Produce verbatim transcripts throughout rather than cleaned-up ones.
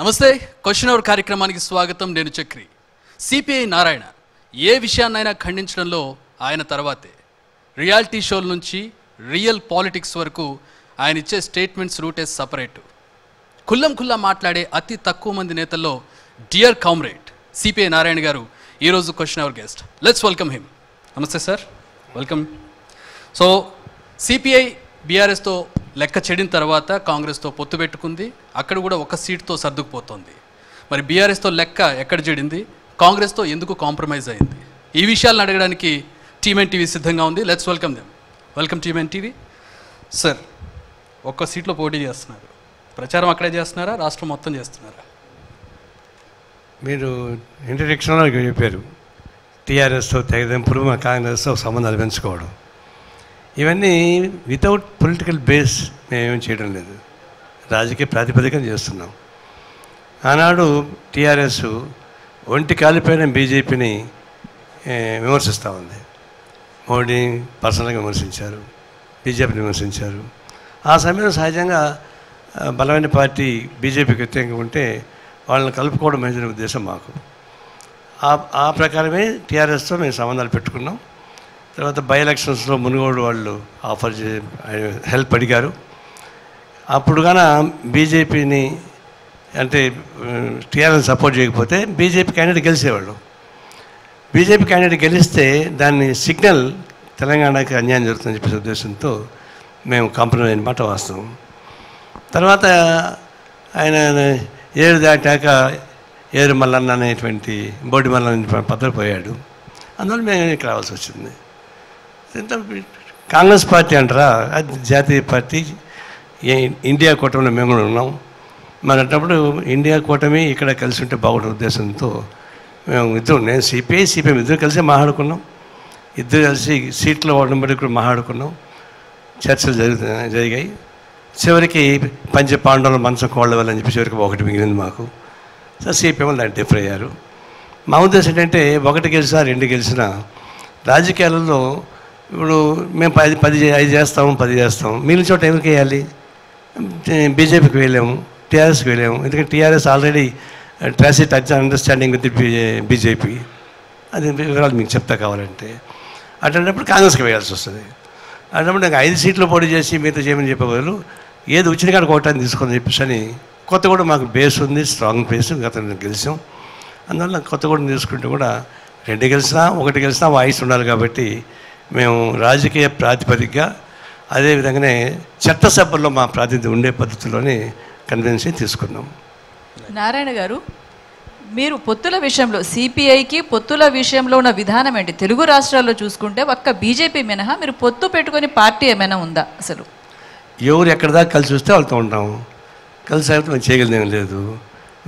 Namaste, Question Hour Karyakramaniki Swagatam Nenu Chakri. C P I Narayana, Ye Vishayannayina Khandinchadanlo Ayana Tarvate. Reality show nunchi real politics varaku Ayana ichche statements route is separate. Kullam kulla maatlade ati takku mandi netallo dear comrade C P I Narayana garu ee roju Question Hour guest. Let's welcome him. Namaste sir. Welcome. So C P I B R S to లెక్క చెడిన తర్వాత కాంగ్రెస్ తో పొత్తు పెట్టుకుంది అక్కడ కూడా ఒక seat తో సర్దుకుపోతుంది మరి బిఆర్ఎస్ తో లెక్క ఎక్కడ చెడింది కాంగ్రెస్ తో ఎందుకు కాంప్రమైజ్ అయ్యింది ఈ విషయాలను అడగడానికి టీమ్ ఎన్ టీవీ సిద్ధంగా ఉంది let's welcome them welcome team N TV sir ఒక సీట్ లో పోటీ చేస్తున్నారు ప్రచారం అక్కడే చేస్తున్నారా రాష్ట్రం మొత్తం చేస్తున్నారా మీరు ఇంట్రడక్షన్‌లో చెప్పారు టిఆర్ఎస్ తో తెగదెంపులు మా కాంగ్రెస్ తో సంబంధాలు పెంచుకోవడం ఇవన్నీ వితౌట్ పొలిటికల్ బేస్ మేమేం చేయడం లేదు రాజకీయ ప్రాతిపదికన చేస్తున్నాం ఆనాడు టీఆర్ఎస్ ఒంటి కాలిపైన బీజేపీని విమర్శిస్తూ ఉంది మోడీ పర్సనల్గా విమర్శించారు బీజేపీని విమర్శించారు ఆ సమయంలో సహజంగా బలమైన పార్టీ బీజేపీకి వ్యతిరేకంగా ఉంటే వాళ్ళని కలుపుకోవడం మంచి ఉద్దేశం మాకు ఆ ప్రకారమే టీఆర్ఎస్తో మేము సంబంధాలు పెట్టుకున్నాం తర్వాత బై ఎలక్షన్స్లో మునుగోడు వాళ్ళు ఆఫర్ చే హెల్ప్ అడిగారు అప్పుడు కానీ బీజేపీని అంటే టీఆర్ఎస్ సపోర్ట్ చేయకపోతే బీజేపీ క్యాండిడేట్ గెలిచేవాళ్ళు బీజేపీ క్యాండిడేట్ గెలిస్తే దాన్ని సిగ్నల్ తెలంగాణకి అన్యాయం జరుగుతుందని చెప్పేసి ఉద్దేశంతో మేము కాంప్రమైజ్ అయిన మాట వాస్తవం తర్వాత ఆయన ఏరు దాటాక ఏరు మల్లన్న అనేటువంటి బోడి మల్లన్న పద్ధతి పోయాడు అందువల్ల మేము ఇక్కడ రావాల్సి వచ్చింది ఇంత కాంగ్రెస్ పార్టీ అంటారా అది జాతీయ పార్టీ ఇండియా కూటమిలో మేము కూడా ఉన్నాం మరి అన్నప్పుడు ఇండియా కూటమి ఇక్కడ కలిసి ఉంటే బాగుండే ఉద్దేశంతో మేము ఇద్దరు నేను సిపిఐ సిపిఎం ఇద్దరు కలిసి మాట్లాడుకున్నాం ఇద్దరు కలిసి సీట్లో వాడడం బట్టి కూడా మాట్లాడుకున్నాం చర్చలు జరుగు జరిగాయి చివరికి పంచ పాండవులు మనసు కోళ్ళవాళ్ళని చెప్పి చివరికి ఒకటి మిగిలింది మాకు సో సిపిఎం దాన్ని డిఫర్ అయ్యారు మా ఉద్దేశం ఏంటంటే ఒకటి గెలిచినా రెండు గెలిచిన రాజకీయాలలో ఇప్పుడు మేము పది పది ఐదు చేస్తాము పది చేస్తాము మిగిలిన చోట ఎవరికి వేయాలి బీజేపీకి వెళ్ళాము టీఆర్ఎస్కి వెళ్ళాము ఎందుకంటే TRS already tacit understanding with BJP అది వివరాలు మీకు చెప్తా కావాలంటే అటువంటిప్పుడు కాంగ్రెస్కి వేయాల్సి వస్తుంది అటువంటిప్పుడు నాకు ఐదు సీట్లు పోటీ చేసి మీతో చేయమని చెప్పే బదులు ఏది వచ్చిన కాడ కోటాన్ని తీసుకొని చెప్పేసి అని కొత్తగూడ మాకు బేస్ ఉంది స్ట్రాంగ్ బేస్ గతంలో గెలిచాం అందువల్ల కొత్తగూడని తీసుకుంటే కూడా రెండు గెలిచినా ఒకటి గెలిచినా వాయిస్ ఉండాలి కాబట్టి మేము రాజకీయ ప్రాతిపదికగా అదేవిధంగానే చట్టసభల్లో మా ప్రాతినిధ్యం ఉండే పద్ధతిలోనే కన్వెన్షన్ తీసుకున్నాం నారాయణ గారు మీరు పొత్తుల విషయంలో సిపిఐకి పొత్తుల విషయంలో ఉన్న విధానం ఏంటి తెలుగు రాష్ట్రాల్లో చూసుకుంటే ఒక్క బీజేపీ మినహా మీరు పొత్తు పెట్టుకుని పార్టీ ఏమైనా ఉందా అసలు ఎవరు ఎక్కడ దాకా కలిసి వస్తే వాళ్ళతో ఉంటాము కలిసి అయితే మేము చేయగలిగేం లేదు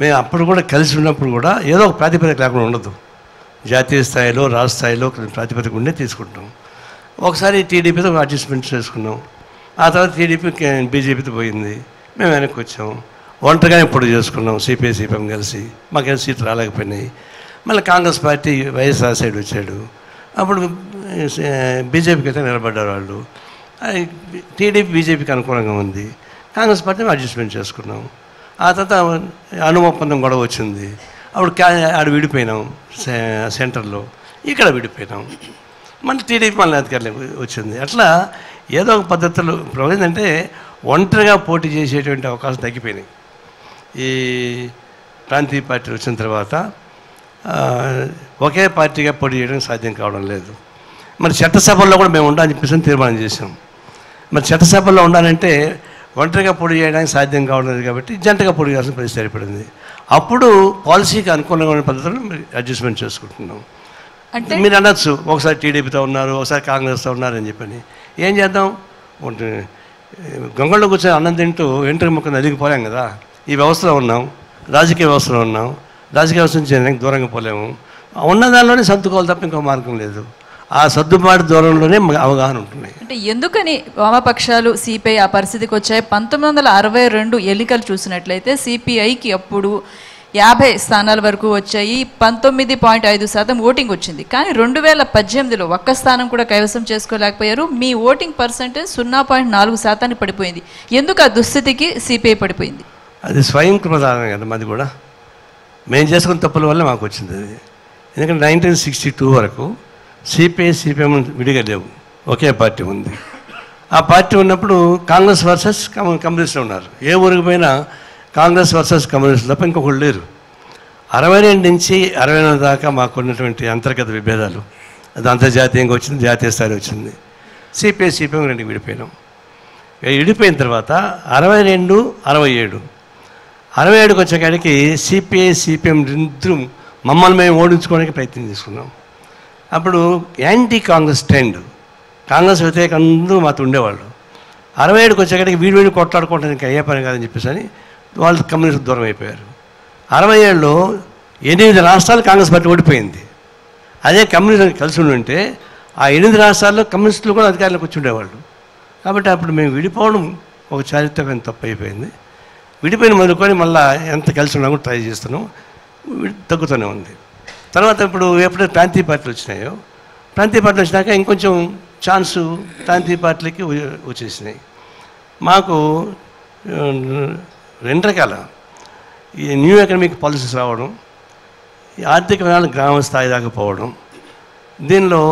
మేము అప్పుడు కూడా కలిసి ఉన్నప్పుడు కూడా ఏదో ఒక ప్రాతిపదిక లేకుండా ఉండదు జాతీయ స్థాయిలో రాష్ట్ర స్థాయిలో ప్రాతిపదిక ఉండే తీసుకుంటాం ఒకసారి టీడీపీతో అడ్జస్ట్మెంట్ చేసుకున్నాం ఆ తర్వాత టీడీపీ బీజేపీతో పోయింది మేము వెనక్కి వచ్చాము ఒంటరిగానే పొడి చేసుకున్నాం సిపిఐ సిపిఎం కలిసి మాకేం సీట్లు రాలేకపోయినాయి మళ్ళీ కాంగ్రెస్ పార్టీ వైఎస్ఆర్ సైడ్ వచ్చాడు అప్పుడు బీజేపీకి అయితే నిలబడ్డారు వాళ్ళు టీడీపీ బీజేపీకి అనుకూలంగా ఉంది కాంగ్రెస్ పార్టీ అడ్జస్ట్మెంట్ చేసుకున్నాం ఆ తర్వాత అణు ఒప్పందం గొడవ వచ్చింది అప్పుడు క్యా ఆడ విడిపోయినాం సెంటర్లో ఇక్కడ విడిపోయినాం మళ్ళీ టీడీపీ మళ్ళీ అధికారులు వచ్చింది అట్లా ఏదో ఒక పద్ధతులు ఇప్పుడు ఏంటంటే ఒంటరిగా పోటీ చేసేటువంటి అవకాశం తగ్గిపోయినాయి ఈ ప్రాంతీయ పార్టీ వచ్చిన తర్వాత ఒకే పార్టీగా పోటీ చేయడానికి సాధ్యం కావడం లేదు మరి చట్టసభల్లో కూడా మేము ఉండాలని చెప్పేసి తీర్మానం చేసాం మరి చట్టసభల్లో ఉండాలంటే ఒంటరిగా పొడి చేయడానికి సాధ్యం కావడం కాబట్టి జంటగా పొడి చేయాల్సిన పరిస్థితి ఏర్పడింది అప్పుడు పాలసీకి అనుకూలంగా ఉన్న పద్ధతులు అడ్జస్ట్మెంట్ చేసుకుంటున్నాం అంటే మీరు అనొచ్చు ఒకసారి టీడీపీతో ఉన్నారు ఒకసారి కాంగ్రెస్తో ఉన్నారు అని చెప్పని ఏం చేద్దాం గంగల్లో కూర్చొని అన్నం తింటూ ఎంటర్ ముక్కను అదిగిపోలేం కదా ఈ వ్యవస్థలో ఉన్నాం రాజకీయ వ్యవస్థలో ఉన్నాం రాజకీయ వ్యవస్థ నుంచి దూరంగా పోలేము ఉన్న దానిలోనే సర్దుకోవాలి తప్ప ఇంకో మార్గం లేదు ఆ సర్దుబాటు దూరంలోనే అవగాహన ఉంటున్నాయి అంటే ఎందుకని వామపక్షాలు సిపిఐ ఆ పరిస్థితికి వచ్చాయి పంతొమ్మిది వందల అరవై రెండు ఎన్నికలు చూసినట్లయితే సిపిఐకి అప్పుడు యాభై స్థానాల వరకు వచ్చాయి పంతొమ్మిది పాయింట్ ఐదు శాతం ఓటింగ్ వచ్చింది కానీ రెండు వేల పద్దెనిమిదిలో ఒక్క స్థానం కూడా కైవసం చేసుకోలేకపోయారు మీ ఓటింగ్ పర్సంటేజ్ సున్నా పాయింట్ నాలుగు శాతానికి పడిపోయింది ఎందుకు ఆ దుస్థితికి సిపిఐ పడిపోయింది అది స్వయం కృపదానం కదా మాది కూడా, మేము చేసుకున్న తప్పుల వల్ల మాకు వచ్చింది అది. ఎందుకంటే నైన్టీన్ సిక్స్టీ టూ వరకు సిపిఐ సిపిఎం విడిగా లేవు, ఒకే పార్టీ ఉంది. ఆ పార్టీ ఉన్నప్పుడు కాంగ్రెస్ వర్సెస్ కమ్యూనిస్టులు ఉన్నారు. ఏ ఊరికి పోయినా కాంగ్రెస్ వర్సెస్ కమ్యూనిస్టులు తప్ప ఇంకొకరు లేరు. అరవై రెండు నుంచి అరవై నాలుగు దాకా మాకున్నటువంటి అంతర్గత విభేదాలు, అది అంతర్జాతీయంగా వచ్చింది, జాతీయ స్థాయి వచ్చింది. సిపిఐ సిపిఎం రెండుకి విడిపోయినాం. విడిపోయిన తర్వాత అరవై రెండు అరవై ఏడు అరవై ఏడుకి వచ్చేకాడికి సిపిఐ సిపిఎం ఇద్దరు మమ్మల్ని మేము ఓడించుకోవడానికి ప్రయత్నం చేసుకున్నాం. అప్పుడు యాంటీ కాంగ్రెస్ ట్రెండ్, కాంగ్రెస్ వ్యతిరేక అందరూ మాతో ఉండేవాళ్ళు. అరవై ఏడుకి వచ్చేకాడికి వీడి వీడి కొట్లాడుకోవడానికి అయ్యే పని కాదని చెప్పేసి అని వాళ్ళు కమ్యూనిస్ట్ దూరం అయిపోయారు. అరవై ఏడులో ఎనిమిది రాష్ట్రాలు కాంగ్రెస్ పార్టీ ఓడిపోయింది. అదే కమ్యూనిస్ట్ కలిసి ఉండుంటే ఆ ఎనిమిది రాష్ట్రాల్లో కమ్యూనిస్టులు కూడా అధికారులకు వచ్చి ఉండేవాళ్ళు. కాబట్టి అప్పుడు మేము విడిపోవడం ఒక చారిత్రకమైన తప్పు అయిపోయింది. విడిపోయిన మొదలుకొని మళ్ళీ ఎంత కలిసి ఉన్నా కూడా ట్రై చేస్తున్నాం, తగ్గుతూనే ఉంది. తర్వాత ఇప్పుడు ఎప్పుడైతే ప్రాంతీయ పార్టీలు వచ్చినాయో, ప్రాంతీయ పార్టీలు వచ్చినాక ఇంకొంచెం ఛాన్సు ప్రాంతీయ పార్టీలకి వచ్చేసినాయి. మాకు రెండు రకాల ఈ న్యూ ఎకనామిక్ పాలసీస్ రావడం, ఈ ఆర్థిక విధానం గ్రామ స్థాయి దాకా పోవడం, దీనిలో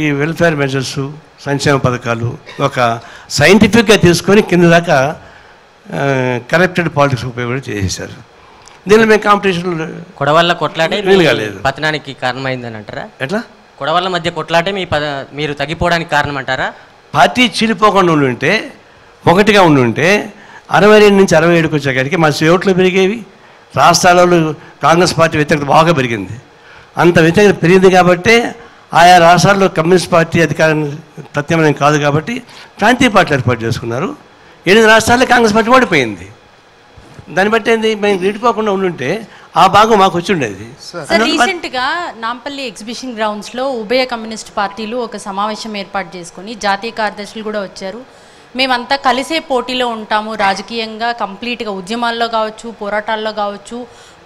ఈ వెల్ఫేర్ మెజర్సు, సంక్షేమ పథకాలు ఒక సైంటిఫిక్గా తీసుకొని కింద దాకా కరెక్టెడ్ పాలిటిక్స్ ఉపయోగపడి చేసేసారు. దీనిలో మేము కాంపిటీషన్ కొడవల్ల కొట్లాటే వీలుగాలేదు, పతనానికి కారణమైందని అంటారా? ఎట్లా కొడవల్ల మధ్య కొట్లాటే మీ పద మీరు తగ్గిపోవడానికి కారణం అంటారా? పార్టీ చీలిపోకుండా ఉండుంటే, ఒకటిగా ఉండుంటే అరవై రెండు నుంచి అరవై ఏడుకి వచ్చేకాడికి మా సేవట్లు పెరిగేవి, రాష్ట్రాలలో కాంగ్రెస్ పార్టీ వ్యతిరేకత బాగా పెరిగింది. అంత వ్యతిరేకత పెరిగింది కాబట్టి ఆయా రాష్ట్రాల్లో కమ్యూనిస్ట్ పార్టీ అధికారం ప్రత్యామ్నాయం కాదు కాబట్టి ప్రాంతీయ పార్టీ ఏర్పాటు చేసుకున్నారు. ఎనిమిది రాష్ట్రాల్లో కాంగ్రెస్ పార్టీ ఓడిపోయింది. దాన్ని బట్టి ఏంది, మేము విడిపోకుండా ఉండుంటే ఆ భాగం మాకు వచ్చి ఉండేది. రీసెంట్గా నాంపల్లి ఎగ్జిబిషన్ గ్రౌండ్స్లో ఉభయ కమ్యూనిస్ట్ పార్టీలు ఒక సమావేశం ఏర్పాటు చేసుకుని జాతీయ కార్యదర్శులు కూడా వచ్చారు. మేమంతా కలిసే పోటీలో ఉంటాము రాజకీయంగా, కంప్లీట్గా ఉద్యమాల్లో కావచ్చు, పోరాటాల్లో కావచ్చు,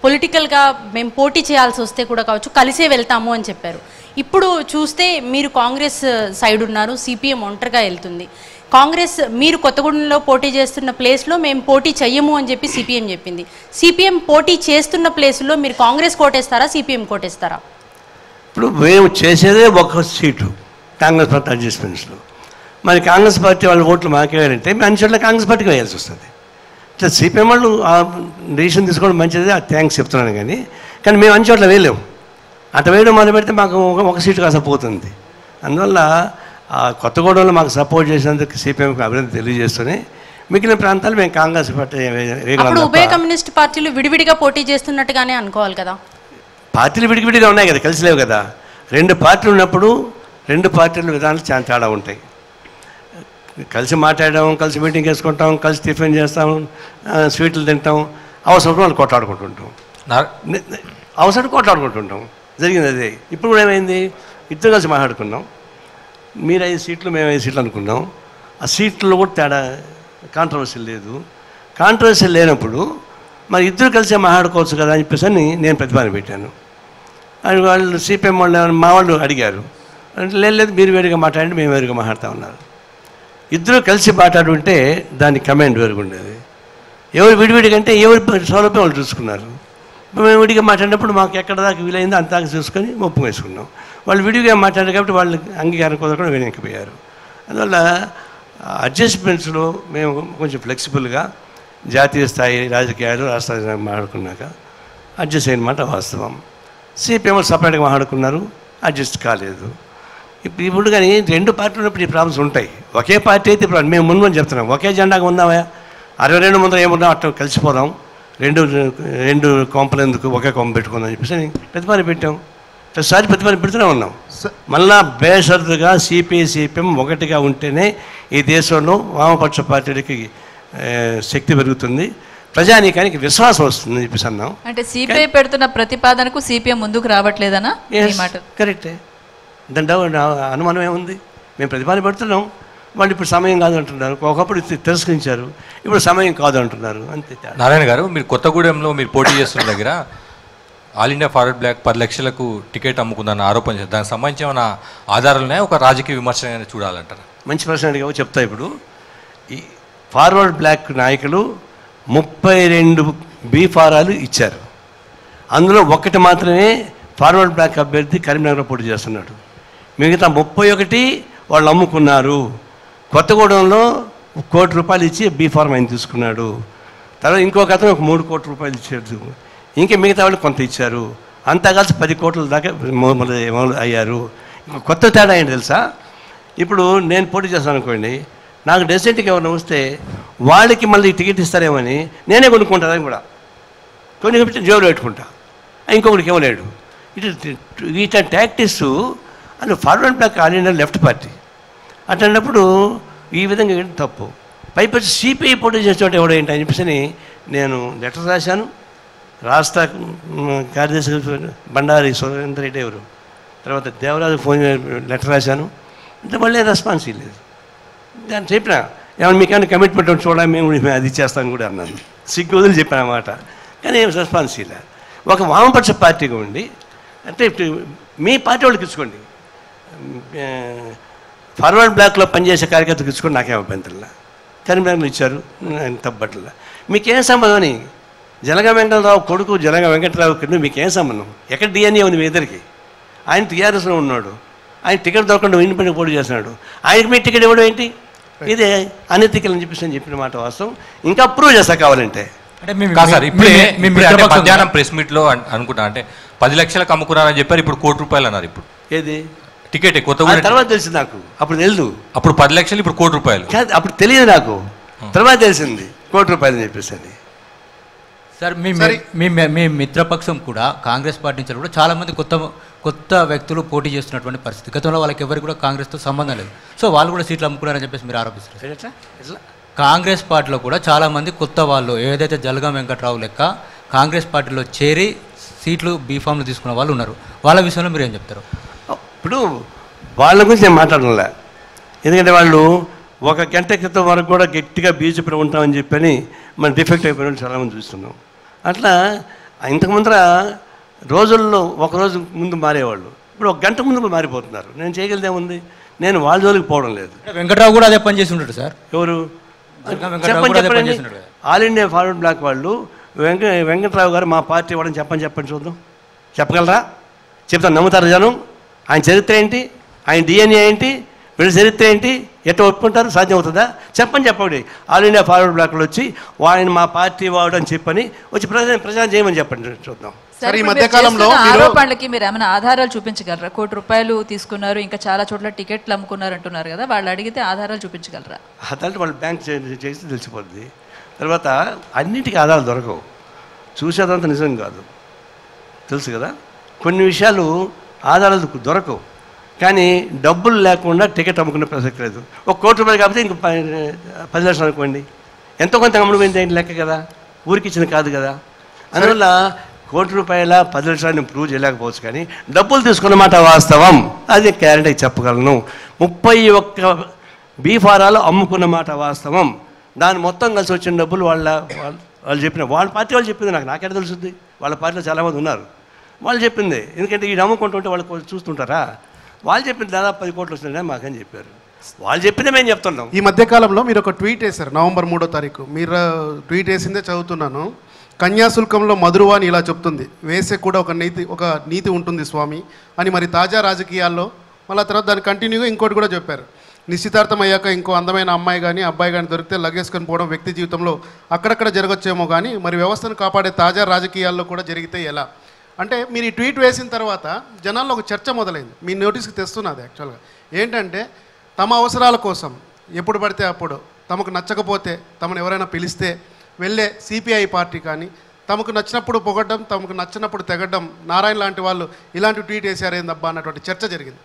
పొలిటికల్గా మేము పోటీ చేయాల్సి వస్తే కూడా కావచ్చు, కలిసే వెళ్తాము అని చెప్పారు. ఇప్పుడు చూస్తే మీరు కాంగ్రెస్ సైడ్ ఉన్నారు, సిపిఎం ఒంటరిగా వెళ్తుంది. కాంగ్రెస్ మీరు కొత్తగూడెంలో పోటీ చేస్తున్న ప్లేస్లో మేము పోటీ చెయ్యము అని చెప్పి సిపిఎం చెప్పింది. సిపిఎం పోటీ చేస్తున్న ప్లేస్లో మీరు కాంగ్రెస్ కోటేస్తారా, సిపిఎం కోటేస్తారా? ఇప్పుడు మేము చేసేదే ఒక సీటు కాంగ్రెస్ పార్టీ అడ్జస్ట్మెంట్స్లో. మరి కాంగ్రెస్ పార్టీ వాళ్ళు ఓట్లు మాకేయాలంటే మేము చోట్ల కాంగ్రెస్ పార్టీకి వేయాల్సి వస్తుంది. ఇట్లా సిపిఎం వాళ్ళు ఆ డెసిషన్ తీసుకోవడం మంచిది, ఆ థ్యాంక్స్ చెప్తున్నాను. కానీ కానీ మేము అన్ని చోట్ల వేయలేము. అటు వేయడం మొదలు పెడితే మాకు ఒక సీటు కాస్త పోతుంది. అందువల్ల ఆ కొత్తగూడెంలో మాకు సపోర్ట్ చేసినందుకు సిపిఎంకి అభివృద్ధి తెలియజేస్తూనే మిగిలిన ప్రాంతాలు మేము కాంగ్రెస్ పార్టీ వేయగలం. ఉభయ కమ్యూనిస్ట్ పార్టీలు విడివిడిగా పోటీ చేస్తున్నట్టుగానే అనుకోవాలి కదా? పార్టీలు విడివిడిగా ఉన్నాయి కదా, కలిసి లేవు కదా. రెండు పార్టీలు ఉన్నప్పుడు రెండు పార్టీల విధానాలు చాలా తేడా ఉంటాయి. కలిసి మాట్లాడడం, కలిసి మీటింగ్ వేసుకుంటాం, కలిసి టిఫిన్ చేస్తాం, స్వీట్లు తింటాం, అవసరం వాళ్ళు కొట్లాడుకుంటుంటాం, అవసరం కొట్లాడుకుంటుంటాం, జరిగింది అదే. ఇప్పుడు కూడా ఏమైంది, ఇద్దరు కలిసి మాట్లాడుకున్నాం, మీరు ఐదు సీట్లు మేము ఐదు సీట్లు అనుకున్నాం. ఆ సీట్లలో కూడా తేడా, కాంట్రవర్సీ లేదు. కాంట్రవర్సీ లేనప్పుడు మరి ఇద్దరు కలిసి మాట్లాడుకోవచ్చు కదా అని చెప్పేసి అని నేను ప్రతిపాదన పెట్టాను. అది వాళ్ళు సిపిఎం వాళ్ళు మా వాళ్ళు అడిగారు, అంటే లేదు మీరు వేరుగా మాట్లాడండి, మేము వేరుగా మాట్లాడుతూ ఉన్నారు. ఇద్దరు కలిసి మాట్లాడుంటే దాని కమాండ్ వేరుగా ఉండేది. ఎవరు విడివిడికంటే ఎవరి సౌలభ్యం వాళ్ళు చూసుకున్నారు. మేము విడిగా మాట్లాడినప్పుడు మాకు ఎక్కడ దాకా వీలైందో అంత దాకా చూసుకొని ఒప్పు వేసుకున్నాం. వాళ్ళు విడిగా మాట్లాడారు కాబట్టి వాళ్ళు అంగీకారం కుదరకుండా వెనక్కిపోయారు. అందువల్ల అడ్జస్ట్మెంట్స్లో మేము కొంచెం ఫ్లెక్సిబుల్గా జాతీయ స్థాయి రాజకీయాలు రాష్ట్ర రాజకీయాలు మాట్లాడుకున్నాక అడ్జస్ట్ అయినమాట వాస్తవం. సిపిఎం సపరేట్గా మాట్లాడుకున్నారు, అడ్జస్ట్ కాలేదు. ఇప్పుడు ఇప్పుడు కానీ రెండు పార్టీలు ఉన్నప్పుడు ఈ ప్రాబ్లమ్స్ ఉంటాయి. ఒకే పార్టీ అయితే ఇప్పుడు మేము ముందు చెప్తున్నాం, ఒకే జెండాగా ఉందామా, అరవై రెండు ముందర ఏమున్నా అట్లా కలిసిపోదాం, రెండు రెండు కొంపలు ఎందుకు ఒకే కొంప పెట్టుకుందాం అని చెప్పేసి ప్రతిపాదన పెట్టాం. ప్రతిసారి ప్రతిపాదన పెడుతూనే ఉన్నాం. మళ్ళా బేషరతుగా సిపిఐ సిపిఎం ఒకటిగా ఉంటేనే ఈ దేశంలో వామపక్ష పార్టీలకి శక్తి పెరుగుతుంది, ప్రజానీకానికి విశ్వాసం వస్తుంది అని చెప్పేసి అన్నాం. అంటే సిపిఐ పెడుతున్న ప్రతిపాదనకు సిపిఎం ముందుకు రావట్లేదనా? కరెక్టే, దాని డౌట్ అనుమానం ఏముంది, మేము ప్రతిపాదన పెడుతున్నాం. వాళ్ళు ఇప్పుడు సమయం కాదు అంటున్నారు, ఒకప్పుడు తిరస్కరించారు, ఇప్పుడు సమయం కాదు అంటున్నారు, అంతే. నారాయణ గారు, మీరు కొత్తగూడెంలో మీరు పోటీ చేస్తున్న దగ్గర ఆల్ ఇండియా ఫార్వర్డ్ బ్లాక్ పది లక్షలకు టికెట్ అమ్ముకుందని ఆరోపణ చేస్తారు. దానికి సంబంధించి ఏమైనా ఆధారాలునే ఒక రాజకీయ విమర్శనైనా చూడాలంటారు? మంచి ప్రశ్న అడిగావు, చెప్తా. ఇప్పుడు ఈ ఫార్వర్డ్ బ్లాక్ నాయకులు ముప్పై రెండు బి ఫారాలు ఇచ్చారు. అందులో ఒకటి మాత్రమే ఫార్వర్డ్ బ్లాక్ అభ్యర్థి కరీంనగర్ పోటీ చేస్తున్నాడు. మిగతా ముప్పై ఒకటి వాళ్ళు అమ్ముకున్నారు. కొత్తగూడెంలో కోటి రూపాయలు ఇచ్చి బి ఫార్మ్ ఆయన తీసుకున్నాడు. తర్వాత ఇంకొక అతను ఒక మూడు కోట్ల రూపాయలు ఇచ్చాడు. ఇంకా మిగతా వాళ్ళు కొంత ఇచ్చారు. అంతా కలిసి పది కోట్ల దాకా మొదలు అయ్యారు. ఇంకొక కొత్త తేడా ఏంటి తెలుసా, ఇప్పుడు నేను పోటీ చేస్తాను అనుకోండి, నాకు డెసిడెంట్కి ఎవరైనా వస్తే వాళ్ళకి మళ్ళీ టికెట్ ఇస్తారేమని నేనే కొనుక్కుంటాను. అది కూడా కొనుక్కుంటే జోబులు పెట్టుకుంటా, ఇంకొకటికి ఇవ్వలేడు. ఇటు ఇట టాక్టిక్స్ అని ఫార్వర్డ్ బ్లాక్ ఆడిన లెఫ్ట్ పార్టీ అట్లాంటప్పుడు ఈ విధంగా తప్పు. పైపచ్చి సిపిఐ పోటీ చేసేవాడు ఎవడో ఏంటి అని చెప్పేసి నేను లెటర్ రాశాను. రాష్ట్ర కార్యదర్శి బండారి సురేంద్ర రెడ్డి ఎవరు, తర్వాత దేవరాజు ఫోన్ లెటర్ రాశాను. అంటే వాళ్ళే రెస్పాన్స్ ఇవ్వలేదు. దాన్ని చెప్పినా ఏమైనా మీకైనా కమిట్మెంట్ చూడాలి, మేము మేము అది ఇచ్చేస్తాను కూడా అన్నాను. సిగ్గు వదిలి చెప్పాను అన్నమాట. కానీ ఏం రెస్పాన్స్ ఇవ్వలేదు. ఒక వామపక్ష పార్టీగా ఉండి, అంటే మీ పార్టీ వాళ్ళకి ఇచ్చుకోండి, ఫార్వర్డ్ బ్లాక్లో పనిచేసే కార్యకర్తలకు ఇచ్చుకోండి, నాకేం అభ్యంతరంలా. కరీంనగర్లో ఇచ్చారు, ఆయన తప్పట్లా. మీకేం సంబంధం అని జనగ వెంకటరావు కొడుకు జనగ వెంకటరావు కింద మీకేం సంబంధం? ఎక్కడ డిఎన్ఏ ఉంది మీ ఇద్దరికి? ఆయన టీఆర్ఎస్లో ఉన్నాడు, ఆయన టికెట్ దొరకకుండా ఇండిపెండెంట్ పోటీ చేస్తున్నాడు. ఆయనకి మీ టికెట్ ఇవ్వడం ఏంటి? ఇదే అనెథికల్ అని చెప్పేసి నేను చెప్పిన మాట వాస్తవం. ఇంకా ప్రూవ్ చేస్తా కావాలంటే. మధ్యాహ్నం ప్రెస్ మీట్లో అనుకుంటా, అంటే పది లక్షలకు అమ్ముకున్నారని చెప్పారు, ఇప్పుడు కోటి రూపాయలు అన్నారు. ఇప్పుడు ఏది టికెట్ కొత్తగూడెం తర్వాత తెలిసింది నాకు. అప్పుడు తెలియదు, అప్పుడు పది లక్షలు ఇప్పుడు కోటి రూపాయలు. అప్పుడు తెలియదు నాకు, తర్వాత తెలిసింది కోటి రూపాయలు అని చెప్పేసి. సార్ మీ మీ మీ మిత్రపక్షం కూడా కాంగ్రెస్ పార్టీ నుంచి కూడా చాలామంది కొత్త కొత్త వ్యక్తులు పోటీ చేస్తున్నటువంటి పరిస్థితి. గతంలో వాళ్ళకి ఎవరికి కూడా కాంగ్రెస్తో సంబంధం లేదు, సో వాళ్ళు కూడా సీట్లు అమ్ముకున్నారని చెప్పేసి మీరు ఆరోపిస్తున్నారు. కాంగ్రెస్ పార్టీలో కూడా చాలామంది కొత్త వాళ్ళు, ఏదైతే జలగం వెంకట్రావు లెక్క కాంగ్రెస్ పార్టీలో చేరి సీట్లు బీఫామ్లు తీసుకున్న వాళ్ళు ఉన్నారు. వాళ్ళ విషయంలో మీరు ఏం చెప్తారు? ఇప్పుడు వాళ్ళ గురించి నేను మాట్లాడలే, ఎందుకంటే వాళ్ళు ఒక గంట క్రితం వరకు కూడా గట్టిగా బీజేపీలో ఉంటామని చెప్పని మనం డిఫెక్ట్ అయిపోయిన వాళ్ళు చాలామంది చూస్తున్నాం. అట్లా ఇంతకు ముందర రోజుల్లో ఒకరోజు ముందు మారేవాళ్ళు, ఇప్పుడు ఒక గంట ముందు మారిపోతున్నారు. నేను చేయగలిదేముంది, నేను వాళ్ళ జోలికి పోవడం లేదు. వెంకట్రావు కూడా అదే పని చేసి ఉంటాడు సార్. ఎవరు చెప్పని చెప్పండి, ఆల్ ఇండియా ఫార్వర్డ్ బ్లాక్ వాళ్ళు వెంక వెంకట్రావు గారు మా పార్టీ ఇవ్వడం చెప్పని చెప్పని చూద్దాం, చెప్పగలరా? చెప్తాను, నమ్ముతారు జనం? ఆయన చరిత్ర ఏంటి, ఆయన డిఎన్ఏ ఏంటి, వీళ్ళ చరిత్ర ఏంటి, ఎట్లా ఒప్పుకుంటారు? సాధ్యం అవుతుందా? చెప్పని చెప్పండి. ఆల్ ఇండియా ఫార్వర్డ్ బ్లాక్లో వచ్చి ఆయన మా పార్టీ వాడు అని చెప్పని వచ్చి ప్రజా ప్రజా చేయమని చెప్పండి, చూద్దాం. సరే, ఈ మధ్యకాలంలో ఆరోపణలకి మీరు ఏమైనా ఆధారాలు చూపించగలరా? కోటి రూపాయలు తీసుకున్నారు, ఇంకా చాలా చోట్ల టికెట్లు అమ్ముకున్నారు అంటున్నారు కదా, వాళ్ళు అడిగితే ఆధారాలు చూపించగలరా? అదంటే వాళ్ళు బ్యాంక్ చేసి తెలిసిపోద్ది. తర్వాత అన్నిటికీ ఆధారాలు దొరకవు, చూసేదంత నిజం కాదు, తెలుసు కదా. కొన్ని విషయాలు ఆధారాలు దొరకవు, కానీ డబ్బులు లేకుండా టికెట్ అమ్ముకునే ప్రసక్తి లేదు. ఒక కోటి రూపాయలు కాబట్టి ఇంక పది లక్షలు అనుకోండి, ఎంతో కొంత అమ్ముకుపోయింది ఏంటి లెక్క కదా, ఊరికి ఇచ్చింది కాదు కదా. అందువల్ల కోటి రూపాయల పది లక్షలని ప్రూవ్ చేయలేకపోవచ్చు, కానీ డబ్బులు తీసుకున్నమాట వాస్తవం, అది క్యారెంటీ చెప్పగలను. ముప్పై ఒక్క బీఫారాలు అమ్ముకున్నమాట వాస్తవం, దాని మొత్తం కలిసి వచ్చిన డబ్బులు వాళ్ళ వాళ్ళు చెప్పిన వాళ్ళ పార్టీ వాళ్ళు చెప్పింది. నాకు నాకెక్కడ తెలుస్తుంది, వాళ్ళ పార్టీలో చాలామంది ఉన్నారు, వాళ్ళు చెప్పింది. ఎందుకంటే ఈ అమ్ముకుంటుంటే వాళ్ళు చూస్తుంటారా, వాళ్ళు చెప్పింది దాదాపు పది కోట్లు వస్తున్నాయి మాకని చెప్పారు, వాళ్ళు చెప్పిందే మేము చెప్తున్నాం. ఈ మధ్యకాలంలో మీరు ఒక ట్వీట్ వేశారు, నవంబర్ మూడో తారీఖు మీరు ట్వీట్ వేసిందే చదువుతున్నాను. కన్యాశుల్కంలో మధురవాణి ఇలా చెప్తుంది, వేసే కూడా ఒక నీతి ఒక నీతి ఉంటుంది స్వామి అని. మరి తాజా రాజకీయాల్లో మళ్ళీ తర్వాత దాన్ని కంటిన్యూగా ఇంకోటి కూడా చెప్పారు, నిశ్చితార్థం అయ్యాక ఇంకో అందమైన అమ్మాయి కానీ అబ్బాయి కానీ దొరికితే లగేసుకొని పోవడం వ్యక్తి జీవితంలో అక్కడక్కడ జరగచ్చేమో కానీ మరి వ్యవస్థను కాపాడే తాజా రాజకీయాల్లో కూడా జరిగితే ఎలా అంటే. మీరు ఈ ట్వీట్ వేసిన తర్వాత జనాల్లో ఒక చర్చ మొదలైంది, మీ నోటీస్కి తెస్తున్నది యాక్చువల్గా ఏంటంటే, తమ అవసరాల కోసం ఎప్పుడు పడితే అప్పుడు తమకు నచ్చకపోతే తమను ఎవరైనా పిలిస్తే వెళ్ళే సిపిఐ పార్టీ కానీ, తమకు నచ్చినప్పుడు పొగడ్డం తమకు నచ్చినప్పుడు తెగడ్డం, నారాయణ లాంటి వాళ్ళు ఇలాంటి ట్వీట్ వేశారు ఏందబ్బా అన్నటువంటి చర్చ జరిగింది.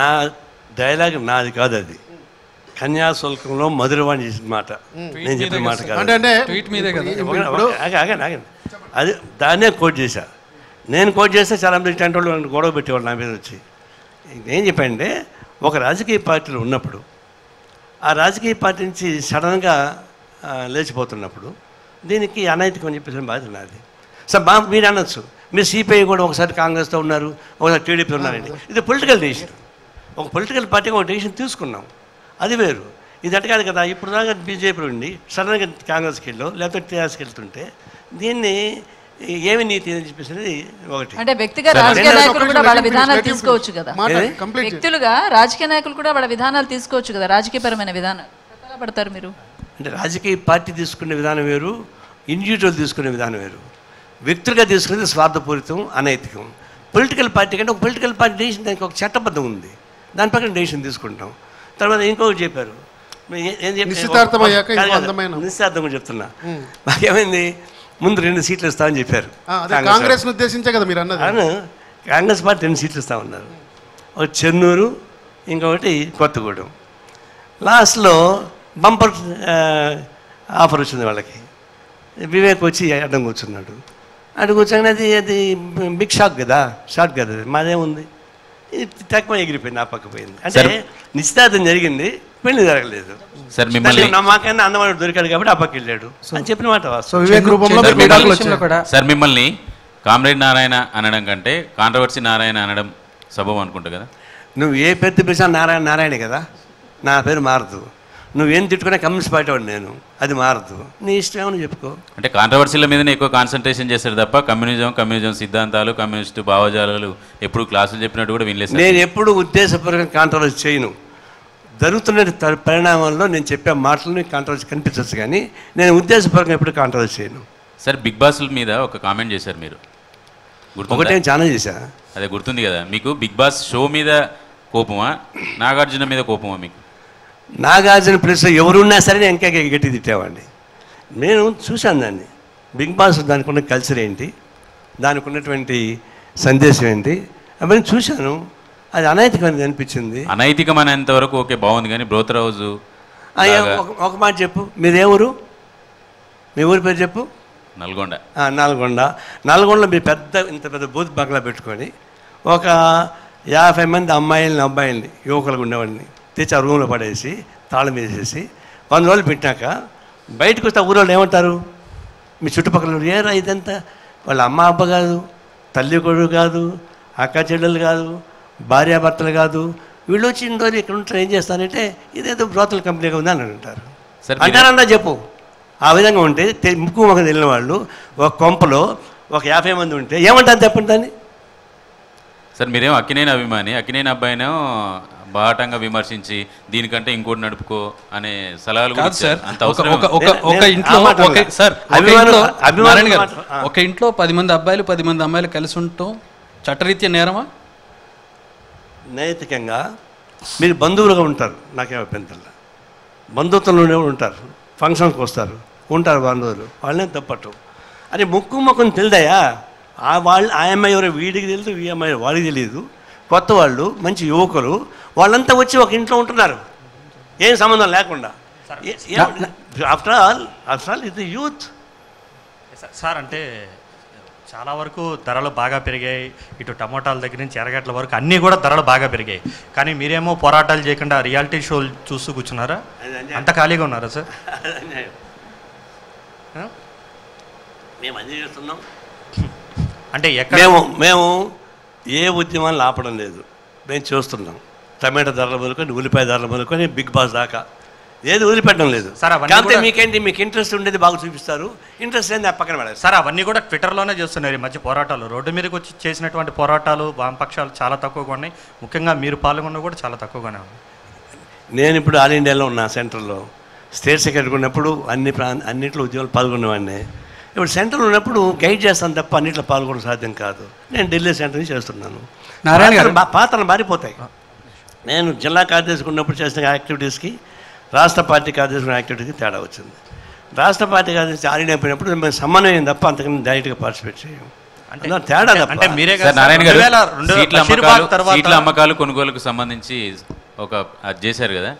నా డైలాగ్ నాది కాదు, అది కన్యాశుల్కంలో మధురవాణి చేసిన మాట, నేను చెప్పిన మాట కాదు. అంటే అది దాన్నే కోట్ చేశా, నేను కోట్ చేస్తే చాలామంది టెంట్ వాళ్ళు గొడవ పెట్టేవాళ్ళు నా మీద వచ్చి. ఏం చెప్పంటే, ఒక రాజకీయ పార్టీలో ఉన్నప్పుడు ఆ రాజకీయ పార్టీ నుంచి సడన్గా లేచిపోతున్నప్పుడు దీనికి అనైతికం అని చెప్పేసిన బాధ్యత నాది. సార్ బా మీరు అనొచ్చు, మీరు సిపిఐ కూడా ఒకసారి కాంగ్రెస్తో ఉన్నారు, ఒకసారి టీడీపీతో ఉన్నారండి, ఇది పొలిటికల్ డెసిషన్. ఒక పొలిటికల్ పార్టీగా ఒక డెసిషన్ తీసుకున్నాం, అది వేరు. ఇది అటకాలి కదా. ఇప్పుడు దాకా బీజేపీ ఉండి సడన్గా కాంగ్రెస్కి వెళ్ళో లేకపోతే టీఆర్ఎస్కి వెళ్తుంటే దీన్ని ఏమి నీతి అని చెప్పేసి ఒకటి. అంటే వ్యక్తిగా రాజకీయ నాయకులు కూడా వాళ్ళ విధానాలు తీసుకోవచ్చు కదా, వ్యక్తులుగా రాజకీయ నాయకులు కూడా వాళ్ళ విధానాలు తీసుకోవచ్చు కదా, రాజకీయపరమైన విధానాలు పడతారు మీరు. అంటే రాజకీయ పార్టీ తీసుకునే విధానం వేరు, ఇండివిజువల్ తీసుకునే విధానం వేరు. వ్యక్తులుగా తీసుకునేది స్వార్థపూరితం, అనైతికం. పొలిటికల్ పార్టీ కంటే ఒక పొలిటికల్ పార్టీ డెసిషన్ దానికి ఒక చట్టబద్ధం ఉంది, దాని ప్రకారం డెసిషన్ తీసుకుంటాం. తర్వాత ఇంకొకటి చెప్పారు, ఏం చెప్పారు నిశ్చితార్థం కూడా చెప్తున్నా. మాకేమైంది, ముందు రెండు సీట్లు ఇస్తామని చెప్పారు కాంగ్రెస్ ఉద్దేశించే కదా మీరు అన్నారు. అవును, కాంగ్రెస్ పార్టీ రెండు సీట్లు ఇస్తామన్నారు, ఒక చెన్నూరు ఇంకొకటి కొత్తగూడెం. లాస్ట్లో బంపర్ ఆఫర్ వచ్చింది వాళ్ళకి, వివేక్ వచ్చి అడ్డం కూర్చున్నాడు. అటు కూర్చోగానే అది అది బిగ్ షాక్ కదా, షాక్ కదా, మాదేముంది తక్కువ ఎగిరిపోయింది, ఆ పక్క పోయింది. అంటే నిశ్చితార్థం జరిగింది, పెళ్లి జరగలేదు. మాకైనా అన్నవాడు దొరికాడు కాబట్టి ఆ పక్క వెళ్ళాడు అని చెప్పిన మాట. సార్ మిమ్మల్ని కామ్రేడ్ నారాయణ అనడం కంటే కాంట్రవర్సీ నారాయణ అనడం సబబు అనుకుంటా కదా. నువ్వు ఏ పెద్ద పిలిచినా నారాయణ నారాయణ కదా, నా పేరు మారదు. నువ్వేం తిట్టుకున్నా కమ్యూనిస్ట్ పార్టీ వాడు నేను, అది మారదు. నీ ఇష్టమని చెప్పుకో. అంటే కాంట్రవర్సీల మీదనే ఎక్కువ కాన్సన్ట్రేషన్ చేస్తారు తప్ప కమ్యూనిజం, కమ్యూనిజం సిద్ధాంతాలు, కమ్యూనిస్ట్ భావజాలాలు ఎప్పుడు క్లాసులు చెప్పినట్టు కూడా వినలేదు. నేను ఎప్పుడు ఉద్దేశపూర్వకంగా కాంట్రవర్సీ చేయను. జరుగుతున్న పరిణామాల్లో నేను చెప్పే మాటలని కాంట్రవర్సీ కనిపించవచ్చు, కానీ నేను ఉద్దేశపూర్వకంగా ఎప్పుడు కాంట్రవర్సీ చేయను. సార్ బిగ్ బాస్ల మీద ఒక కామెంట్ చేశారు మీరు, ఒకటే ఛానల్ చేశా, అదే గుర్తుంది కదా మీకు. బిగ్ బాస్ షో మీద కోపమా, నాగార్జున మీద కోపమా మీకు? నాగార్జున ప్లేస్లో ఎవరున్నా సరే నేను ఇంకా గట్టి తిట్టేవాడిని. నేను చూశాను దాన్ని, బిగ్ బాస్ దానికి ఉన్న కల్చర్ ఏంటి, దానికి ఉన్నటువంటి సందేశం ఏంటి అవన్నీ చూశాను. అది అనైతికమైనది అనిపించింది. అనైతికమైనంత వరకు ఓకే, బాగుంది. కానీ బ్రోత్ రోజు ఒక మాట చెప్పు, మీదేవరు, మీ ఊరి పేరు చెప్పు. నల్గొండ. నల్గొండ నల్గొండలో మీ పెద్ద ఇంత పెద్ద బూత్ బంగ్లా పెట్టుకొని ఒక యాభై మంది అమ్మాయిలని అబ్బాయిల్ని యువకులకు ఉండేవాడిని తెచ్చి ఆ రూమ్లో పడేసి తాళం వేసేసి వంద రోజులు పెట్టాక బయటకు వస్తే ఊరోళ్ళు ఏమంటారు, మీ చుట్టుపక్కల ఏరా ఇదంతా, వాళ్ళ అమ్మ అబ్బ కాదు, తల్లి కొడుకు కాదు, అక్క చెల్లెలు కాదు, భార్యాభర్తలు కాదు, వీళ్ళు వచ్చి ఇన్ని రోజులు ఇక్కడ ఉంటారు ఏం చేస్తానంటే ఇదేదో బ్రోతల కంపెనీగా ఉంది అని అంటారు. అంటారన్నా చెప్పు. ఆ విధంగా ఉంటే ముక్కు మొక్క వెళ్ళిన వాళ్ళు ఒక కొంపలో ఒక యాభై మంది ఉంటే ఏమంటారు చెప్పండి దాన్ని. సార్ మీరేమో అక్కినేని అభిమాని, అక్కినేని అబ్బాయినో బాటంగా విమర్శించి దీనికంటే ఇంకోటి నడుపుకో అనే సలహాలు కాదు సార్. ఒక ఇంట్లో పది మంది అబ్బాయిలు పది మంది అమ్మాయిలు కలిసి ఉంటాం చట్టరీత్యా నేరమా? నైతికంగా మీరు బంధువులుగా ఉంటారు, నాకేం అభ్యంతరం. బంధుత్వంలోనే ఉంటారు, ఫంక్షన్కి వస్తారు, ఉంటారు బంధువులు, వాళ్ళనే తప్పట్టు. అరే ముక్కు మొక్కను తెలిదయా, ఆ వాళ్ళు ఆ అమ్మాయి ఎవరో వీడికి తెలియదు, ఈ అమ్మాయి వాడికి తెలియదు. కొత్త వాళ్ళు, మంచి యువకులు, వాళ్ళంతా వచ్చి ఒక ఇంట్లో ఉంటున్నారు ఏం సంబంధం లేకుండా. ఆఫ్టర్ ఆల్ ఆఫ్టర్ ఆల్ ఇది యూత్ సార్. అంటే చాలా వరకు ధరలు బాగా పెరిగాయి, ఇటు టమోటాల దగ్గర నుంచి ఎరగట్ల వరకు అన్నీ కూడా ధరలు బాగా పెరిగాయి. కానీ మీరేమో పోరాటాలు చేయకుండా రియాలిటీ షోలు చూస్తూ కూర్చున్నారా? అంత ఖాళీగా ఉన్నారా సార్? మేము అన్నీ చేస్తున్నాం. అంటే మేము మేము ఏ ఉద్యమాలు ఆపడం లేదు, మేము చూస్తున్నాం. టమాటా ధరల మొదలుకొని ఉల్లిపాయ ధరల మొదలుకొని బిగ్ బాస్ దాకా ఏది వదిలిపెట్టడం లేదు. కాకపోతే మీకేంటి, మీకు ఇంట్రెస్ట్ ఉండేది బాగా చూపిస్తారు, ఇంట్రెస్ట్ లేని ఆ పక్కన పడాలి సార్. అవన్నీ కూడా ట్విట్టర్లోనే చేస్తున్నారు ఈ మధ్య పోరాటాలు. రోడ్డు మీదకి వచ్చి చేసినటువంటి పోరాటాలు, వామపక్షాలు చాలా తక్కువగా ఉన్నాయి. ముఖ్యంగా మీరు పాల్గొన్న కూడా చాలా తక్కువగానే ఉంది. నేను ఇప్పుడు ఆల్ ఇండియాలో ఉన్నా, సెంట్రల్లో స్టేట్ సెక్రటరీ ఉన్నప్పుడు అన్ని ప్రా అన్నింటిలో ఉద్యమాలు పాల్గొనేవాడిని. ఇప్పుడు సెంట్రల్ ఉన్నప్పుడు గైడ్ చేస్తాను తప్ప అన్నింటిలో పాల్గొనడం సాధ్యం కాదు. నేను ఢిల్లీ సెంటర్ నుంచి చేస్తున్నాను. నారాయణ గారు పాత్రలు మారిపోతాయి. నేను జిల్లా కార్యదర్శికి ఉన్నప్పుడు చేసిన యాక్టివిటీస్కి, రాష్ట్ర పార్టీ కార్యదర్శి యాక్టివిటీకి తేడా వచ్చింది. రాష్ట్ర పార్టీ కార్యదర్శి ఆర్డీ అయిపోయినప్పుడు మేము సమన్వయం తప్ప అంతకన్నా డైరెక్ట్గా పార్టిసిపేట్ చేయము. అంటే తేడా అంటే మీరే సీట్ల అమ్మకాలు కొనుగోలుకు సంబంధించి ఒక అది చేశారు కదా.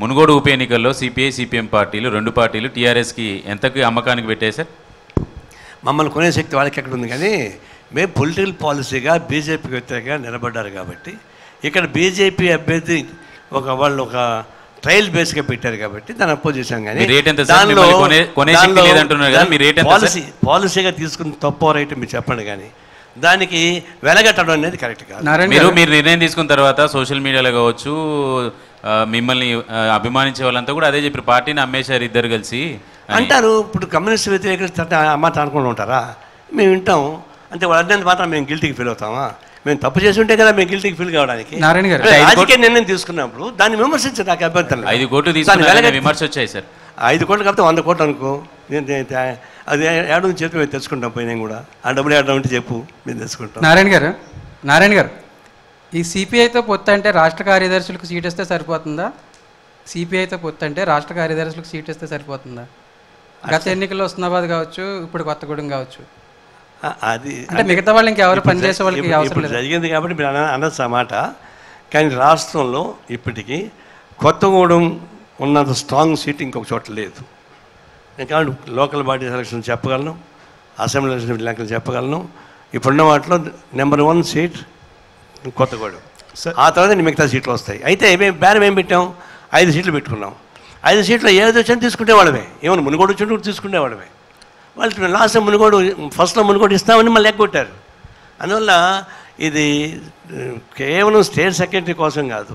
మునుగోడు ఉప ఎన్నికల్లో సిపిఐ, సిపిఎం పార్టీలు రెండు పార్టీలు టీఆర్ఎస్కి ఎంతకు అమ్మకానికి పెట్టాయి సార్? మమ్మల్ని కొనే శక్తి వాళ్ళకి ఎక్కడ ఉంది, కానీ మేము పొలిటికల్ పాలసీగా బీజేపీకి వ్యతిరేకంగా నిలబడ్డారు కాబట్టి, ఇక్కడ బీజేపీ అభ్యర్థి ఒక వాళ్ళు ఒక ట్రయల్ బేస్గా పెట్టారు కాబట్టి దాన్ని అపోజ్ చేశాం. కానీ దానిలో పాలసీ పాలసీగా తీసుకుని తప్పో రైట్ మీరు చెప్పండి, కానీ దానికి వెలగట్టడం అనేది కరెక్ట్ కాదు. మీరు మీరు నిర్ణయం తీసుకున్న తర్వాత సోషల్ మీడియాలో కావచ్చు, మిమ్మల్ని అభిమానించే వాళ్ళంతా కూడా అదే చెప్పి పార్టీని అమ్మేశారు ఇద్దరు కలిసి అంటారు. ఇప్పుడు కమ్యూనిస్ట్ వ్యతిరేకత అమ్మ అనుకుంటూ ఉంటారా? మేము వింటాం అంటే వాళ్ళంత మాత్రం మేము గిల్టీకి ఫీల్ అవుతామా? మేము తప్పు చేసి ఉంటే కదా మేము గిల్టీకి ఫీల్ కావడానికి. నారాయణ గారు రాజకీయ నిర్ణయం తీసుకున్నప్పుడు దాన్ని విమర్శించే నాకు అభ్యంతరం. ఐదు కోట్లు తీసుకుని విమర్శ వచ్చాయి సార్. ఐదు కోట్లు కాకపోతే వంద కోట్లు అనుకో. అది ఏడు నుంచి చెప్పి మేము తెచ్చుకుంటాం. పోయి నేను కూడా ఆ డబ్బులు ఏడడం అంటే చెప్పు మేము తెచ్చుకుంటాం. నారాయణ గారు నారాయణ గారు ఈ సిపిఐతో పొత్తు అంటే రాష్ట్ర కార్యదర్శులకు సీట్ ఇస్తే సరిపోతుందా? సిపిఐతో పొత్తు అంటే రాష్ట్ర కార్యదర్శులకు సీట్ ఇస్తే సరిపోతుందా? గత ఎన్నికల్లో ఉస్నాబాద్ కావచ్చు, ఇప్పుడు కొత్తగూడెం కావచ్చు, అది అంటే మిగతా వాళ్ళు ఇంకెవరు పనిచేసే వాళ్ళకి అవసరం లేదు జరిగింది కాబట్టి మీరు అన్న మాట. కానీ రాష్ట్రంలో ఇప్పటికీ కొత్తగూడెం ఉన్నంత స్ట్రాంగ్ సీట్ ఇంకొక చోట లేదు. ఎందుకంటే లోకల్ బాడీ ఎలక్షన్ చెప్పగలను, అసెంబ్లీ ఎలక్షన్ లెక్కలు చెప్పగలను. ఇప్పుడున్న వాటిలో నెంబర్ వన్ సీట్ కొత్తగూడెం, ఆ తర్వాత మిగతా సీట్లు వస్తాయి. అయితే మేము బేరం ఏం పెట్టాం? ఐదు సీట్లు పెట్టుకున్నాం. ఐదు సీట్లు ఏది వచ్చాయని తీసుకునేవాళ్ళమే. ఏమన్నా మునుగోడు వచ్చి కూడా తీసుకునేవాళ్ళమే. వాళ్ళు లాస్ట్ మునుగోడు ఫస్ట్లో మునుగోడు ఇస్తామని మళ్ళీ ఎగ్గొట్టారు. అందువల్ల ఇది కేవలం స్టేట్ సెక్రటరీ కోసం కాదు,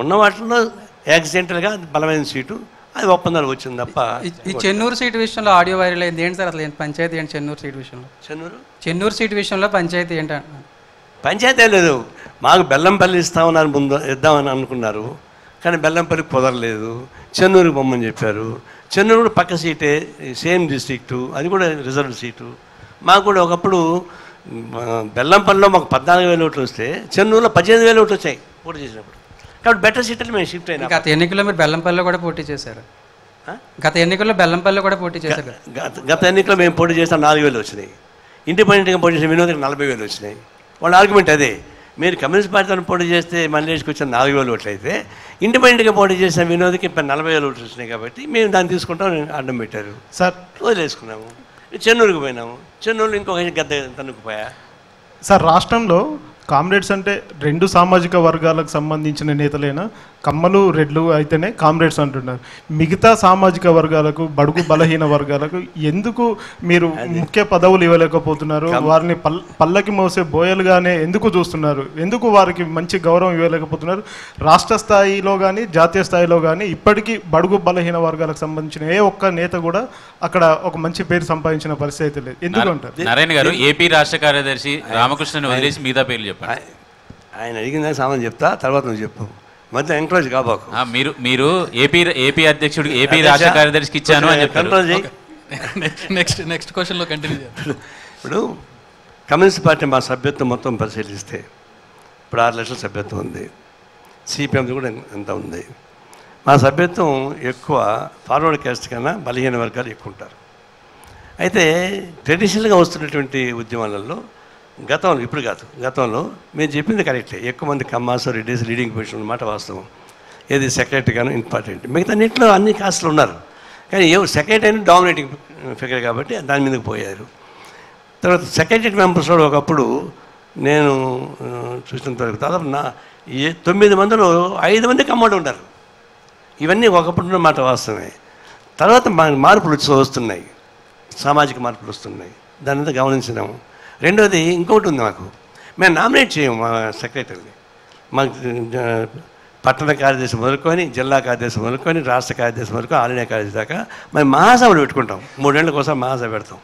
ఉన్న వాటిలో యాక్సిడెంటల్గా బలమైన సీటు అది ఒప్పందాలు వచ్చింది తప్ప. ఈ చెన్నూరు సీటు విషయంలో ఆడియో వైరల్ అయింది ఏంటి సార్? అసలు ఏంటి పంచాయతీ ఏంటి చెన్నూరు సీటు విషయంలో? చెన్నూరు చెన్నూరు సీటు విషయంలో పంచాయతీ ఏంట? పంచాయతీ లేదు. మాకు బెల్లంపల్లి ఇస్తామని ముందు ఇద్దామని అనుకున్నారు, కానీ బెల్లంపల్లి కుదరలేదు. చెన్నూరుకి బొమ్మని చెప్పారు. చెన్నూరు కూడా పక్క సీటే, సేమ్ డిస్ట్రిక్టు, అది కూడా రిజర్వ్ సీటు. మాకు కూడా ఒకప్పుడు బెల్లంపల్లిలో మాకు పద్నాలుగు వేల ఓట్లు వస్తే చెన్నూరులో పద్దెనిమిది వేల ఓట్లు వచ్చాయి పోటీ చేసినప్పుడు. కాబట్టి బెటర్ సీట్లు మేము షిఫ్ట్ అయినా. గత ఎన్నికల్లో మీరు బెల్లంపల్లిలో కూడా పోటీ చేశారు. గత ఎన్నికల్లో బెల్లంపల్లిలో కూడా పోటీ చేశారు. గత ఎన్నికల్లో మేము పోటీ చేసాం, నాలుగు వేలు వచ్చినాయి. ఇండిపెండెంట్గా పోటీ చేసిన వినోదకి నలభై వేలు వచ్చినాయి. వాళ్ళ ఆర్గ్యుమెంట్ అదే, మీరు కమ్యూనిస్ట్ పార్టీతో పోటీ చేస్తే మల్లేష్కి వచ్చిన నాలుగు వేలు ఓట్లు అయితే ఇండిపెండెంట్గా పోటీ చేసిన వినోద్కి ఇప్పుడు నలభై వేలు ఓట్లు వచ్చినాయి. కాబట్టి మేము దాన్ని తీసుకుంటాం అడ్డం పెట్టారు సార్, వదిలేసుకున్నాము. చెన్నూరుకు పోయినాము. చెన్నూరులో ఇంకొక గద్ద తనుకుపోయా సార్. రాష్ట్రంలో కామ్రేడ్స్ అంటే రెండు సామాజిక వర్గాలకు సంబంధించిన నేతలైనా కమ్మలు రెడ్లు అయితేనే కామ్రేడ్స్ అంటున్నారు. మిగతా సామాజిక వర్గాలకు, బడుగు బలహీన వర్గాలకు ఎందుకు మీరు ముఖ్య పదవులు ఇవ్వలేకపోతున్నారు? వారిని పల్ పల్లకి మోసే బోయలుగానే ఎందుకు చూస్తున్నారు? ఎందుకు వారికి మంచి గౌరవం ఇవ్వలేకపోతున్నారు? రాష్ట్ర స్థాయిలో కానీ జాతీయ స్థాయిలో కానీ ఇప్పటికీ బడుగు బలహీన వర్గాలకు సంబంధించిన ఏ ఒక్క నేత కూడా అక్కడ ఒక మంచి పేరు సంపాదించిన పరిస్థితి అయితే లేదు. ఎందుకంటారు? నారాయణ గారు ఏపీ రాష్ట్ర కార్యదర్శి రామకృష్ణను వదిలేసి మిగతా పేర్లు చెప్పారు. ఆయన అడిగిందని సామాన్య చెప్తా, తర్వాత నువ్వు చెప్పు. మధ్య ఎంకరేజ్ కాబోకు. మీరు మీరు ఏపీ ఏపీ అధ్యక్షుడు ఏపీ రాష్ట్ర కార్యదర్శికి ఇచ్చాను అని చెప్పి నెక్స్ట్ నెక్స్ట్ క్వశ్చన్లో కంటిన్యూ చేస్తాను. ఇప్పుడు కమ్యూనిస్ట్ పార్టీ మా సభ్యత్వం మొత్తం పరిశీలిస్తే ఇప్పుడు ఆరు లక్షల సభ్యత్వం ఉంది. సిపిఎంది కూడా ఎంత ఉంది? మా సభ్యత్వం ఎక్కువ ఫార్వర్డ్ క్యాస్ట్ కన్నా బలహీన వర్గాలు ఎక్కువ ఉంటారు. అయితే ట్రెడిషనల్గా వస్తున్నటువంటి ఉద్యమాలలో గతంలో, ఇప్పుడు కాదు గతంలో మీరు చెప్పింది కరెక్టే, ఎక్కువ మంది కమ్మాస్ రెడ్డిస్ లీడింగ్ పొజిషన్ అన్నమాట వాస్తవం. ఏది సెక్రటరీగాను ఇంపార్టెంట్, మిగతా అన్నింటిలో అన్ని కాస్ట్లు ఉన్నారు. కానీ ఏ సెక్రటరీ అని డామినేటింగ్ ఫిగర్ కాబట్టి దాని మీదకి పోయారు. తర్వాత సెక్రటరీ మెంబర్స్లో ఒకప్పుడు నేను చూసిన తర్వాత దాదాపు నా ఏ తొమ్మిది మందిలో ఐదు మంది కమ్మోడు ఉన్నారు. ఇవన్నీ ఒకప్పుడు మాట వాస్తవమే. తర్వాత మార్పులు వస్తున్నాయి, సామాజిక మార్పులు వస్తున్నాయి, దానింతా గమనించినాము. రెండోది ఇంకొకటి ఉంది, మాకు మేము నామినేట్ చేయము మా సెక్రటరీని. మాకు పట్టణ కార్యదర్శి మొదలుకొని, జిల్లా కార్యదర్శి మొదలుకొని, రాష్ట్ర కార్యదర్శి మొదలుకొని, ఆలయ కార్యదర్శి దాకా మేము మహాసభలు పెట్టుకుంటాం. మూడేళ్ళకి ఒకసారి మహాసభ పెడతాం.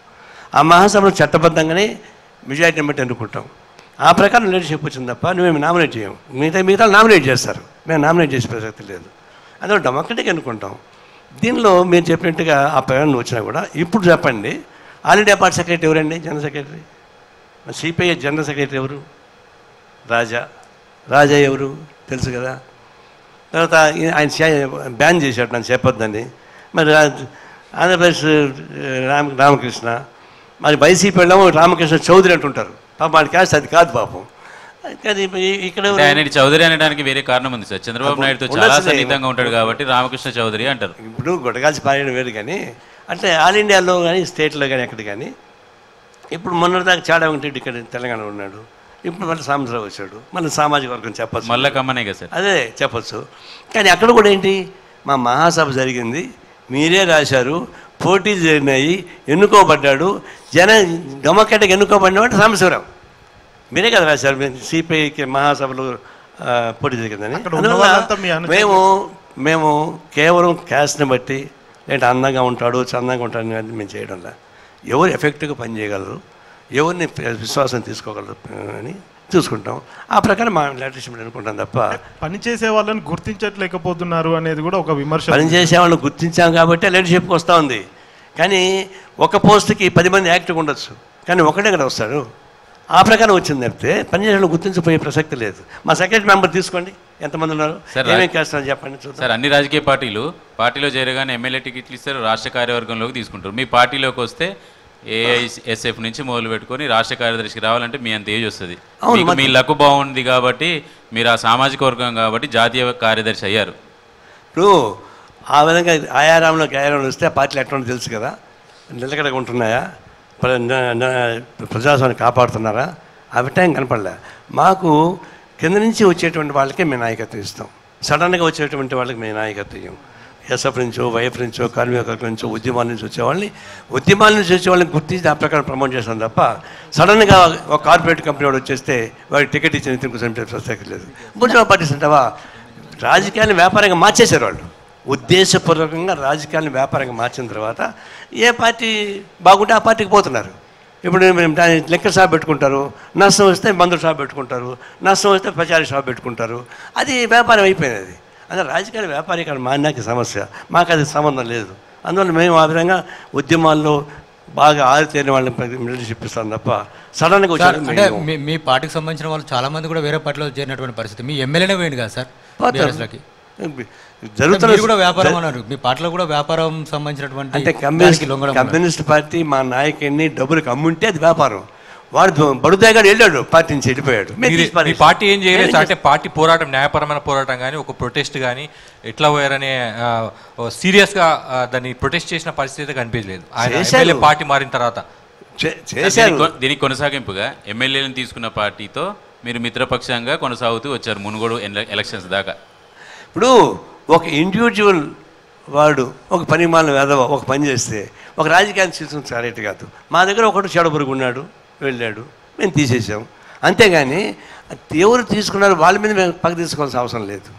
ఆ మహాసభలో చట్టబద్ధంగానే మెజారిటీని బట్టి ఎన్నుకుంటాం. ఆ ప్రకారం లీడర్షిప్ వచ్చింది తప్ప మేము నామినేట్ చేయము. మిగతా మిగతా నామినేట్ చేస్తారు, మేము నామినేట్ చేసే ప్రసక్తి లేదు. అందులో డెమోక్రటిక్ ఎన్నుకుంటాం. దీనిలో మీరు చెప్పినట్టుగా ఆ ప్రయాణం వచ్చినా కూడా ఇప్పుడు చెప్పండి, ఆల్ ఇండియా పార్టీ సెక్రటరీ ఎవరండి? General secretary CPI general secretary ఎవరు? రాజా. రాజా ఎవరు తెలుసు కదా. తర్వాత ఆయన బ్యాన్ చేశాడు నన్ను చెప్పొద్దని. మరి ఆంధ్రప్రదేశ్ రామ రామకృష్ణ మరి వైసీపీ వెళ్ళాము రామకృష్ణ చౌదరి అంటుంటారు. పాప వాడి క్యాస్ట్ అది కాదు పాపం. కానీ ఇక్కడ చౌదరి అనడానికి వేరే కారణం ఉంది సార్. చంద్రబాబు నాయుడుతో చాలా సన్నిహితంగా ఉంటాడు కాబట్టి రామకృష్ణ చౌదరి అంటారు. ఇప్పుడు గొడగాల్సి పారేయడం వేరు, కానీ అంటే ఆల్ ఇండియాలో కానీ స్టేట్లో కానీ ఎక్కడ కానీ ఇప్పుడు మొన్నటిదాకా చాడా వెంకటరెడ్డి ఇక్కడ తెలంగాణ ఉన్నాడు. ఇప్పుడు మళ్ళీ సాంబరావు వచ్చాడు. మళ్ళీ సామాజిక వర్గం చెప్పచ్చు, మళ్ళీ కమ్మనే కదా సార్, అదే చెప్పచ్చు. కానీ అక్కడ కూడా ఏంటి, మా మహాసభ జరిగింది, మీరే రాశారు, పోటీలు జరిగినాయి, ఎన్నుకోబడ్డాడు, జన డెమోక్రాటిక్ ఎన్నుకోబడినవాడు సాంబశివరావు. మీరే కదా సార్ సిపిఐకి మహాసభలు పోటీ జరిగిందని. మేము మేము కేవలం క్యాస్ట్ని బట్టి లేదంటే అందంగా ఉంటాడు చందంగా ఉంటాడు అని మేము చేయడంలా ఎవరు ఎఫెక్ట్గా పనిచేయగలరు ఎవరిని విశ్వాసం తీసుకోగలరు అని చూసుకుంటాం. ఆ ప్రకారం మా లీడర్షిప్ అనుకుంటాం తప్ప పనిచేసే వాళ్ళని గుర్తించట్లేకపోతున్నారు అనేది కూడా ఒక విమర్శ. పనిచేసే వాళ్ళని గుర్తించాం కాబట్టి లీడర్షిప్కి వస్తూ ఉంది. కానీ ఒక పోస్ట్కి పది మంది యాక్టివ్గా ఉండొచ్చు కానీ ఒకటే కదా వస్తారు. ఆ ప్రకారం వచ్చింది తప్పితే పనిచేసే గుర్తించిపోయే ప్రసక్తి లేదు. మా సెక్రటరీ మెంబర్ తీసుకోండి ఎంతమంది ఉన్నారు ఏమేమి చేస్తారని చెప్పండి సార్. అన్ని రాజకీయ పార్టీలు పార్టీలో చేరగానే ఎమ్మెల్యే టికెట్లు ఇస్తారు, రాష్ట్ర కార్యవర్గంలోకి తీసుకుంటారు. మీ పార్టీలోకి వస్తే ఏఐఎస్ఎఫ్ నుంచి మొదలు పెట్టుకొని రాష్ట్ర కార్యదర్శికి రావాలంటే మీ అంత ఏజ్ వస్తుంది. మీ లక్ బాగుంది కాబట్టి మీరు ఆ సామాజిక వర్గం కాబట్టి జాతీయ కార్యదర్శి అయ్యారు. ఇప్పుడు ఆ విధంగా ఆయారాంలో ఆయారాంలో వస్తే పార్టీలు ఎట్లా తెలుసు కదా, నిలకడగా ఉంటున్నాయా, ప్రజాస్వామ్యాన్ని కాపాడుతున్నారా, అవిటయం కనపడలే మాకు. కింద నుంచి వచ్చేటువంటి వాళ్ళకే మేము నాయకత్వం ఇస్తాం, సడన్గా వచ్చేటువంటి వాళ్ళకి మేము నాయకత్వం ఇవ్వం. ఎస్ఎఫ్ నుంచో వైఎఫ్ నుంచో కార్మిక నుంచో ఉద్యమాల నుంచి వచ్చేవాళ్ళని ఉద్యమాల నుంచి వచ్చేవాళ్ళని గుర్తించి ఆ ప్రకారం ప్రమోట్ చేస్తాం తప్ప సడన్గా ఒక కార్పొరేట్ కంపెనీ వాడు వచ్చేస్తే వాడికి టికెట్ ఇచ్చిన తిరుగుతుంది ప్రసక్తి లేదు. బుర్జా పార్టీస్ అంటావా రాజకీయాన్ని వ్యాపారంగా మార్చేశారు వాళ్ళు. ఉద్దేశపూర్వకంగా రాజకీయాలను వ్యాపారంగా మార్చిన తర్వాత ఏ పార్టీ బాగుంటే ఆ పార్టీకి పోతున్నారు. ఇప్పుడు మేము దాని లెక్క షాప్ పెట్టుకుంటారు, నష్టం వస్తే మందుల షాప్ పెట్టుకుంటారు, నష్టం వస్తే ప్రచార షాప్ పెట్టుకుంటారు. అది వ్యాపారం అయిపోయినది. అదే రాజకీయాలు వ్యాపారీకరణ మానాకి సమస్య. మాకు అది సంబంధం లేదు. అందువల్ల మేము ఆ విధంగా ఉద్యమాల్లో బాగా ఆరితేరిన వాళ్ళని చెప్పిస్తాం తప్ప సడన్గా వచ్చారు. అంటే మీ పార్టీకి సంబంధించిన వాళ్ళు చాలామంది కూడా వేరే పార్టీలో చేరినటువంటి పరిస్థితి. మీ ఎమ్మెల్యేనే పోయింది కదా సార్ బీఆర్ఎస్లోకి. అంటే కమ్యూనిస్ట్ పార్టీ మా నాయకుడిని డబ్బులకు అమ్ముంటే అది వ్యాపారం. వాడు బడుదాగా వెళ్ళాడు, పార్టీ నుంచి వెళ్ళిపోయాడు. పార్టీ ఏం చేయలేదు అంటే పార్టీ పోరాటం న్యాయపరమైన పోరాటం కానీ ఒక ప్రొటెస్ట్ కానీ ఎట్లా పోయారనే సీరియస్గా దాన్ని ప్రొటెస్ట్ చేసిన పరిస్థితి కనిపించలేదు పార్టీ మారిన తర్వాత. దీనికి కొనసాగింపుగా ఎమ్మెల్యేలను తీసుకున్న పార్టీతో మీరు మిత్రపక్షంగా కొనసాగుతూ వచ్చారు మునుగోడు ఎలక్షన్స్ దాకా. ఇప్పుడు ఒక ఇండివిజువల్ వాడు ఒక పని మాలిన వేదవ ఒక పని చేస్తే ఒక రాజకీయాన్ని తీసుకుని కరెక్ట్ కాదు. మా దగ్గర ఒకడు చెడబురుగు ఉన్నాడు, వెళ్ళాడు, మేము తీసేసాం. అంతేగాని ఎవరు తీసుకున్నారు వాళ్ళ మీద మేము పక్క తీసుకోవాల్సిన అవసరం లేదు.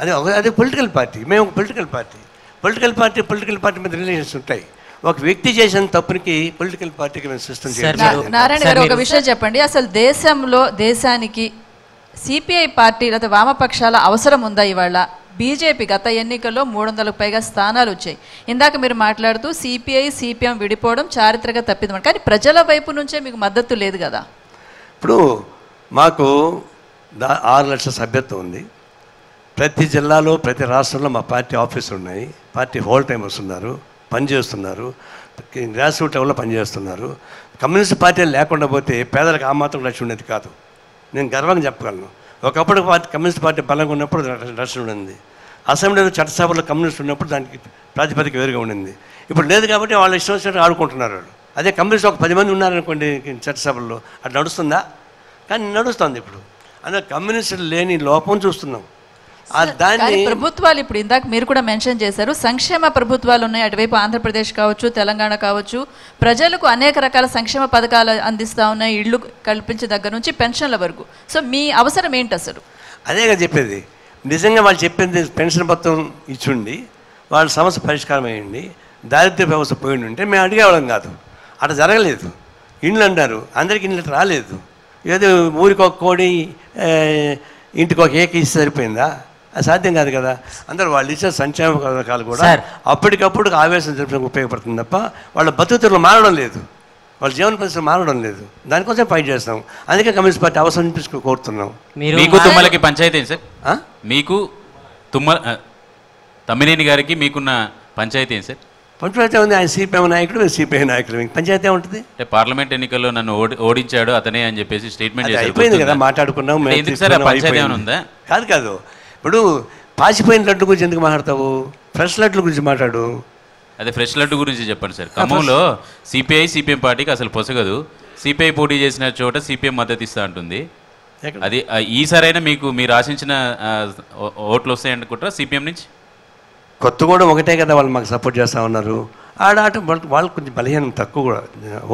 అది ఒక అదే పొలిటికల్ పార్టీ. మేము ఒక political party political party political party మీద రిలేషన్స్ ఉంటాయి. ఒక వ్యక్తి చేసిన తప్పునికి పొలిటికల్ పార్టీకి మేము సిస్టమ్ చేయాలి. నారాయణ గారు ఒక విషయం చెప్పండి, అసలు దేశంలో దేశానికి సిపిఐ పార్టీ లేదా వామపక్షాల అవసరం ఉందా? ఇవాళ బీజేపీ గత ఎన్నికల్లో మూడు వందలకు పైగా స్థానాలు వచ్చాయి. ఇందాక మీరు మాట్లాడుతూ సిపిఐ సిపిఎం విడిపోవడం చారిత్రక తప్పిదం, కానీ ప్రజల వైపు నుంచే మీకు మద్దతు లేదు కదా. ఇప్పుడు మాకు దా ఆరు లక్షల సభ్యత్వం ఉంది. ప్రతి జిల్లాలో ప్రతి రాష్ట్రంలో మా పార్టీ ఆఫీసులు ఉన్నాయి. పార్టీ హోల్ టైమర్స్ ఉన్నారు, పనిచేస్తున్నారు, గ్రాస్ రూట్ లెవెల్లో పనిచేస్తున్నారు. కమ్యూనిస్ట్ పార్టీలు లేకుండా పోతే పేదలకు ఆ మాత్రం లక్ష్యం ఉండేది కాదు. నేను గర్వంగా చెప్పగలను. ఒకప్పుడు పార్టీ కమ్యూనిస్ట్ పార్టీ బలంగా ఉన్నప్పుడు రక్షణ ఉండింది. అసెంబ్లీలో చట్టసభలో కమ్యూనిస్ట్ ఉన్నప్పుడు దానికి ప్రాతిపదిక వేరుగా ఉండింది. ఇప్పుడు లేదు కాబట్టి వాళ్ళు ఇష్టం వచ్చినట్టు ఆడుకుంటున్నారు. అదే కమ్యూనిస్ట్ ఒక పది మంది ఉన్నారనుకోండి చట్టసభల్లో అది నడుస్తుందా? కానీ నడుస్తుంది. ఇప్పుడు అందులో కమ్యూనిస్టులు లేని లోపం చూస్తున్నాం. ప్రభుత్వాలు ఇప్పుడు ఇందాక మీరు కూడా మెన్షన్ చేశారు సంక్షేమ ప్రభుత్వాలు ఉన్నాయి. అటువైపు ఆంధ్రప్రదేశ్ కావచ్చు, తెలంగాణ కావచ్చు, ప్రజలకు అనేక రకాల సంక్షేమ పథకాలు అందిస్తూ ఉన్నాయి. ఇళ్ళు కల్పించే దగ్గర నుంచి పెన్షన్ల వరకు. సో మీ అవసరం ఏంటి అసలు? అదేగా చెప్పేది. నిజంగా వాళ్ళు చెప్పింది పెన్షన్ పత్రం ఇచ్చుండి వాళ్ళ సమస్య పరిష్కారం అయ్యండి, దారిద్ర్య వ్యవస్థ పోయి ఉంటే మేము అడిగేవాళ్ళం కాదు. అటు జరగలేదు. ఇండ్లు అంటారు, అందరికీ ఇండ్లు రాలేదు. ఏదో ఊరికి ఒక కోడి ఇంటికి ఒక ఏక ఇచ్చి సరిపోయిందా? అది సాధ్యం కాదు కదా. అందరూ వాళ్ళు ఇచ్చే సంక్షేమ పథకాలు కూడా అప్పటికప్పుడు ఆవేశం జరిపడానికి ఉపయోగపడుతుంది తప్ప వాళ్ళ బతుకుతులు మారడం లేదు, వాళ్ళ జీవన పరిస్థితులు మారడం లేదు. దానికోసం ఫైట్ చేస్తాం. అందుకే కమ్యూనిస్ట్ పార్టీ అవసరం చూసుకుని కోరుతున్నాం. మీకు తుమ్మలకి పంచాయతీ సార్, మీకు తుమ్మ తమ్మినేని గారికి మీకున్న పంచాయతీ సార్. పంచాయతీ ఉంది. ఆయన సిపిఎం నాయకుడు, సిపిఐ నాయకుడు, పంచాయతీ ఉంటుంది. అంటే పార్లమెంట్ ఎన్నికల్లో నన్ను ఓడించాడు అతనే అని చెప్పేసి స్టేట్మెంట్ అయిపోయింది కదా, మాట్లాడుకున్నాం. పంచాయతీ ఉందా? కాదు కాదు. ఇప్పుడు పాసిపోయిన లడ్డు గురించి ఎందుకు మాట్లాడతావు? ఫ్రెష్ లడ్డుల గురించి మాట్లాడు. అదే ఫ్రెష్ లడ్డు గురించి చెప్పండి సార్. ఖమ్మంలో సిపిఐ సిపిఎం పార్టీకి అసలు పొసగదు. సిపిఐ పోటీ చేసిన చోట సిపిఎం మద్దతు ఇస్తా ఉంటుంది. అది ఈసారైనా మీకు మీరు ఆశించిన ఓట్లు వస్తాయి అనుకుంటారా సిపిఎం నుంచి? కొత్తగూడెం ఒకటే కదా వాళ్ళు మాకు సపోర్ట్ చేస్తూ ఉన్నారు. ఆడాట వాళ్ళు కొంచెం బలహీనం తక్కువ కూడా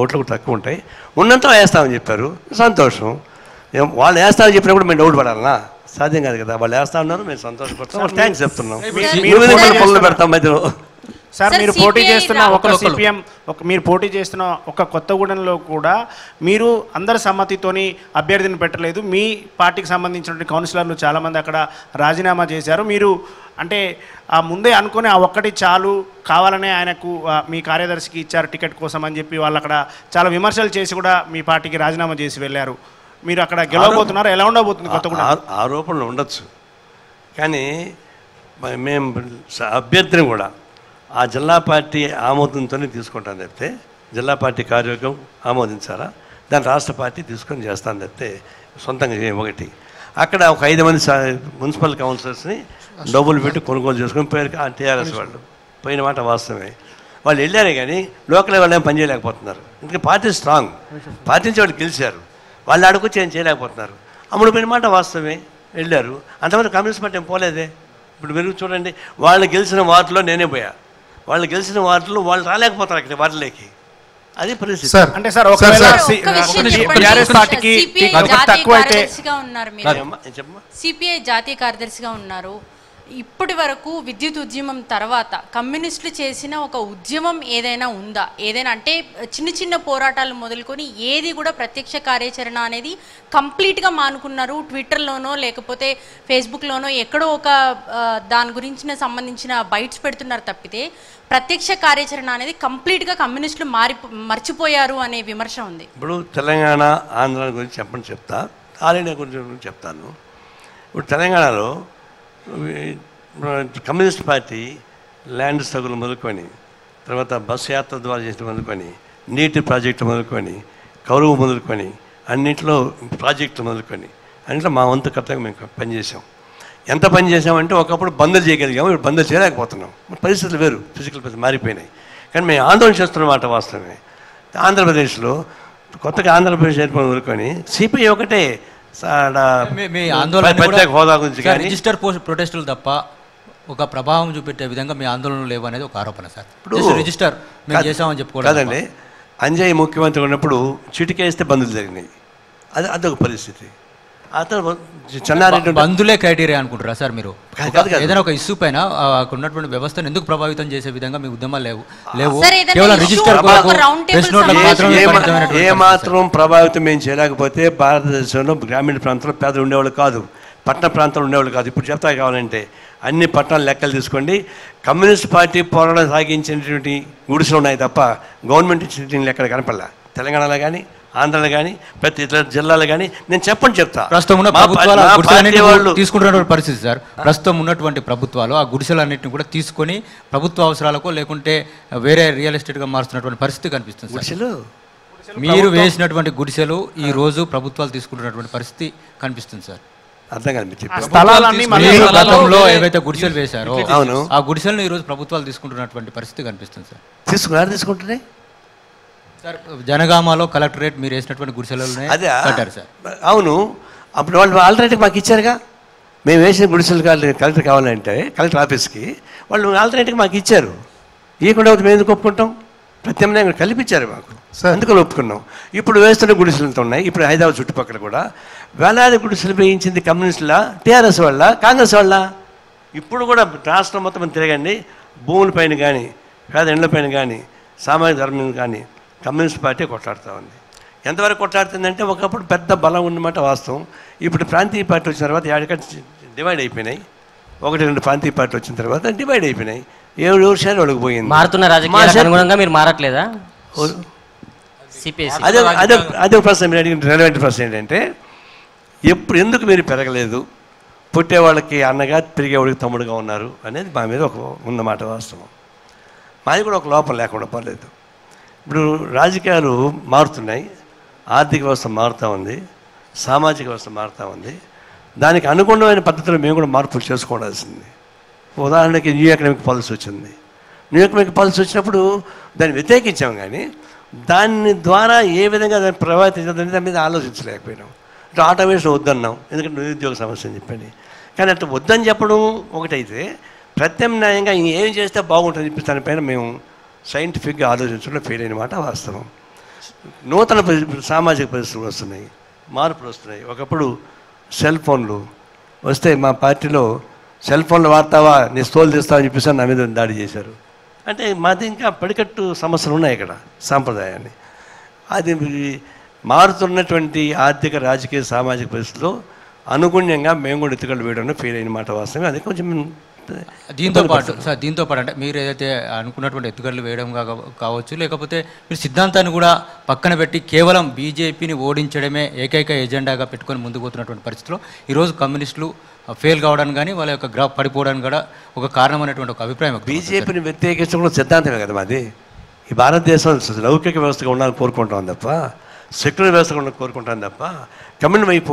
ఓట్లు కూడా తక్కువ ఉంటాయి, ఉన్నంత వేస్తామని చెప్పారు సంతోషం. వాళ్ళు వేస్తామని చెప్పినప్పుడు మేము డౌట్ పడాలన్నా, సాధ్యం కాదు కదా. వాళ్ళు వేస్తా ఉన్నారు, మేము సంతోషపడతాం, థ్యాంక్స్ చెప్తున్నాం. పనులు పెడతాం మధ్యలో. సార్ మీరు పోటీ చేస్తున్న ఒక సిపిఎం ఒక మీరు పోటీ చేస్తున్న ఒక కొత్తగూడెంలో కూడా మీరు అందరి సమ్మతితోని అభ్యర్థిని పెట్టలేదు. మీ పార్టీకి సంబంధించినటువంటి కౌన్సిలర్లు చాలామంది అక్కడ రాజీనామా చేశారు. మీరు అంటే ఆ ముందే అనుకుని ఆ ఒక్కటి చాలు కావాలనే ఆయనకు మీ కార్యదర్శికి ఇచ్చారు టికెట్ కోసం అని చెప్పి వాళ్ళు అక్కడ చాలా విమర్శలు చేసి కూడా మీ పార్టీకి రాజీనామా చేసి వెళ్ళారు. మీరు అక్కడ గెలవబోతున్నారు, ఎలా ఉండబోతుంది? కొత్తగూడెం ఆరోపణలు ఉండొచ్చు, కానీ మేము అభ్యర్థిని కూడా ఆ జిల్లా పార్టీ ఆమోదంతోనే తీసుకుంటాను చెప్తే, జిల్లా పార్టీ కార్యవర్గం ఆమోదించారా దాని రాష్ట్ర పార్టీ తీసుకొని చేస్తాను చెప్తే సొంతంగా ఒకటి. అక్కడ ఒక ఐదు మంది మున్సిపల్ కౌన్సిలర్స్ని డబ్బులు పెట్టి కొనుగోలు చేసుకుని పోయారు టీఆర్ఎస్ వాళ్ళు. పోయిన మాట వాస్తవమే, వాళ్ళు వెళ్ళారే కానీ లోకల్ వాళ్ళు ఏం పని చేయలేకపోతున్నారు. ఇంకా పార్టీ స్ట్రాంగ్, పార్టీ నుంచి వాళ్ళు గెలిచారు, వాళ్ళు అడుగుచ్చి ఏం చేయలేకపోతున్నారు. అప్పుడు పోయిన మాట వాస్తవమే, వెళ్ళారు. అంతమంది కమ్యూనిస్ట్ పార్టీ ఏం పోలేదే. ఇప్పుడు మీరు చూడండి, వాళ్ళు గెలిచిన వార్డులో నేనే పోయా, వాళ్ళు గెలిచిన వార్డులు వాళ్ళు రాలేకపోతారు అక్కడ వార్డులకి. అది పరిస్థితి సార్. అంటే సార్ సిపిఐ జాతీయ కార్యదర్శిగా ఉన్నారు. ఇప్పటి వరకు విద్యుత్ ఉద్యమం తర్వాత కమ్యూనిస్టులు చేసిన ఒక ఉద్యమం ఏదైనా ఉందా? ఏదైనా అంటే చిన్న చిన్న పోరాటాలు మొదలుకొని ఏది కూడా ప్రత్యక్ష కార్యాచరణ అనేది కంప్లీట్గా మానుకున్నారు. ట్విట్టర్లోనో లేకపోతే ఫేస్బుక్లోనో ఎక్కడో ఒక దాని గురించిన సంబంధించిన బైట్స్ పెడుతున్నారు తప్పితే ప్రత్యక్ష కార్యాచరణ అనేది కంప్లీట్గా కమ్యూనిస్టులు మారి మర్చిపోయారు అనే విమర్శ ఉంది. ఇప్పుడు తెలంగాణ ఆంధ్ర గురించి చెప్పండి, చెప్తా ఆల్ ఇండియా గురించి చెప్తాను. ఇప్పుడు తెలంగాణలో కమ్యూనిస్ట్ పార్టీ ల్యాండ్ స్ట్రగుల్ మొదలుకొని, తర్వాత బస్సు యాత్ర ద్వారా చేసిన మొదలుకొని, నీటి ప్రాజెక్టు మొదలుకొని, కౌరవ మొదలుకొని, అన్నింటిలో ప్రాజెక్టులు మొదలుకొని అన్నింటిలో మా వంతు కర్తగా మేము పనిచేసాం. ఎంత పని చేసామంటే ఒకప్పుడు బందలు చేయగలిగాము, ఇప్పుడు బందలు చేయలేకపోతున్నాం. పరిస్థితులు వేరు, ఫిజికల్ పరిస్థితులు మారిపోయినాయి. కానీ మేము ఆందోళన చేస్తున్నమాట వాస్తవమే. ఆంధ్రప్రదేశ్లో కొత్తగా ఆంధ్రప్రదేశ్ ఏర్పడి మొదలుకొని సిపిఐ ఒకటే రిజిస్టర్ పోస్ట్ ప్రొటెస్టులు తప్ప ఒక ప్రభావం చూపెట్టే విధంగా మీ ఆందోళనలు లేవు అనేది ఒక ఆరోపణ సార్. ఇప్పుడు రిజిస్టర్ మేము చేసామని చెప్పుకోవాలండి. అంజయ్ ముఖ్యమంత్రి ఉన్నప్పుడు చిటికేస్తే బంధులు జరిగినాయి, అది అదొక పరిస్థితి. బంధులే క్రైటీరియా అనుకుంటారా సార్ మీరు? ఏదైనా ఒక ఇష్యూ పైన అక్కడ ఉన్నటువంటి వ్యవస్థను ఎందుకు ప్రభావితం చేసే విధంగా మీ ఉద్యమాలు లేవు లేవు కేవలం రిజిస్టర్ ఏమాత్రం ప్రభావితం మేము చేయలేకపోతే భారతదేశంలో గ్రామీణ ప్రాంతంలో పేదలు ఉండేవాళ్ళు కాదు, పట్టణ ప్రాంతాలు ఉండేవాళ్ళు కాదు. ఇప్పుడు చెప్తా కావాలంటే అన్ని పట్టణాలు లెక్కలు తీసుకోండి. కమ్యూనిస్ట్ పార్టీ పోరాటం సాగించినటువంటి గుడిసెలు ఉన్నాయి తప్ప గవర్నమెంట్ ఇచ్చిన లెక్కలు కనపడలే. తెలంగాణలో కానీ ఆంధ్రలో కానీ ప్రతి ఇతర జిల్లాలో కానీ నేను చెప్పండి, చెప్తా ప్రస్తుతం ఉన్న ప్రభుత్వాలు తీసుకుంటున్నటువంటి పరిస్థితి సార్. ప్రస్తుతం ఉన్నటువంటి ప్రభుత్వాలు ఆ గుడిసెలన్నింటినీ కూడా తీసుకొని ప్రభుత్వ అవసరాలకు లేకుంటే వేరే రియల్ ఎస్టేట్గా మారుస్తున్నటువంటి పరిస్థితి కనిపిస్తుంది. గుడిసెలు మీరు వేసినటువంటి గుడిసెలు ఈ రోజు ప్రభుత్వాలు తీసుకుంటున్నటువంటి పరిస్థితి కనిపిస్తుంది సార్. అర్థం కనిపించింది ఏవైతే గుడిసెలు వేశారో ఆ గుడిసెలను ఈరోజు ప్రభుత్వాలు తీసుకుంటున్నటువంటి పరిస్థితి కనిపిస్తుంది సార్. తీసుకున్నారు తీసుకుంటున్నాయి సార్. జనగామలో కలెక్టరేట్ మీరు వేసినటువంటి గుడిసెలలోనే అదే కట్టారు సార్. అవును, అప్పుడు వాళ్ళు ఆల్రెడీ మాకు ఇచ్చారుగా. మేము వేసిన గుడిసెలు కావాలి కలెక్టర్ కావాలంటే కలెక్టర్ ఆఫీస్కి వాళ్ళు ఆల్టర్నేటివ్గా మాకు ఇచ్చారు. ఇవ్వకుండా మేము ఎందుకు ఒప్పుకుంటాం? ప్రత్యామ్నాయం కల్పించారు మాకు, అందుకని ఒప్పుకున్నాం. ఇప్పుడు వేస్తున్న గుడిసెలతో ఉన్నాయి. ఇప్పుడు హైదరాబాద్ చుట్టుపక్కల కూడా వేలాది గుడిసెలు వేయించింది కమ్యూనిస్టుల, టీఆర్ఎస్ వల్ల, కాంగ్రెస్ వల్ల. ఇప్పుడు కూడా రాష్ట్రం మొత్తం తిరగండి, భూములపైన కానీ పేద ఎండ్లపైన కానీ సామాజిక ధర్మం కానీ కమ్యూనిస్ట్ పార్టీ కొట్లాడుతూ ఉంది. ఎంతవరకు కొట్లాడుతుందంటే ఒకప్పుడు పెద్ద బలం ఉన్నమాట వాస్తవం. ఇప్పుడు ప్రాంతీయ పార్టీ వచ్చిన తర్వాత ఏడకట్టి డివైడ్ అయిపోయినాయి. ఒకటి రెండు ప్రాంతీయ పార్టీ వచ్చిన తర్వాత డివైడ్ అయిపోయినాయి. ఏడు ఏడు సార్లు అడుగు పోయింది. మారుతున్న రాజకీయాలకు అనుగుణంగా మీరు మారట్లేదా? అదే అదే అదే ప్రశ్న మీరు అడిగిన రెలవెంట్ ప్రశ్న ఏంటంటే ఎప్పుడు ఎందుకు మీరు పెరగలేదు? పుట్టేవాళ్ళకి అన్నగా పెరిగేవాళ్ళకి తమ్ముడుగా ఉన్నారు అనేది మా మీద ఒక ఉన్నమాట వాస్తవం. మాది కూడా ఒక లోపం లేకుండా పర్లేదు. ఇప్పుడు రాజకీయాలు మారుతున్నాయి, ఆర్థిక వ్యవస్థ మారుతూ ఉంది, సామాజిక వ్యవస్థ మారుతూ ఉంది. దానికి అనుగుణమైన పద్ధతిలో మేము కూడా మార్పులు చేసుకోవాల్సింది. ఉదాహరణకి న్యూ ఎకనామిక్ పాలసీ వచ్చింది. న్యూ ఎకనామిక్ పాలసీ వచ్చినప్పుడు దాన్ని వ్యతిరేకించాం, కానీ దాని ద్వారా ఏ విధంగా దాన్ని ప్రభావితం దాని మీద ఆలోచించలేకపోయినాం. అంటే ఆటోమేషన్ వద్దన్నాం, ఎందుకంటే నిరుద్యోగ సమస్య అని చెప్పండి. కానీ అట్లా వద్దని చెప్పడం ఒకటైతే ప్రత్యామ్నాయంగా ఏం చేస్తే బాగుంటుంది చెప్పి దానిపైన మేము సైంటిఫిక్గా ఆలోచించడం ఫెయిల్ అయిన మాట వాస్తవం. నూతన సామాజిక పరిస్థితులు వస్తున్నాయి, మార్పులు వస్తున్నాయి. ఒకప్పుడు సెల్ ఫోన్లు వస్తే మా పార్టీలో సెల్ ఫోన్లు వాడతావా నీ తోలు తీస్తావని చెప్పేసి నా మీద దాడి చేశారు. అంటే మాది ఇంకా పడికట్టు సమస్యలు ఉన్నాయి ఇక్కడ సాంప్రదాయాన్ని. అది మారుతున్నటువంటి ఆర్థిక రాజకీయ సామాజిక పరిస్థితుల్లో అనుగుణ్యంగా మేము కూడా ఎత్తుకలు వేయడంలో ఫెయిల్ అయిన మాట వాస్తవమే. అది కొంచెం దీంతో పాటు సార్ దీంతో పాటు అంటే మీరు ఏదైతే అనుకున్నటువంటి ఎత్తుగడలు వేయడం కావచ్చు, లేకపోతే మీరు సిద్ధాంతాన్ని కూడా పక్కన పెట్టి కేవలం బీజేపీని ఓడించడమే ఏకైక ఎజెండాగా పెట్టుకొని ముందుకు పోతున్నటువంటి పరిస్థితిలో ఈరోజు కమ్యూనిస్టులు ఫెయిల్ కావడానికి కానీ వాళ్ళ యొక్క గ్రాఫ్ పడిపోవడానికి కూడా ఒక కారణం అనేటువంటి ఒక అభిప్రాయం. బీజేపీని వ్యతిరేకించడం కూడా సిద్ధాంతమే కదా మాది. ఈ భారతదేశం లౌకిక వ్యవస్థగా ఉండాలని కోరుకుంటాం తప్ప సెక్యులర్ వ్యవస్థ కూడా కోరుకుంటాను తప్ప కమ్యూనిస్ట్ వైపు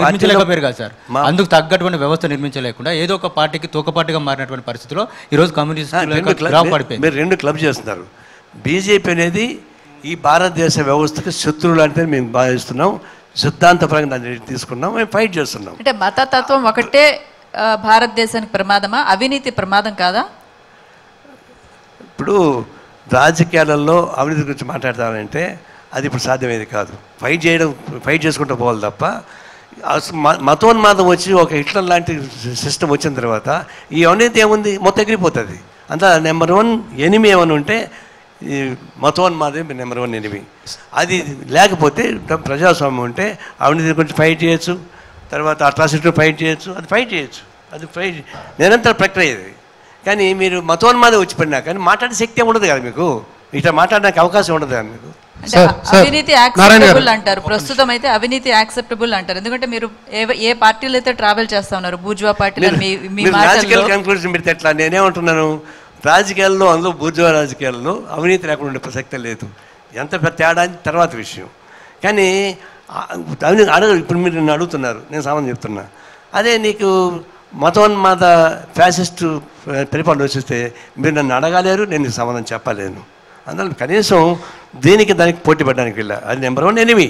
నిర్మించలేకపోయారు కదా సార్. అందుకు తగ్గటువంటి వ్యవస్థ నిర్మించలేకుండా ఏదో ఒక పార్టీకి తోకపాటుగా మారినటువంటి పరిస్థితిలో ఈరోజు కమ్యూనిస్ట్ మీరు రెండు క్లబ్ చేస్తున్నారు. బీజేపీ అనేది ఈ భారతదేశ వ్యవస్థకు శత్రువులు అంటే మేము భావిస్తున్నాం, సిద్ధాంతపరంగా దాన్ని తీసుకున్నాం, మేము ఫైట్ చేస్తున్నాం. అంటే మతతత్వం ఒకటే భారతదేశానికి ప్రమాదమా, అవినీతి ప్రమాదం కాదా? ఇప్పుడు రాజకీయాలలో అవినీతి గురించి మాట్లాడతానంటే అది ఇప్పుడు సాధ్యమేది కాదు. ఫైట్ చేయడం ఫైట్ చేసుకుంటూ పోవాలి తప్ప మతోన్మాదం వచ్చి ఒక హిట్లర్ లాంటి సిస్టమ్ వచ్చిన తర్వాత ఈ అవినీతి ఏముంది మొత్తం ఎగిరిపోతుంది. అంతా నెంబర్ వన్ ఎనిమి ఏమని ఉంటే ఈ మతోన్మాదం నెంబర్ వన్ ఎనిమి. అది లేకపోతే ప్రజాస్వామ్యం ఉంటే అవినీతి గురించి ఫైట్ చేయొచ్చు, తర్వాత అట్రాసిటీ ఫైట్ చేయొచ్చు, అది ఫైట్ చేయొచ్చు, అది ఫైట్ నిరంతర ప్రక్రియ ఇది. కానీ మీరు మతోన్మాద వచ్చి పడినా కానీ మాట్లాడే శక్తి ఉండదు కదా మీకు, ఇట్లా మాట్లాడడానికి అవకాశం ఉండదు కదా మీకు. అవినీతి యాక్సెప్టబుల్ అంటారు, ప్రస్తుతం అయితే అవినీతి యాక్సెప్టబుల్ అంటారు. ఎందుకంటే మీరు ఏ పార్టీలు అయితే ట్రావెల్ చేస్తా ఉన్నారు, బూర్జువా పార్టీలు ఎట్లా? నేనేమంటున్నాను, రాజకీయాల్లో అందులో బూర్జువా రాజకీయాల్లో అవినీతి లేకుండా ఉండే ప్రసక్తే లేదు. ఎంత తేడా తర్వాత విషయం. కానీ అడగ ఇప్పుడు మీరు నన్ను అడుగుతున్నారు, నేను సామాన్యం చెప్తున్నా. అదే నీకు మతోన్మాద ఫ్యాసిస్టు పరిపాలన వచ్చిస్తే మీరు నన్ను అడగలేరు, నేను సమాధానం చెప్పలేను. అందులో కనీసం దీనికి దానికి పోటీ పడడానికి వెళ్ళా, అది నెంబర్ వన్ ఎనిమి.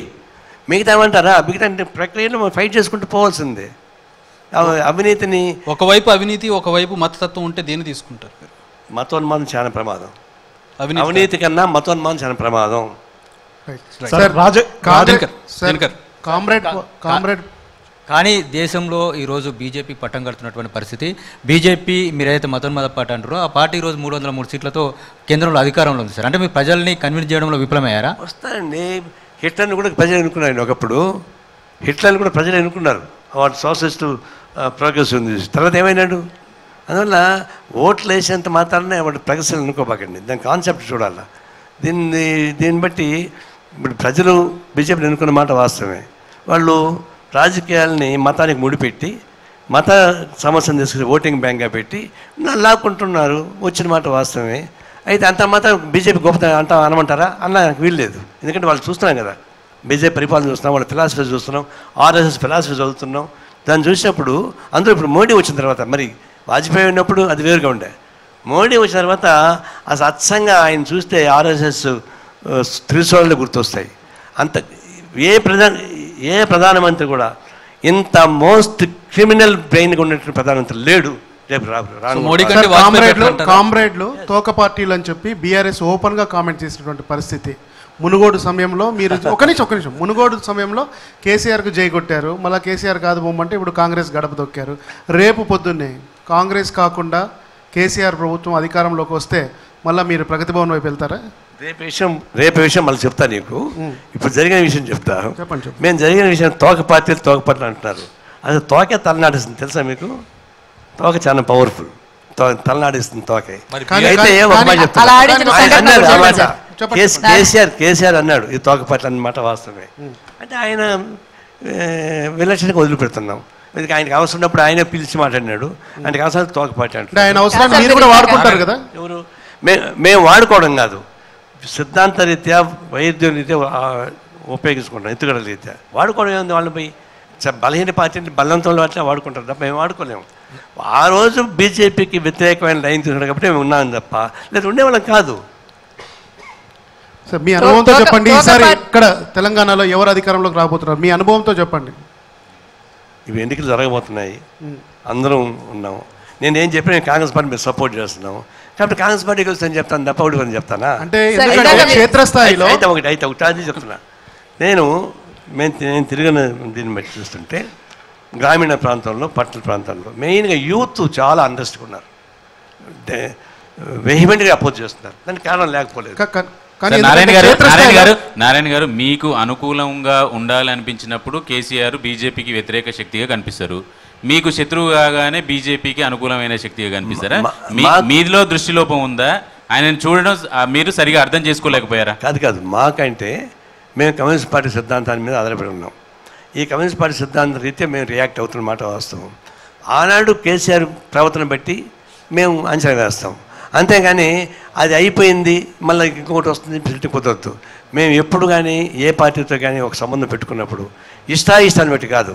మిగతా ఏమంటారా, మిగతా ప్రక్రియలో మనం ఫైట్ చేసుకుంటూ పోవాల్సిందే. అవినీతిని ఒకవైపు అవినీతి ఒకవైపు మతతత్వం ఉంటే దేన్ని తీసుకుంటారు? మతోన్మాదం చాలా ప్రమాదం, అవినీతి కన్నా మతోన్మాదం చాలా ప్రమాదం. కామ్రేడ్ కామ్రేడ్ కానీ దేశంలో ఈరోజు బీజేపీ పట్టం కడుతున్నటువంటి పరిస్థితి. బీజేపీ మీరైతే మతోన్మాద పార్టీ అంటారో ఆ పార్టీ ఈరోజు మూడు వందల మూడు సీట్లతో కేంద్రంలో అధికారంలో ఉంది సార్. అంటే మీరు ప్రజల్ని కన్విన్స్ చేయడంలో విఫలమయ్యారా? వస్తారండి, హిట్లర్ని కూడా ప్రజలు ఎన్నుకున్నారు. ఒకప్పుడు హిట్లర్ని కూడా ప్రజలు ఎన్నుకున్నారు, వాడు సోషలిస్టు ప్రోగ్రెస్ ఉంది. తర్వాత ఏమైనాడు? అందువల్ల ఓట్లు వేసేంత మాత్రాన్ని వాడు ప్రగతిని ఎన్నుకోబాకండి, దాని కాన్సెప్ట్ చూడాలి. దీన్ని దీన్ని బట్టి ఇప్పుడు ప్రజలు బీజేపీని ఎన్నుకున్న మాట వాస్తవమే. వాళ్ళు రాజకీయాలని మతానికి ముడిపెట్టి మత సమస్యను తీసుకుని ఓటింగ్ బ్యాంక్గా పెట్టి లాక్కుంటున్నారు, వచ్చిన మాట వాస్తవమే. అయితే అంత మాత్రం బీజేపీ గొప్ప అంట అనమంటారా? అన్న వీల్లేదు. ఎందుకంటే వాళ్ళు చూస్తున్నాం కదా, బీజేపీ పరిపాలన చూస్తున్నాం, వాళ్ళ ఫిలాసఫీ చూస్తున్నాం, ఆర్ఎస్ఎస్ ఫిలాసఫీ చదువుతున్నాం. దాన్ని చూసినప్పుడు అందరూ ఇప్పుడు మోడీ వచ్చిన తర్వాత, మరి వాజ్పేయి ఉన్నప్పుడు అది వేరుగా ఉండే, మోడీ వచ్చిన తర్వాత అసలు అచ్చంగా ఆయన చూస్తే ఆర్ఎస్ఎస్ త్రిశూలాలు గుర్తొస్తాయి. అంత ఏ ప్రధాన ఏ ప్రధానమంత్రి కూడా ఇంత మోస్ట్ క్రిమినల్ బ్రెయిన్గా ఉన్నటువంటి ప్రధానమంత్రి లేడు. రేపు కామ్రేడ్లు తోక పార్టీలు అని చెప్పి బీఆర్ఎస్ ఓపెన్గా కామెంట్ చేసినటువంటి పరిస్థితి మునుగోడు సమయంలో. మీరు ఒక నిమిషం ఒక నిమిషం మునుగోడు సమయంలో కేసీఆర్కు జై కొట్టారు, మళ్ళీ కేసీఆర్ కాదు బొమ్మంటే ఇప్పుడు కాంగ్రెస్ గడప దొక్కారు. రేపు పొద్దున్నే కాంగ్రెస్ కాకుండా కేసీఆర్ ప్రభుత్వం అధికారంలోకి వస్తే మళ్ళీ మీరు ప్రగతి భవన్ వైపు వెళ్తారా? రేపు విషయం రేపు విషయం మళ్ళీ చెప్తా నీకు. ఇప్పుడు జరిగిన విషయం చెప్తా. చెప్పండి. మేము జరిగిన విషయం తోక పార్టీలు తోక పార్టీలు అంటున్నారు. అసలు తోకే తలనాడిస్తుంది తెలుసా మీకు? తోక చాలా పవర్ఫుల్, తో తలనాడిస్తుంది తోకే. అయితే కేసీఆర్ కేసీఆర్ అన్నాడు ఈ తోక పార్టీలు అన్నమాట వాస్తవమే. అంటే ఆయన విలక్షణకి వదిలిపెడుతున్నాం, ఎందుకంటే ఆయనకు అవసరం ఉన్నప్పుడు ఆయన పిలిచి మాట్లాడినాడు. ఆయనకు అవసరం తోక పార్టీ అంటున్నారు కదా. ఎవరు మేము మేము వాడుకోవడం కాదు, సిద్ధాంత రీత్యా వైద్యం రీత్యా ఉపయోగించుకుంటాం. ఎత్తుగడల రీత్యా వాడుకోవడం ఏముంది, వాళ్ళు పోయి బలహీన పార్టీని బలవంతంలో అట్లా వాడుకుంటారు తప్ప మేము వాడుకోలేము. ఆ రోజు బీజేపీకి వ్యతిరేకమైన లైన్ తీసుకున్నాం కాబట్టి మేము ఉన్నామని తప్ప లేదు, ఉండేవాళ్ళం కాదు. సార్ మీ అనుభవంతో చెప్పండి, ఈసారి ఇక్కడ తెలంగాణలో ఎవరు అధికారంలోకి రాబోతున్నారు మీ అనుభవంతో చెప్పండి. ఇవి ఎన్నికలు జరగబోతున్నాయి, అందరం ఉన్నాము. నేను ఏం చెప్పినా నేను కాంగ్రెస్ పార్టీ మీరు సపోర్ట్ చేస్తున్నాము కాబట్టి కాంగ్రెస్ పార్టీకి వస్తుందని చెప్తాను తప్ప ఒకటి అని చెప్తానా అంటే క్షేత్రస్థాయిలో అయితే ఒకటి అయితే ఒకటి అది చెప్తున్నా. నేను మేము నేను తిరిగిన దీన్ని బట్టి చూస్తుంటే గ్రామీణ ప్రాంతంలో పట్టణ ప్రాంతాల్లో మెయిన్గా యూత్ చాలా అండర్స్టున్నారు, వెహిమెంట్గా అపోజ్ చేస్తున్నారు, దానికి కారణం లేకపోలేదు. నారాయణ గారు నారాయణ గారు నారాయణ గారు మీకు అనుకూలంగా ఉండాలనిపించినప్పుడు కేసీఆర్ బీజేపీకి వ్యతిరేక శక్తిగా కనిపిస్తారు, మీకు శత్రువు కాగానే బీజేపీకి అనుకూలమైన శక్తిగా కనిపిస్తారా? మీలో దృష్టి లోపం ఉందా? ఆయన చూడడం మీరు సరిగా అర్థం చేసుకోలేకపోయారా? కాదు కాదు మాకంటే మేము కమ్యూనిస్ట్ పార్టీ సిద్ధాంతాన్ని మీద ఆధారపడి ఉన్నాం. ఈ కమ్యూనిస్ట్ పార్టీ సిద్ధాంత రీత్యా మేము రియాక్ట్ అవుతున్నమాట వాస్తవం. ఆనాడు కేసీఆర్ ప్రవర్తన బట్టి మేము అంచనా వేస్తాం, అంతేగాని అది అయిపోయింది మళ్ళీ ఇంకొకటి వస్తుంది ఫిల్టీ కుదరదు. మేము ఎప్పుడు కానీ ఏ పార్టీతో కానీ ఒక సంబంధం పెట్టుకున్నప్పుడు ఇష్టాయిష్టాన్ని బట్టి కాదు,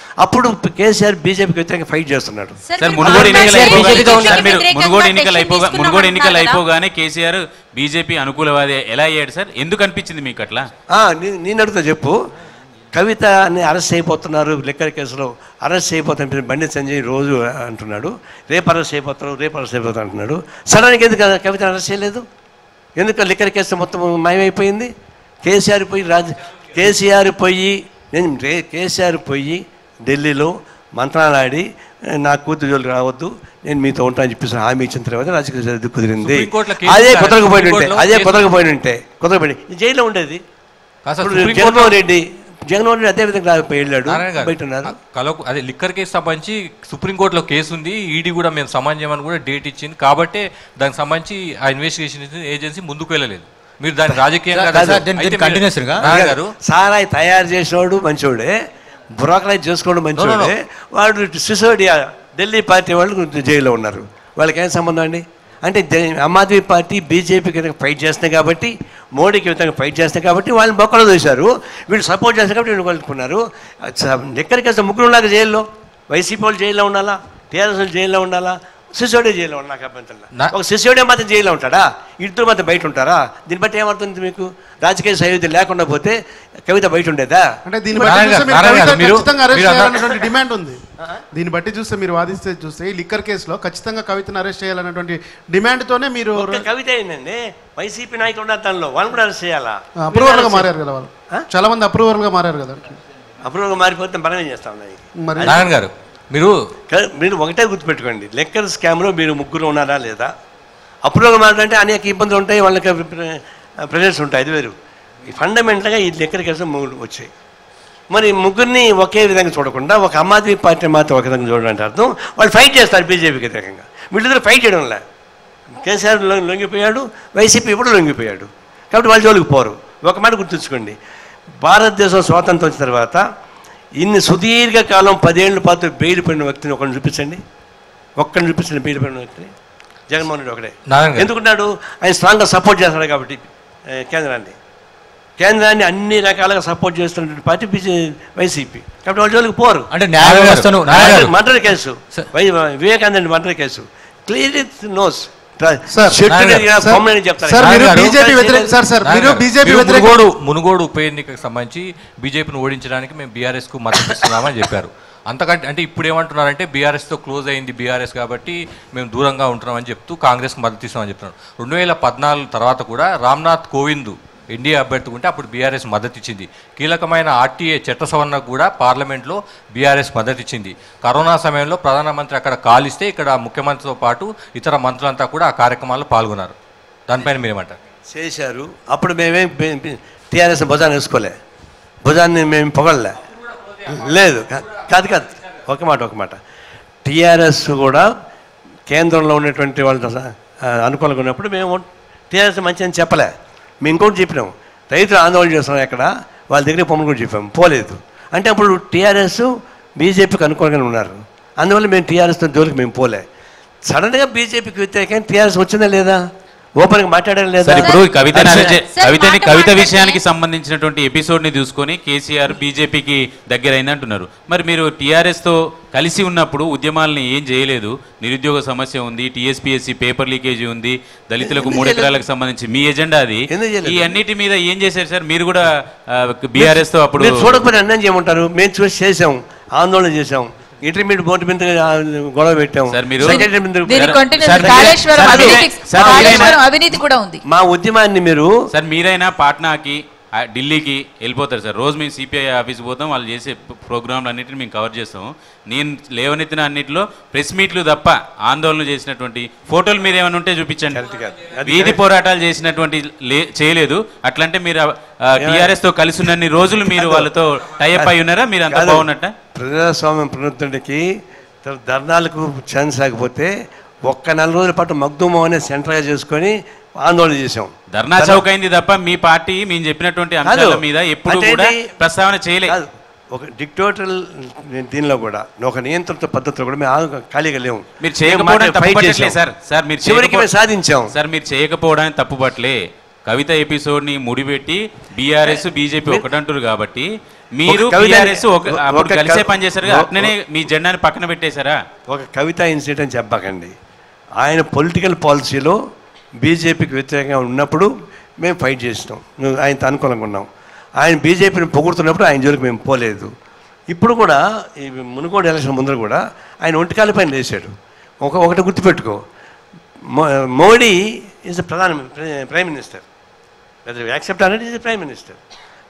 అప్పుడు కేసీఆర్ బీజేపీకి వ్యతిరేకంగా ఫైట్ చేస్తున్నాడు. మునుగోడు ఎన్నికలు అయిపోగా మునుగోడు ఎన్నికలు అయిపోగానే కేసీఆర్ బీజేపీ అనుకూలవాదే ఎలా అయ్యాడు సార్? ఎందుకు అనిపించింది మీకు అట్లా? నేను అడుగుతా చెప్పు. కవిత అని అరెస్ట్ అయిపోతున్నారు లిక్కర్ కేసులో, అరెస్ట్ అయిపోతాను బండి సంజయ్ రోజు అంటున్నాడు, రేపు అరెస్ట్ అయిపోతారు రేపు అరెస్ట్ అయిపోతారు అంటున్నాడు. సడన్గా ఎందుకు కవిత అరెస్ట్ చేయలేదు? ఎందుకు లిక్కర్ కేసు మొత్తం మాయమైపోయింది? కేసీఆర్ పోయి రాజ కేసీఆర్ పోయి నేను రే కేసీఆర్ పోయి ఢిల్లీలో మంత్రాలాడి నా కూతురు జోలికి రావద్దు నేను మీతో ఉంటానని చెప్పేసి హామీ ఇచ్చిన తర్వాత రాజకీయ కుదిరింది. అదే కుదరకపోయింటే అదే కుదరకపోయింటే కుదరపోయి జైల్లో ఉండేది. జగన్మోహన్ రెడ్డి జగన్మోహన్ రెడ్డి అదే విధంగా వెళ్ళాడు, బయట ఉన్నారు. కలవకు అదే లిక్కర్ కేసు సంబంధించి సుప్రీంకోర్టులో కేసు ఉంది, ఈడీ కూడా మేము సమాజం అని కూడా డేట్ ఇచ్చింది కాబట్టి దానికి సంబంధించి ఆ ఇన్వెస్టిగేషన్ ఏజెన్సీ ముందుకు వెళ్ళలేదు. మీరు దాని రాజకీయంగా సారాయి తయారు చేసినోడు మంచోడే, బ్రోకరేజ్ చేసుకోవడం మంచివాడే, వాడు సిసోడియా ఢిల్లీ పార్టీ వాళ్ళు జైల్లో ఉన్నారు, వాళ్ళకి ఏం సంబంధం అండి? అంటే ఆమ్ ఆద్మీ పార్టీ బీజేపీకి విధంగా ఫైట్ చేస్తున్నాయి కాబట్టి, మోడీకి విధంగా ఫైట్ చేస్తున్నాయి కాబట్టి వాళ్ళని బొక్కలో చూశారు, వీళ్ళు సపోర్ట్ చేస్తారు కాబట్టి వీళ్ళు కలుపుకున్నారు. ఎక్కడికి వస్తే ముగ్గురు ఉన్నాక జైల్లో, వైసీపీ వాళ్ళు జైల్లో ఉండాలా, టీఆర్ఎస్ వాళ్ళు జైల్లో ఉండాలా, సిసోడియా జైల్లో ఉన్నా అభ్యంతరంలో ఒక సిసోడియా మాత్రం జైల్లో ఉంటాడా? ఇద్దరు మాత్రం బయట ఉంటారా? దీన్ని బట్టి ఏమవుతుంది మీకు? రాజకీయ సయోధ్య లేకుండా పోతే కవిత బయట ఉండేదా? అంటే డిమాండ్ ఉంది. దీన్ని బట్టి చూస్తే మీరు వాదిస్తే చూస్తే ఈ లిక్కర్ కేసులో ఖచ్చితంగా కవితను అరెస్ట్ చేయాలన్నటువంటి డిమాండ్ తోనే మీరు కవిత ఏంటండి వైసీపీ నాయకులు ఉన్నారు దానిలో, వాళ్ళు కూడా అరెస్ట్ చేయాలా? అప్రూవల్ గా మారారు కదా వాళ్ళు, చాలా మంది అప్రూవల్ గా మారారు కదా. అప్రూవల్ గా మారిపోతే మనం ఏం చేస్తాం? నారాయణ గారు మీరు మీరు ఒకటే గుర్తుపెట్టుకోండి, లెక్కర్ స్కామ్లో మీరు ముగ్గురు ఉన్నారా లేదా? అప్రూవల్ మాట్లాడంటే అనేక ఇబ్బందులు ఉంటాయి, వాళ్ళకి ప్రెజర్స్ ఉంటాయి, అది వేరు. ఫండమెంటల్గా ఈ లెక్కర్ కేసు మూడు వచ్చాయి. మరి ముగ్గురిని ఒకే విధంగా చూడకుండా ఒక ఆమ్ ఆద్మీ పార్టీ మాత్రం ఒక విధంగా చూడాలంటే అర్థం వాళ్ళు ఫైట్ చేస్తారు బీజేపీకి వ్యతిరేకంగా. వీళ్ళిద్దరు ఫైట్ చేయడం లే, కేసీఆర్ లొంగిపోయాడు, వైసీపీ కూడా లొంగిపోయాడు కాబట్టి వాళ్ళు జోలికి పోరు. ఒక మాట గుర్తుంచుకోండి, భారతదేశం స్వాతంత్రం వచ్చిన తర్వాత ఇన్ని సుదీర్ఘకాలం పదేళ్ల పాటు బెయిల్ పడిన వ్యక్తిని ఒకరిని చూపించండి, ఒక్కరిని చూపించండి బెయిల్ పడిన వ్యక్తిని. జగన్మోహన్ రెడ్డి ఒకడే. ఎందుకున్నాడు? ఆయన స్ట్రాంగ్గా సపోర్ట్ చేస్తాడు కాబట్టి కేంద్రాన్ని కేంద్రాన్ని అన్ని రకాలుగా సపోర్ట్ చేస్తున్నటువంటి పార్టీ బీజే వైసీపీ కాబట్టి వాళ్ళ జోలికి పోరు. అంటే murder case, Vivekananda murder case clearly knows. Munugode ఉప ఎన్నికకు సంబంధించి బీజేపీని ఓడించడానికి మేము బీఆర్ఎస్ కు మద్దతు ఇస్తున్నామని చెప్పారు. అంతకంటే అంటే ఇప్పుడు ఏమంటున్నారంటే బీఆర్ఎస్ తో క్లోజ్ అయింది, బీఆర్ఎస్ కాబట్టి మేము దూరంగా ఉంటున్నామని చెప్తూ కాంగ్రెస్ మద్దతు ఇస్తున్నామని చెప్తున్నారు. రెండు వేల పద్నాలుగు తర్వాత కూడా రామ్నాథ్ కోవింద్ ఎన్డీఏ అభ్యర్థి ఉంటే అప్పుడు బీఆర్ఎస్ మద్దతు ఇచ్చింది. కీలకమైన ఆర్టీఏ చట్ట సవరణకు కూడా పార్లమెంట్లో బీఆర్ఎస్ మద్దతు ఇచ్చింది. కరోనా సమయంలో ప్రధానమంత్రి అక్కడ కాలిస్తే ఇక్కడ ముఖ్యమంత్రితో పాటు ఇతర మంత్రులంతా కూడా ఆ కార్యక్రమాల్లో పాల్గొన్నారు. దానిపైన మీరేమంటారు? చేశారు. అప్పుడు మేమే టీఆర్ఎస్ భుజాన్ని వేసుకోలే, భుజాన్ని మేము పొగలలే, లేదు. కాదు కాదు ఒక మాట ఒక మాట టీఆర్ఎస్ కూడా కేంద్రంలో ఉన్నటువంటి వాళ్ళతో అనుకూలంగా ఉన్నప్పుడు మేము టీఆర్ఎస్ మంచి అని చెప్పలే. మేము ఇంకోటి చెప్పినాం, రైతులు ఆందోళన చేస్తున్నాం ఎక్కడ వాళ్ళ దగ్గర పొమ్మని కూడా చెప్పాము, పోలేదు. అంటే అప్పుడు టీఆర్ఎస్ బీజేపీకి అనుకూలంగానే ఉన్నారు, అందువల్ల మేము టీఆర్ఎస్తో జోలికి మేము పోలే. సడన్గా బీజేపీకి వ్యతిరేకంగా టీఆర్ఎస్ వచ్చిందా లేదా? ఓపెన్ గా మాట్లాడడం లేదా? ఇప్పుడు కవిత కవితని కవిత విషయానికి సంబంధించినటువంటి ఎపిసోడ్ ని చూసుకొని కేసీఆర్ బీజేపీకి దగ్గర అయిందంటున్నారు. మరి మీరు టీఆర్ఎస్ తో కలిసి ఉన్నప్పుడు ఉద్యమాలని ఏం చేయలేదు? నిరుద్యోగ సమస్య ఉంది, టీఎస్పీఎస్సీ పేపర్ లీకేజీ ఉంది, దళితులకు మూడు ఎకరాలకు సంబంధించి మీ ఎజెండా అది. ఈ అన్నిటి మీద ఏం చేశారు సార్ మీరు కూడా బీఆర్ఎస్ తో? అప్పుడు చూడకపోతే అన్నం చేయమంటారు. మేము చూసి చేసాం, ఆందోళన చేసాం, ఇంటర్మీడియట్ బోర్డు మీద గొడవ పెట్టాము. మా ఉద్యమాన్ని మీరు సార్ మీరైనా పాట్నాకి ఢిల్లీకి వెళ్ళిపోతారు సార్. రోజు మేము సిపిఐ ఆఫీస్కి పోతాం, వాళ్ళు చేసే ప్రోగ్రాంలు అన్నింటిని మేము కవర్ చేస్తాం. నేను లేవనెత్తిన అన్నింటిలో ప్రెస్ మీట్లు తప్ప ఆందోళన చేసినటువంటి ఫోటోలు మీరు ఏమైనా ఉంటే చూపించండి. వీధి పోరాటాలు చేసినటువంటి చేయలేదు. అట్లంటే మీరు టీఆర్ఎస్ తో కలిసి ఉన్నన్ని రోజులు మీరు వాళ్ళతో టైఅప్ అయి ఉన్నారా? మీరు అంత బాగున్నట్ట ప్రజాస్వామ్యం పునరుద్ధరణకి ధర్నాలకు ఛాన్స్ లేకపోతే ఒక్క నెల రోజుల పాటు మగ్ధూమం అనేది సెంటర్గా చేసుకొని ఆందోళన చేసాం. ధర్నా చౌక్ అయింది తప్ప మీ పార్టీ మేము చెప్పినటువంటి అంశాల మీద ఎప్పుడు కూడా ప్రస్తావన చేయలేదు. ఒక డిక్టేటరల్ దీనిలో కూడా ఒక నియంత్రణ పద్ధతిలో కూడా మేము ఖాళీగా లేవు. మీరు చేయకపోవడానికి తప్పుపట్టలే సార్. సార్ మీరు చివరికి సాధించాం సార్. మీరు చేయకపోవడానికి తప్పుపట్టలే. కవిత ఎపిసోడ్ ని ముడిపెట్టి బీఆర్ఎస్ బీజేపీ ఒకటంటారు కాబట్టి మీరు బీఆర్ఎస్ కలిసే పనిచేశారు. అట్లనే మీ జెండాని పక్కన పెట్టేశారా? ఒక కవిత ఇన్సిడెంట్ చెప్పకండి. ఆయన పొలిటికల్ పాలసీలో బీజేపీకి వ్యతిరేకంగా ఉన్నప్పుడు మేము ఫైట్ చేసినాం, ఆయనతో అనుకూలంగా ఉన్నాం. ఆయన బీజేపీని పొగుడుతున్నప్పుడు ఆయన జోలికి మేము పోలేదు. ఇప్పుడు కూడా ఈ మునుగోడు ఎలక్షన్ ముందర కూడా ఆయన ఒంటికాల పైన లేచాడు. ఒక ఒకటి గుర్తుపెట్టుకో, మోడీ ఈజ్ ద ప్రధాన ప్రైమ్ మినిస్టర్, లేదా యాక్సెప్ట్ అనేది ఈజ్ ద ప్రైమ్ మినిస్టర్.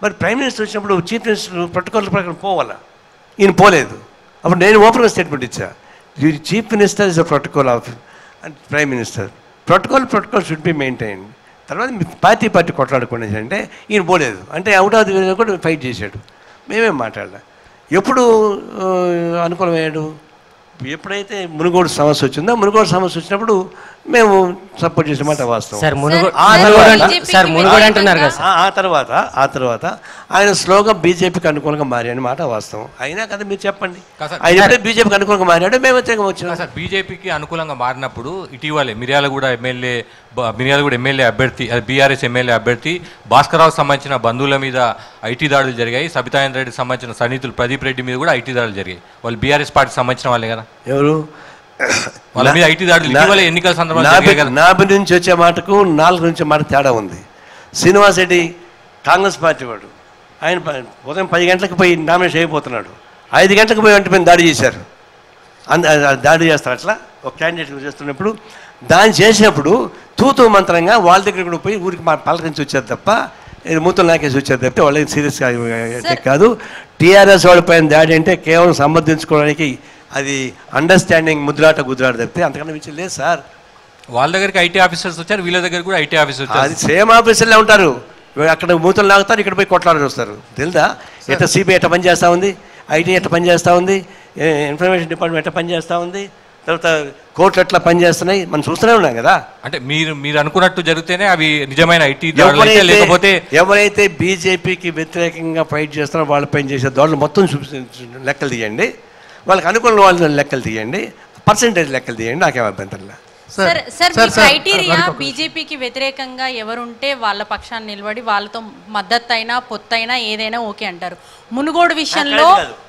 మరి ప్రైమ్ మినిస్టర్ వచ్చినప్పుడు చీఫ్ మినిస్టర్ ప్రోటోకాల్ ప్రకారం పోవాలా? ఈయన పోలేదు. అప్పుడు నేను ఓపెన్గా స్టేట్మెంట్ ఇచ్చా, chief minister is the protocol of and prime minister, protocol protocol should be maintain. తర్వాత పార్టీ పార్టీ కొట్లాడుకునేది అంటే ఈయన పోలేదు అంటే అవుట్ ఆఫ్ ది వేలో కూడా ఫైట్ చేశాడు. మేమేం మాట్లాడలే. ఎప్పుడు అనుకూలమయ్యాడు? ఎప్పుడైతే మునుగోడు సమస్య వచ్చిందో, మునుగోడు సమస్య వచ్చినప్పుడు మేము సపోర్ట్ చేసే మాట వాస్తవం. ఆ తర్వాత ఆ తర్వాత ఆయన స్లోగా బీజేపీకి అనుకూలంగా మారని మాట వాస్తవం. అయినా కదా మీరు చెప్పండి, ఆయన బీజేపీకి అనుకూలంగా మారాడు, మేము వచ్చాము. సార్ బీజేపీకి అనుకూలంగా మారినప్పుడు ఇటీవలే మిర్యాలగూడ ఎమ్మెల్యే మిర్యాలగూడ ఎమ్మెల్యే అభ్యర్థి బీఆర్ఎస్ ఎమ్మెల్యే అభ్యర్థి భాస్కర్రావుకు సంబంధించిన బంధువుల మీద ఐటీ దాడులు జరిగాయి. సబితారాయణ రెడ్డికి సంబంధించిన సన్నిహితులు ప్రదీప్ రెడ్డి మీద కూడా ఐటీ దాడులు జరిగాయి. వాళ్ళు బీఆర్ఎస్ పార్టీకి సంబంధించిన వాళ్ళే కదా? ఎవరు వాళ్ళ మీద ఐటీ దాడులు ఎన్నికల సందర్భంగా నాభి నుంచి వచ్చే మాటకు నాలుగు నుంచి మాట తేడా ఉంది. శ్రీనివాస్ రెడ్డి కాంగ్రెస్ పార్టీ వాడు, ఆయన ఉదయం పది గంటలకు పోయి నామినేషన్ అయిపోతున్నాడు, ఐదు గంటలకు పోయి వెంటనే దాడి చేశారు. దాడి చేస్తారు అట్లా ఒక క్యాండిడేట్ చేస్తున్నప్పుడు దాన్ని చేసినప్పుడు తూతూ మంత్రంగా వాళ్ళ దగ్గర కూడా పోయి ఊరికి పలకరించి వచ్చారు తప్ప మూతులు నాకేసి వచ్చారు తప్ప వాళ్ళకి సీరియస్గా కాదు. టీఆర్ఎస్ వాళ్ళపైన దాడి అంటే కేవలం సంబంధించుకోవడానికి అది అండర్స్టాండింగ్ ముద్రాట గుద్రాట తప్పితే అంతకన్నా మించి లేదు సార్. వాళ్ళ దగ్గరికి ఐటీ ఆఫీసర్స్ వచ్చారు, వీళ్ళ దగ్గర కూడా ఐటీ ఆఫీసర్స్, అది సేమ్ ఆఫీసర్లే ఉంటారు. అక్కడ మూతలు లాగుతారు, ఇక్కడ పోయి కొట్లాడి వస్తారు. తెలుదా ఎట్లా సిబిఐ ఎట్లా పనిచేస్తూ ఉంది, ఐటీ ఎట్లా పనిచేస్తూ ఉంది, ఇన్ఫర్మేషన్ డిపార్ట్మెంట్ ఎట్లా పనిచేస్తూ ఉంది, తర్వాత కోర్టులు ఎట్లా పనిచేస్తున్నాయి మనం చూస్తూనే ఉన్నాం కదా. అంటే మీరు మీరు అనుకున్నట్టు జరిగితేనే అవి నిజమైన ఐటీ దాడులు. లేకపోతే ఎవరైతే బీజేపీకి వ్యతిరేకంగా ఫైట్ చేస్తున్నారో వాళ్ళ పైన చేసే దాడులు మొత్తం చూపి లెక్కలు తీయండి, వాళ్ళకి అనుకూల వాళ్ళని లెక్కలు తీయండి, పర్సంటేజ్ లెక్కలు తీయండి, నాకేం అభ్యంతరం. సార్ సార్ మీ క్రైటీరియా బీజేపీకి వ్యతిరేకంగా ఎవరుంటే వాళ్ళ పక్షాన్ని నిలబడి వాళ్ళతో మద్దతు అయినా పొత్తైనా ఏదైనా ఓకే అంటారు. మునుగోడు విషయంలో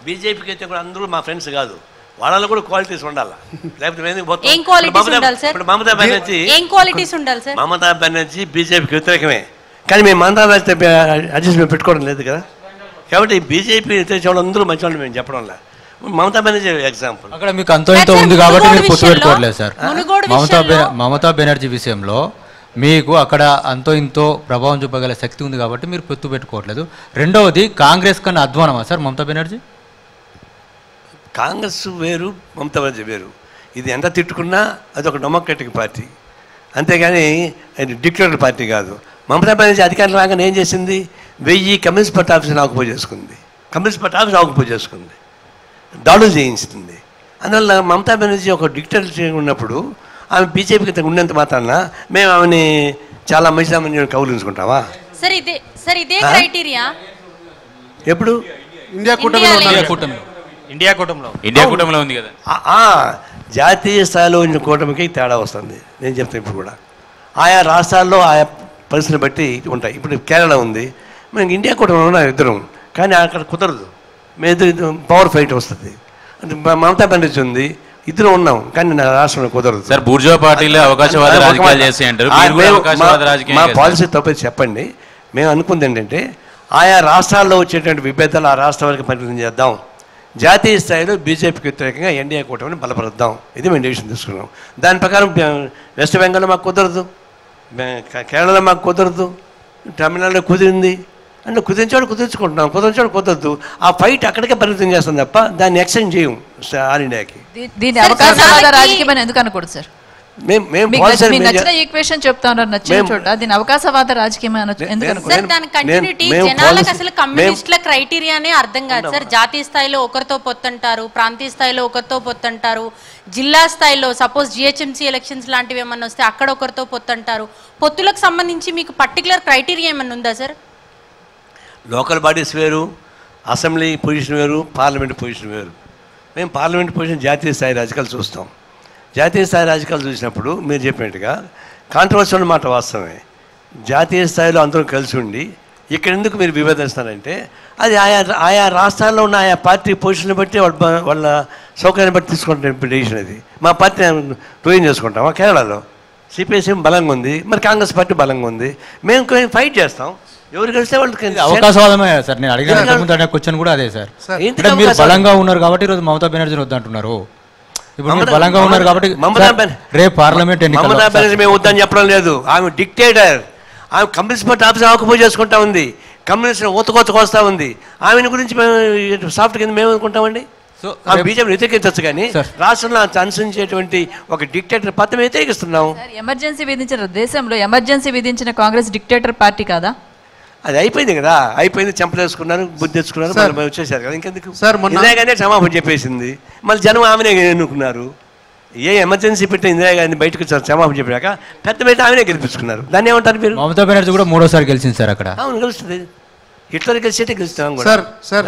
బీజేపీకి అయితే కూడా అందరూ మా ఫ్రెండ్స్ కాదు, వాళ్ళలో కూడా క్వాలిటీస్ ఉండాలి. లేకపోతే మమతా బెనర్జీ ఏం క్వాలిటీస్ ఉండాలి సార్? మమతా బెనర్జీ బీజేపీకి వ్యతిరేకమే, కానీ మేము మమతా బెనర్జీ అడ్జస్ట్మెంట్ పెట్టుకోవడం లేదు కదా. కాబట్టి బీజేపీ వ్యతిరేక వాళ్ళు అందరూ మంచి వాళ్ళు మేము చెప్పడంలా. మమతా బెనర్జీ ఎగ్జాంపుల్ అక్కడ మీకు అంతో ఇంతో ఉంది కాబట్టి మీరు పొత్తు పెట్టుకోవట్లేదు సార్. మమతా మమతా బెనర్జీ విషయంలో మీకు అక్కడ అంతో ఇంతో ప్రభావం చూపగల శక్తి ఉంది కాబట్టి మీరు పొత్తు పెట్టుకోవట్లేదు. రెండవది కాంగ్రెస్ కన్నా అధ్వానమా సార్ మమతా బెనర్జీ? కాంగ్రెస్ వేరు, మమతా బెనర్జీ వేరు. ఇది ఎంత తిట్టుకున్నా అది ఒక డెమోక్రటిక్ పార్టీ, అంతేగాని అది డిక్టేటర్ పార్టీ కాదు. మమతా బెనర్జీ అధికారులు రాగానే ఏం చేసింది? వెయ్యి కమ్యూనిస్ట్ పార్టీ ఆఫీసులను ఆకుపో చేసుకుంది, కమ్యూనిస్ట్ పార్టీ ఆఫీస్ ఆకుపో చేసుకుంది, దాడులు చేయించింది. అందువల్ల మమతా బెనర్జీ ఒక డిక్టేటర్ ఉన్నప్పుడు ఆమె బీజేపీకి ఉన్నంత మాత్రాన మేము ఆమెని చాలా మంచిదామని కౌలించుకుంటావా? సార్ ఇదే సార్ ఇదే క్రైటీరియా ఎప్పుడు ఇండియా కూటమిలో ఉంది, ఇండియా కూటమిలో ఇండియా కూటమిలో ఉంది కదా. జాతీయ స్థాయిలో కూటమికి తేడా వస్తుంది. నేను చెప్తాను ఇప్పుడు కూడా ఆయా రాష్ట్రాల్లో ఆయా పరిస్థితిని బట్టి ఉంటాయి. ఇప్పుడు కేరళ ఉంది, మనకి ఇండియా కూడా ఉన్నాం ఇద్దరం, కానీ అక్కడ కుదరదు, మీద పవర్ ఫైట్ వస్తుంది. అంటే మమతా బెనర్జీ ఉంది, ఇద్దరు ఉన్నాం, కానీ నా రాష్ట్రంలో కుదరదు. సార్ బూర్జా పార్టీలే అవకాశవాద రాజకీయాలు చేసి అంటారు, మా పాలసీ తప్ప చెప్పండి. మేము అనుకుంది ఏంటంటే ఆయా రాష్ట్రాల్లో వచ్చేటువంటి విభేదాలు ఆ రాష్ట్ర వరకు పరిమితం చేద్దాం, జాతీయ స్థాయిలో బీజేపీకి వ్యతిరేకంగా ఎన్డీఏ కూటమిని బలపరుద్దాం, ఇది మేము డివిజన్ తీసుకున్నాం. దాని ప్రకారం వెస్ట్ బెంగాల్లో మాకు కుదరదు, కేరళలో మాకు కుదరదు, తమిళనాడులో కుదిరింది అంటే కుదిరించాడు కుదిర్చుకుంటున్నాం, కుదిరించాడు కుదరదు. ఆ ఫైట్ అక్కడికే పరిమితం చేస్తాం తప్ప దాన్ని ఎక్స్టెండ్ చేయం ఆల్ ఇండియాకి. జాతీయ స్థాయిలో ఒకరితో పొత్తంటారు, ప్రాంతీయ స్థాయిలో ఒకరితో పొత్తంటారు, జిల్లా స్థాయిలో సపోజ్ జిహెచ్ఎంసీ ఎలక్షన్స్ లాంటివి ఏమన్నా వస్తే అక్కడ ఒకరితో పొత్తంటారు. పొత్తులకు సంబంధించి మీకు పర్టికులర్ క్రైటీరియా ఏమన్నా ఉందా సార్? లోకల్ బాడీస్ వేరు, అసెంబ్లీ పొజిషన్ వేరు, పార్లమెంట్ పొజిషన్ వేరు. మేము పార్లమెంట్ పొజిషన్ జాతీయ స్థాయి రాజకీయాలు చూస్తాం. జాతీయ స్థాయి రాజకీయాలు చూసినప్పుడు మీరు చెప్పినట్టుగా కాంట్రవర్షియల్ మాట వాస్తవమే. జాతీయ స్థాయిలో అందరం కలిసి ఉండి ఇక్కడ ఎందుకు మీరు విభేదిస్తారంటే అది ఆయా ఆయా రాష్ట్రాల్లో ఉన్న ఆయా పార్టీ పొజిషన్ బట్టి వాళ్ళ వాళ్ళ సౌకర్యాన్ని బట్టి తీసుకుంటున్న డెసిషన్. అది మా పార్టీ టూయింగ్ చేసుకుంటాం. కేరళలో సిపిఎస్ఎం బలంగా ఉంది, మరి కాంగ్రెస్ పార్టీ బలంగా ఉంది, మేము ఫైట్ చేస్తాం. ఎవరు కలిస్తే వాళ్ళకి అవకాశవాదమే సార్. నేను అడిగిన క్వశ్చన్ కూడా అదే సార్. మీరు బలంగా ఉన్నారు కాబట్టి ఈరోజు మమతా బెనర్జీని వద్దంటున్నారు. బలంగా ఉన్నారు కాబట్టి రేపు పార్లమెంట్ మమతా బెనర్జీ మేము వద్దని చెప్పడం లేదు. ఆమె డిక్టేటర్, ఆమె కమ్యూనిస్ట్ పార్టీ ఆఫీస్ ఆకుపో చేసుకుంటా ఉంది, కమ్యూనిస్ట్ ఊతకొత్తకు వస్తూ ఉంది. ఆమె గురించి మేము సాఫ్ట్ కింద మేము అనుకుంటామండి. సో బీజేపీ వ్యతిరేకించవచ్చు, కానీ రాష్ట్రంలో అనుసరించేటువంటి ఒక డిక్టేటర్ పార్టీ వ్యతిరేకిస్తున్నాం. ఎమర్జెన్సీ విధించిన దేశంలో ఎమర్జెన్సీ విధించిన కాంగ్రెస్ డిక్టేటర్ పార్టీ కాదా? అది అయిపోయింది కదా, అయిపోయింది, చెంపలేసుకున్నారు, బుద్ధి తెచ్చుకున్నారు, మళ్ళీ వచ్చేసారు కదా. ఇంకెందుకు సార్, ఇందిరాగానే క్షమాపణ చెప్పేసింది, మళ్ళీ జనం ఆమెనే ఎన్నుకున్నారు. ఏ ఎమర్జెన్సీ పెట్టి ఇందిరాగాంధీ బయటకు క్షమాపణ చెప్పాక పెద్ద పెద్ద ఆమెనే గెలిపించుకున్నారు. దాన్ని ఏమంటారు మీరు? మమతా బెనర్జీ కూడా మూడోసారి గెలిచింది సార్ అక్కడ. అవును గెలుస్తుంది, హిట్లర్ గెలిచేట్టే గెలుస్తాం సార్. సార్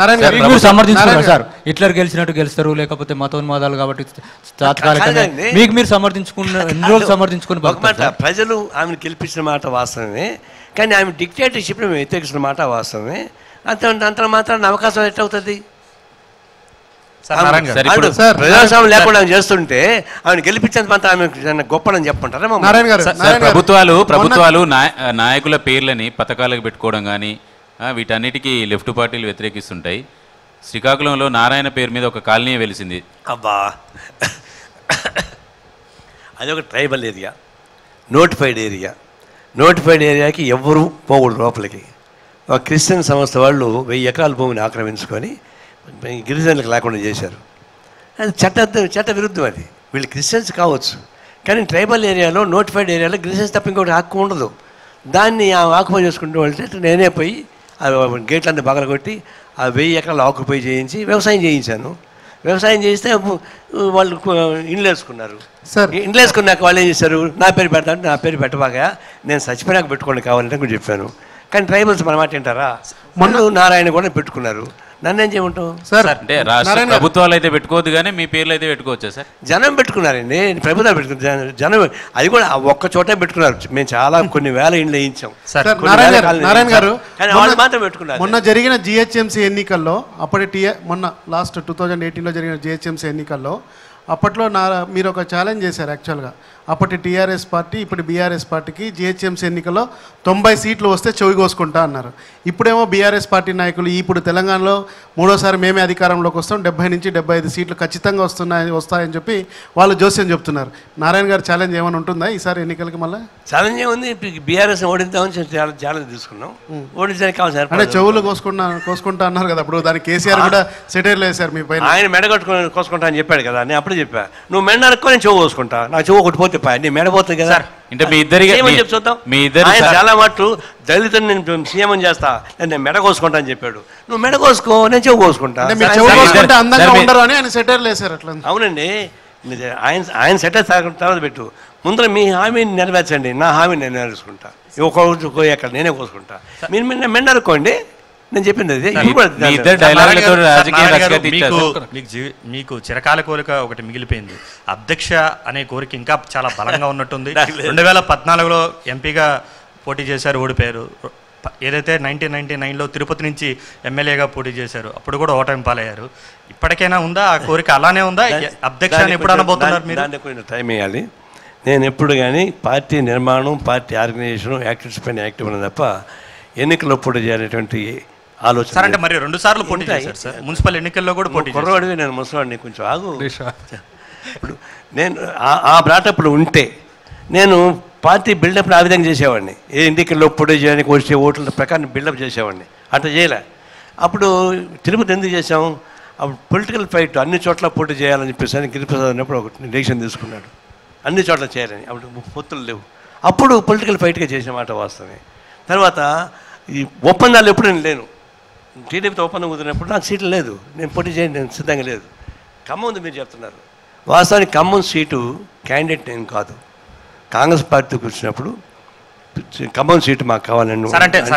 నారాయణ సమర్థించుకున్నారు సార్, హిట్లర్ గెలిచినట్టు గెలుస్తారు, లేకపోతే మతోన్మాదాలు కాబట్టి తాత్కాలికంగా మీకు మీరు సమర్థించుకున్న ఎన్ని రోజులు సమర్థించుకుని మాట. ప్రజలు ఆమెను గెలిపించిన మాట వాస్తవమే, కానీ ఆమె డిక్టేటర్షిప్ని మేము వ్యతిరేకించిన మాట వాస్తవమే. అంత అంత మాత్రాన్ని అవకాశం ఎట్లవుతుంది? ప్రజాస్వామ్యం లేకుండా చేస్తుంటే ఆమె గెలిపించేంత మాత్రం ఆమె గొప్పని చెప్పుకుంటారా? ప్రభుత్వాలు ప్రభుత్వాలు నాయకుల పేర్లని పథకాలకు పెట్టుకోవడం కానీ వీటన్నిటికీ లెఫ్ట్ పార్టీలు వ్యతిరేకిస్తుంటాయి. శ్రీకాకుళంలో నారాయణ పేరు మీద ఒక కాలనీ వెలిసింది. అబ్బా, అదొక tribal area, notified area. Notified ఏరియాకి ఎవరు పోకూడదు లోపలికి. ఒక క్రిస్టియన్ సంస్థ వాళ్ళు వెయ్యి ఎకరాల భూమిని ఆక్రమించుకొని గిరిజనులకు లేకుండా చేశారు. అది చట్ట చట్ట విరుద్ధం. అది వీళ్ళు క్రిస్టియన్స్ కావచ్చు, కానీ ట్రైబల్ ఏరియాలో నోటిఫైడ్ ఏరియాలో క్రిస్టియన్స్ తప్ప ఇంకోటి హక్కు ఉండదు. దాన్ని ఆ ఆక్యుపై చేసుకుంటూ వెళ్తే నేనే పోయి ఆ గేట్లన్నీ బగల కొట్టి ఆ వెయ్యి ఎకరాలు ఆక్యుపై చేయించి వ్యవసాయం చేయించాను. వ్యవసాయం చేస్తే వాళ్ళు ఇండ్లు వేసుకున్నారు. సార్ ఇండ్లు వేసుకున్నాక వాళ్ళు ఏం చేశారు? నా పేరు పెడతాను. నా పేరు పెట్టబాగా నేను చచ్చిపోయాక పెట్టుకోండి కావాలంటే కూడా చెప్పాను, కానీ ట్రైబల్స్ మన మాట ఏంటారా? మొన్న నారాయణ కూడా పెట్టుకున్నారు. నన్ను ఏం చేయమంటావు సార్? అంటే ప్రభుత్వాలు అయితే పెట్టుకోవద్దు, కానీ మీ పేర్లు అయితే పెట్టుకోవచ్చా సార్? జనం పెట్టుకున్నారండి, ప్రభుత్వాలు పెట్టుకున్నారు, జనం. అది కూడా ఒక్క చోటే పెట్టుకున్నారు. మేము చాలా కొన్ని వేల ఇండ్లు వేయించాం సార్. నారాయణ గారు వాళ్ళు మాత్రం పెట్టుకున్నారు. మొన్న జరిగిన జిహెచ్ఎంసీ ఎన్నికల్లో అప్పటి టీ మొన్న లాస్ట్ టూ థౌజండ్ ఎయిటీన్లో జరిగిన జిహెచ్ఎంసీ ఎన్నికల్లో అప్పట్లో నా మీరు ఒక ఛాలెంజ్ చేశారు. యాక్చువల్గా అప్పటి టీఆర్ఎస్ పార్టీ ఇప్పుడు బీఆర్ఎస్ పార్టీకి జిహెచ్ఎంసీ ఎన్నికల్లో తొంభై సీట్లు వస్తే చెవి కోసుకుంటా అన్నారు. ఇప్పుడేమో బీఆర్ఎస్ పార్టీ నాయకులు ఇప్పుడు తెలంగాణలో మూడోసారి మేమే అధికారంలోకి వస్తాం, డెబ్బై నుంచి డెబ్బై ఐదు సీట్లు ఖచ్చితంగా వస్తున్నాయి వస్తాయని చెప్పి వాళ్ళు జోస్యం చెప్తున్నారు. నారాయణ గారు ఛాలెంజ్ ఏమైనా ఉంటుందా ఈసారి ఎన్నికలకి? మళ్ళీ ఛాలెంజ్ ఏముంది, బీఆర్ఎస్ ఓడిందామని ఛాలెంజ్ తీసుకున్నాం, ఓడించడానికి కావాలి. అంటే చెవులు కోసుకుంటా కోసుకుంటా అన్నారు కదా, అప్పుడు దానికి కేసీఆర్ కూడా సెటైర్లు వేశారు మీ పైన. ఆయన మెడగట్టుకుని కోసుకుంటా అని చెప్పాడు కదా, నేను అప్పుడు చెప్పా నువ్వు మెడ నడుక్కో నేను చెవు కోసుకుంటా, నా చెవు కొట్టిపోతే మేడపోతుంది కదా. అంటే మీ ఇద్దరి చూద్దాం, మీ ఇద్దరు చాలా మట్టు దళితుని నేను సీఎం అని చేస్తా, నేను మెడ కోసుకుంటా అని చెప్పాడు. నువ్వు మెడ కోసుకో నేను చెవు కోసుకుంటా. అవునండి, ఆయన ఆయన సెటర్ తర్వాత పెట్టు, ముందర మీ హామీని నెరవేర్చండి, నా హామీని నేను నెరవేర్చుకుంటా, ఒక్కొక్క ఎక్కడ నేనే కోసుకుంటా, మీరు మెడ నరుక్కోండి నేను చెప్పింది అదే. ఇద్దరు డైలాగ్లతో రాజకీయ రచ్చగొట్టి మీకు మీకు మీకు చిరకాల కోరిక ఒకటి మిగిలిపోయింది. అధ్యక్ష అనే కోరిక ఇంకా చాలా బలంగా ఉన్నట్టుంది. రెండు వేల పద్నాలుగులో ఎంపీగా పోటీ చేశారు, ఓడిపోయారు. ఏదైతే నైన్టీన్ నైన్టీ నైన్లో తిరుపతి నుంచి ఎమ్మెల్యేగా పోటీ చేశారు, అప్పుడు కూడా ఓటమి పాలయ్యారు. ఇప్పటికైనా ఉందా ఆ కోరిక? అలానే ఉందా? అధ్యక్ష ఎప్పుడు అనబోతున్నారు మీరు? టైం వేయాలి. నేను ఎప్పుడు కానీ పార్టీ నిర్మాణం, పార్టీ ఆర్గనైజేషను, యాక్టివ్స్ పైన యాక్టివ్ ఉన్న తప్ప ఎన్నికల్లో పోటీ చేయాలనేటువంటి ఆలోచన. అంటే మరి రెండు సార్లు పోటీ చేశారు సార్, మున్సిపల్ ఎన్నికల్లో కూడా పోటీ. కుర్రవాడివి, నేను ముసలివాడిని, కొంచెం ఆగు. ఇప్పుడు నేను ఆ బ్రాటప్పుడు ఉంటే నేను పార్టీ బిల్డప్ ఆ విధంగా చేసేవాడిని. ఏ ఎన్నికల్లో పోటీ చేయడానికి వచ్చే ఓట్ల ప్రకారం బిల్డప్ చేసేవాడిని. అట్లా చేయలే. అప్పుడు తిరుపతి ఎందుకు చేసాము? అప్పుడు పొలిటికల్ ఫైట్ అన్ని చోట్ల పోటీ చేయాలని చెప్పేసి గిరిప్రసాద్ అన్నప్పుడు ఒక డెసిషన్ తీసుకున్నాడు, అన్ని చోట్ల చేయాలని. అప్పుడు పొత్తులు లేవు, అప్పుడు పొలిటికల్ ఫైట్గా చేసిన మాట వాస్తవమే. తర్వాత ఈ ఒప్పందాలు ఎప్పుడు నేను లేను. టీడీపీతో ఒప్పందం కుదిరినప్పుడు నాకు సీట్లు లేదు, నేను పోటీ చేయండి, నేను సిద్ధంగా లేదు. ఖమ్మం ఉంది మీరు చెప్తున్నారు, వాస్తవానికి ఖమ్మం సీటు క్యాండిడేట్ నేను కాదు. కాంగ్రెస్ పార్టీ కూర్చున్నప్పుడు ఖమ్మం సీటు మాకు కావాలండి. మీరు గుడ్డగాల్చి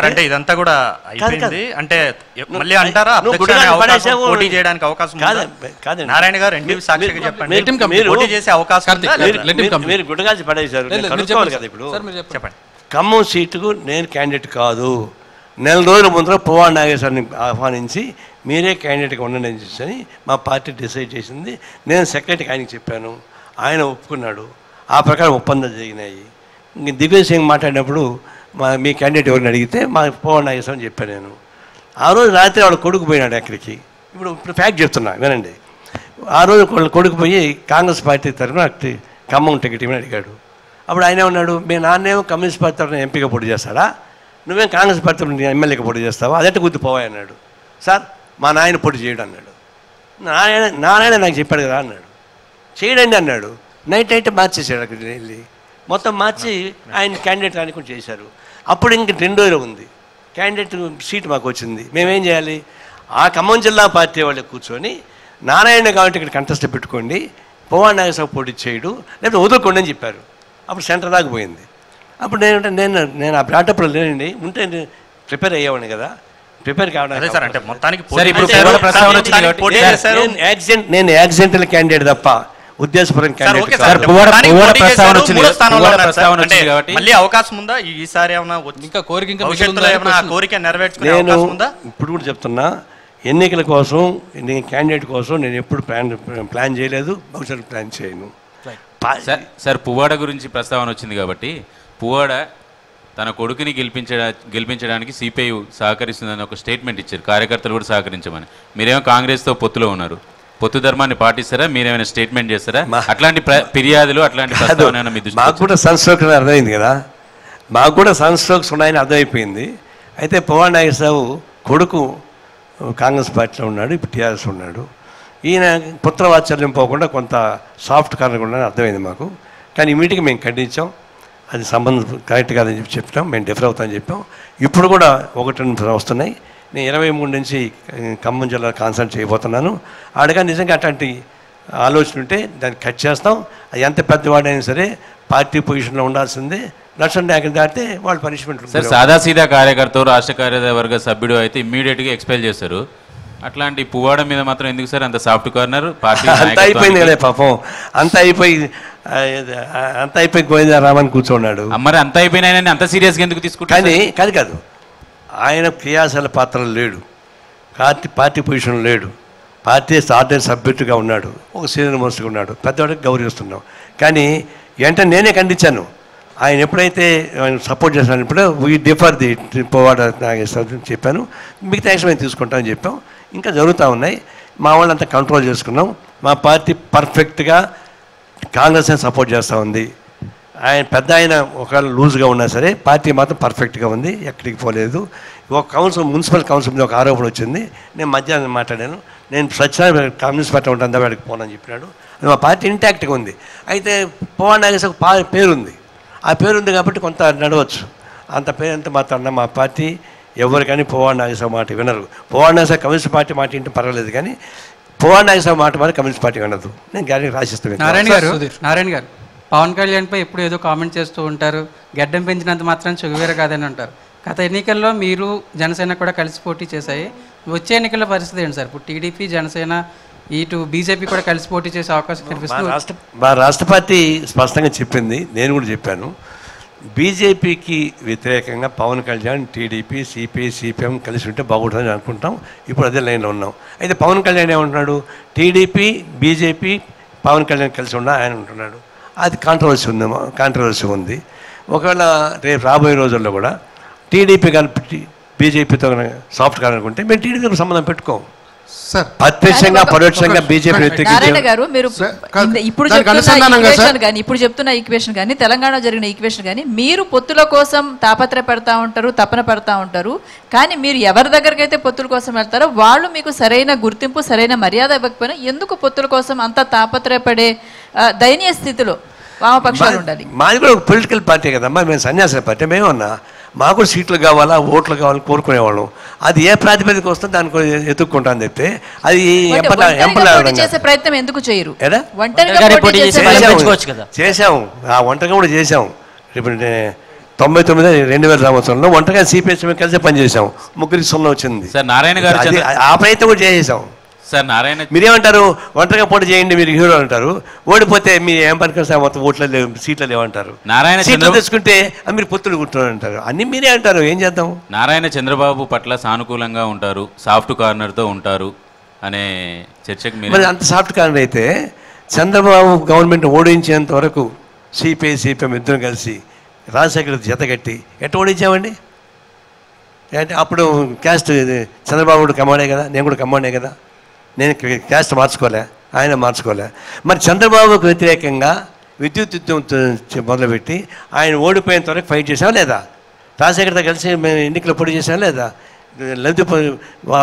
పడేశారు. చెప్పండి, ఖమ్మం సీటుకు నేను క్యాండిడేట్ కాదు. నెల రోజుల ముందర పువ్వాడ నాగేశ్వరాన్ని ఆహ్వానించి మీరే క్యాండిడేట్గా ఉండండి అని చెప్పని మా పార్టీ డిసైడ్ చేసింది. నేను సెక్రటరీకి ఆయనకి చెప్పాను, ఆయన ఒప్పుకున్నాడు. ఆ ప్రకారం ఒప్పందాలు జరిగినాయి. ఇంక దివ్యేష్ సింగ్ మాట్లాడినప్పుడు మా మీ క్యాండిడేట్ ఎవరిని అడిగితే మా పువ్వాడ నాగేశ్వరం చెప్పాను నేను. ఆ రోజు రాత్రి వాళ్ళ కొడుకు పోయినాడు అక్కడికి. ఇప్పుడు ఇప్పుడు ఫ్యాక్ట్ చెప్తున్నా వినండి. ఆ రోజు వాళ్ళ కొడుకు పోయి కాంగ్రెస్ పార్టీ తరఫున ఖమ్మం టికెట్ ఇవ్వని అడిగాడు. అప్పుడు ఆయన ఉన్నాడు, మీ నాన్నేమో కమ్యూనిస్ట్ పార్టీ తరఫున ఎంపీగా పోటీ చేస్తాడా, నువ్వేం కాంగ్రెస్ పార్టీ తరఫున ఎమ్మెల్యేగా పోటీ చేస్తావా, అదట్టు గుర్తుపోవా అన్నాడు. సార్ మా నాయన పోటీ చేయడం అన్నాడు. నారాయణ నారాయణ నాకు చెప్పాడు కదా అన్నాడు. చేయడండి అన్నాడు. నైట్ నైట్ మార్చేసాడు అక్కడ వెళ్ళి, మొత్తం మార్చి ఆయన క్యాండిడేట్ రానికుండా చేశారు. అప్పుడు ఇంక రెండు రోజులు ఉంది, క్యాండిడేట్ సీట్ మాకు వచ్చింది. మేమేం చేయాలి? ఆ ఖమ్మం జిల్లా పార్టీ వాళ్ళకి కూర్చొని నారాయణ కాబట్టి ఇక్కడ కంటెస్ట్ పెట్టుకోండి, పువ్వాడ నాగేశ్వరరావు పోటీ చేయడు, లేకపోతే వదులుకోండి అని చెప్పారు. అప్పుడు సెంటర్ దాకా పోయింది. అప్పుడు నేను నేను నేను ఆ బ్రాటప్పుడు లేనండి, ఉంటే ప్రిపేర్ అయ్యేవాడిని కదా. ప్రిపేర్ కావడం యాక్సిడెంట్, నేను యాక్సిడెంటల్ క్యాండిడేట్ తప్ప ఉద్దేశపరం క్యాండిడేట్. ఇప్పుడు కూడా చెప్తున్నా, ఎన్నికల కోసం, నేను క్యాండిడేట్ కోసం నేను ఎప్పుడు ప్లాన్ ప్లాన్ చేయలేదు, భవిష్యత్తు ప్లాన్ చేయను. సార్ పువ్వాడ గురించి ప్రస్తావన వచ్చింది కాబట్టి, పువ్వాడ తన కొడుకుని గెలిపించడా గెలిపించడానికి సిపిఐ సహకరిస్తుందని ఒక స్టేట్మెంట్ ఇచ్చారు, కార్యకర్తలు కూడా సహకరించమని. మీరేమో కాంగ్రెస్తో పొత్తులో ఉన్నారు, పొత్తు ధర్మాన్ని పాటిస్తారా? మీరేమైనా స్టేట్మెంట్ చేస్తారా? అట్లాంటి ఫిర్యాదులు, అట్లాంటి మాకు కూడా సన్స్ట్రోక్ అర్థమైంది కదా, మాకు కూడా సన్స్ట్రోక్స్ ఉన్నాయని అర్థమైపోయింది. అయితే పువ్వాడ నాగేశ్వరరావు కొడుకు కాంగ్రెస్ పార్టీలో ఉన్నాడు, ఇప్పుడు టీఆర్ఎస్ ఉన్నాడు. ఈయన పుత్రవాత్సల్యం పోకుండా కొంత సాఫ్ట్ కార్నర్ కూడా అర్థమైంది మాకు. కానీ ఇమీడియట్గా మేము ఖండించాం, అది సంబంధం కరెక్ట్ కాదని చెప్పి చెప్పాం, మేము డిఫర్ అవుతామని చెప్పాం. ఇప్పుడు కూడా ఒకటి రెండు వస్తున్నాయి. నేను ఇరవై మూడు నుంచి ఖమ్మం జిల్లా కాన్సల్ట్ చేయబోతున్నాను. ఆడగా నిజంగా అట్లాంటి ఆలోచన ఉంటే దాన్ని కట్ చేస్తాం. అది ఎంత పెద్దవాడైనా సరే పార్టీ పొజిషన్లో ఉండాల్సిందే. లక్షణ లేకుండా దాటితే వాళ్ళు పనిష్మెంట్. సార్ సాదాసీదా కార్యకర్త, రాష్ట్ర కార్యవర్గ సభ్యుడు అయితే ఇమీడియట్గా ఎక్స్పెల్ చేస్తారు. అట్లాంటి పువ్వాడ మీద మాత్రం ఎందుకు సార్ అంత సాఫ్ట్ కార్నర్? పార్టీ అంతా అయిపోయింది కదా పాపం, అంత అయిపోయి అంత అయిపోయి గోవిందా రామని కూర్చున్నాడు. మరి అంత అయిపోయినా అంత సీరియస్గా ఎందుకు తీసుకుంటారు? కానీ కాదు కాదు ఆయన క్రియాశీల పాత్రలో లేడు, పార్టీ పార్టీ పొజిషన్ లేడు, పార్టీ ఆర్డినరీ సభ్యుడిగా ఉన్నాడు, ఒక సీనియర్ మోస్ట్గా ఉన్నాడు, పెద్దవాడికి గౌరవిస్తున్నాం. కానీ వెంటనే నేనే ఖండించాను. ఆయన ఎప్పుడైతే ఆయన సపోర్ట్ చేసినప్పుడు we differ the Puvvada Nageswararao చెప్పాను, మిగతా యాక్షన్ మేము తీసుకుంటామని చెప్పాం. ఇంకా జరుగుతూ ఉన్నాయి. మా వాళ్ళంతా కంట్రోల్ చేసుకున్నాం. మా పార్టీ పర్ఫెక్ట్గా కాంగ్రెస్ని సపోర్ట్ చేస్తూ ఉంది. ఆయన పెద్ద ఆయన ఒకవేళ లూజ్గా ఉన్నా సరే పార్టీ మాత్రం పర్ఫెక్ట్గా ఉంది, ఎక్కడికి పోలేదు. ఒక కౌన్సిల్, మున్సిపల్ కౌన్సిల్ మీద ఒక ఆరోపణ వచ్చింది. నేను మధ్యాహ్నం మాట్లాడాను, నేను స్వచ్ఛమైన కమ్యూనిస్ట్ పార్టీ ఉంటుందా వాడికి పోనని చెప్పినాడు. మా పార్టీ ఇంటాక్ట్గా ఉంది. అయితే పువ్వాడ నాగేశ్వరరావు పేరుంది, ఆ పేరుంది కాబట్టి కొంత నడవచ్చు. అంత పేరుంత మాత్రం మా పార్టీ ఎవరు కానీ పువ్వాడ నాగేశ్వరరావు మాట వినరు. పువ్వాడ నాగేశ్వరరావు కమ్యూనిస్ట్ పార్టీ మాట ఇంటే పర్వాలేదు, కానీ పువ్వాడ నాగేశ్వరరావు మాట మాట కమ్యూనిస్ట్ పార్టీ వినదు. నేను గ్యారెంటీ రాసిస్తాను. నారాయణ గారు నారాయణ గారు పవన్ కళ్యాణ్పై ఎప్పుడు ఏదో కామెంట్ చేస్తూ ఉంటారు, గడ్డం పెంచినంత మాత్రం చెగువేరు కాదని అంటారు. గత ఎన్నికల్లో మీరు జనసేన కూడా కలిసి పోటీ చేశాయి. వచ్చే ఎన్నికల పరిస్థితి ఏంటి సార్? ఇప్పుడు టీడీపీ, జనసేన, ఇటు బీజేపీ కూడా కలిసి పోటీ చేసే అవకాశం కనిపిస్తుంది. రాష్ట్ర మా రాష్ట్రపతి స్పష్టంగా చెప్పింది, నేను కూడా చెప్పాను, బీజేపీకి వ్యతిరేకంగా Pawan Kalyan, TDP, CPI, CPM కలిసి ఉంటే బాగుంటుందని అనుకుంటాం. ఇప్పుడు అదే లైన్లో ఉన్నాం. అయితే పవన్ కళ్యాణ్ ఏమంటున్నాడు, టీడీపీ, బీజేపీ, పవన్ కళ్యాణ్ కలిసి ఉన్నా ఆయన ఉంటున్నాడు. అది కాంట్రవర్సీ ఉంది కాంట్రవర్సీ ఉంది ఒకవేళ రేపు రాబోయే రోజుల్లో కూడా టీడీపీ కలిపి బీజేపీతో సాఫ్ట్ కానుకుంటే మేము టీడీపీతో సంబంధం పెట్టుకోము సార్. ప్రత్యక్షంగా పరోక్షంగా బీజేపీ ఇప్పుడు చెప్తున్న ఈక్వేషన్ కానీ, తెలంగాణలో జరిగిన ఈక్వేషన్ కానీ, మీరు పొత్తుల కోసం తాపత్ర పడతా ఉంటారు, తపన పడతా ఉంటారు. కానీ మీరు ఎవరి దగ్గరికి అయితే పొత్తుల కోసం వెళ్తారో వాళ్ళు మీకు సరైన గుర్తింపు, సరైన మర్యాద ఇవ్వకపోయినా ఎందుకు పొత్తుల కోసం అంత తాపత్ర పడే దయనీయ స్థితిలో వామపక్షాలు ఉండాలి? మాది కూడా ఒక పొలిటికల్ పార్టీ కదమ్మా, మేము సన్యాస పార్టీ. మేమన్నా మాకు సీట్లు కావాలా, ఓట్లు కావాలని కోరుకునేవాళ్ళం. అది ఏ ప్రాతిపదిక వస్తుందో దానికి ఎత్తుక్కుంటాను చెప్తే అది ప్రయత్నం ఎందుకు చేయరు? చేసాము, ఆ ఒంటరిగా కూడా చేసాము. ఇప్పుడు తొంభై తొమ్మిది రెండు వేల సంవత్సరంలో ఒంటరిగా సిపిఎస్ఎం కలిసి పనిచేసాము. ముగ్గురికి సున్నా వచ్చింది. ఆ ప్రయత్నం కూడా చేసేసాం సార్. నారాయణ మీరేమంటారు, ఒంటరిగా పోటీ చేయండి మీరు హీరో అంటారు, ఓడిపోతే మీరు ఏం పనికొస్తారు, మొత్తం ఓట్ల లేవు, సీట్లు లేవంటారు. నారాయణ సీట్లు తెచ్చుకుంటే మీరు పొత్తులు కూర్చున్నారు అంటారు. అన్ని మీరే అంటారు, ఏం చేద్దాం? నారాయణ చంద్రబాబు పట్ల సానుకూలంగా ఉంటారు, సాఫ్ట్ కార్నర్తో ఉంటారు అనే చర్చకు మరి అంత సాఫ్ట్ కార్నర్ అయితే చంద్రబాబు గవర్నమెంట్ ఓడించేంత వరకు సిపిఐ, సిపిఎం ఇద్దరం కలిసి రాజశేఖర్ జతగట్టి ఎట్ట ఓడించామండి? అంటే అప్పుడు క్యాస్ట్ చంద్రబాబు కూడా కమాండే కదా, నేను కూడా కమాండే కదా. నేను క్యాస్ట్ మార్చుకోలే, ఆయన మార్చుకోలే. మరి చంద్రబాబుకు వ్యతిరేకంగా విద్యుత్ ఉద్యమం మొదలుపెట్టి ఆయన ఓడిపోయేంత వరకు ఫైట్ చేసాం లేదా? రాజశేఖర్తో కలిసి మేము ఎన్నికలు పోటీ చేసాం లేదా? లబ్ధి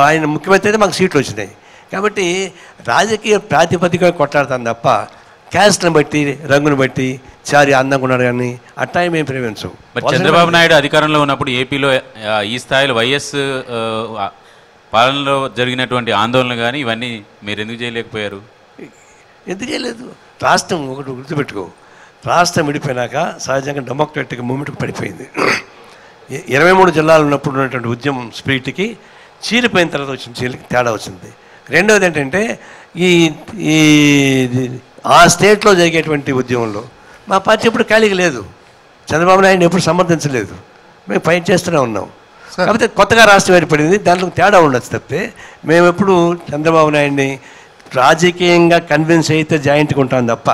ఆయన ముఖ్యమంత్రి అయితే మాకు సీట్లు వచ్చినాయి. కాబట్టి రాజకీయ ప్రాతిపదిక కొట్లాడతాను తప్ప క్యాస్ట్ని బట్టి, రంగును బట్టి చారి అందంగా ఉన్నాడు కానీ అట్టా మేము ప్రేమించం. చంద్రబాబు నాయుడు అధికారంలో ఉన్నప్పుడు ఏపీలో ఈ స్థాయిలో వైఎస్ పాలనలో జరిగినటువంటి ఆందోళనలు కానీ ఇవన్నీ మీరు ఎందుకు చేయలేకపోయారు? ఎందుకు చేయలేదు? రాష్ట్రం ఒకటి గుర్తుపెట్టుకో, రాష్ట్రం విడిపోయినాక సహజంగా డెమోక్రటిక్ మూమెంట్ పడిపోయింది. ఇరవై మూడు జిల్లాలు ఉన్నప్పుడు ఉన్నటువంటి ఉద్యమం స్పీడ్కి చీలిపోయిన తర్వాత వచ్చిన చీలికి తేడా వచ్చింది. రెండవది ఏంటంటే ఈ ఈ ఆ స్టేట్లో జరిగేటువంటి ఉద్యమంలో మా పార్టీ ఎప్పుడు ఖాళీగా లేదు, చంద్రబాబు నాయుడు ఎప్పుడు సమర్థించలేదు, మేము ఫైట్ చేస్తూనే ఉన్నాం. కాకపోతే కొత్తగా రాష్ట్రం ఏర్పడింది, దాంట్లో తేడా ఉండొచ్చు తప్పితే మేము ఎప్పుడు చంద్రబాబు నాయుడిని రాజకీయంగా కన్విన్స్ అయితే జాయింట్గా ఉంటాం తప్ప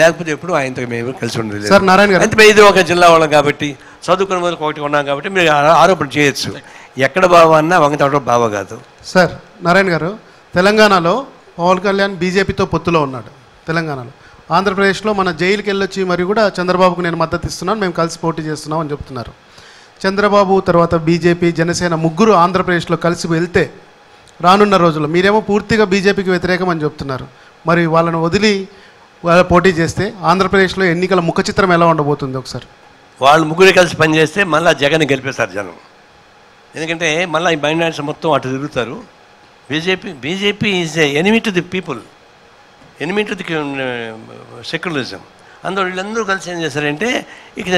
లేకపోతే ఎప్పుడు ఆయనతో మేము కలిసి ఉండలేదు సార్. నారాయణ గారు అంటే ఇది ఒక జిల్లా వాళ్ళం కాబట్టి, చదువుకున్న వరకు ఒకటి ఉన్నాం కాబట్టి మీరు ఆరోపణ చేయొచ్చు. ఎక్కడ బాబా అన్నా వంగ బాబా కాదు సార్. నారాయణ గారు, తెలంగాణలో పవన్ కళ్యాణ్ బీజేపీతో పొత్తులో ఉన్నాడు. తెలంగాణలో ఆంధ్రప్రదేశ్లో మన జైలుకి వెళ్ళొచ్చి మరి కూడా చంద్రబాబుకు నేను మద్దతు ఇస్తున్నాను, మేము కలిసి పోటీ చేస్తున్నాం అని చెప్తున్నారు. చంద్రబాబు తర్వాత బీజేపీ, జనసేన ముగ్గురు ఆంధ్రప్రదేశ్లో కలిసి వెళ్తే రానున్న రోజుల్లో మీరేమో పూర్తిగా బీజేపీకి వ్యతిరేకం అని చెప్తున్నారు. మరి వాళ్ళని వదిలి వాళ్ళ పోటీ చేస్తే ఆంధ్రప్రదేశ్లో ఎన్నికల ముఖ చిత్రం ఎలా ఉండబోతుంది ఒకసారి? వాళ్ళు ముగ్గురు కలిసి పనిచేస్తే మళ్ళీ జగన్ గెలిపేస్తారు జనం. ఎందుకంటే మళ్ళీ ఈ మైనార్టీస్ మొత్తం అటు తిరుగుతారు. BJP BJP is enemy to the people, enemy to the secularism. అందులో వీళ్ళందరూ కలిసి ఏం చేస్తారంటే ఇక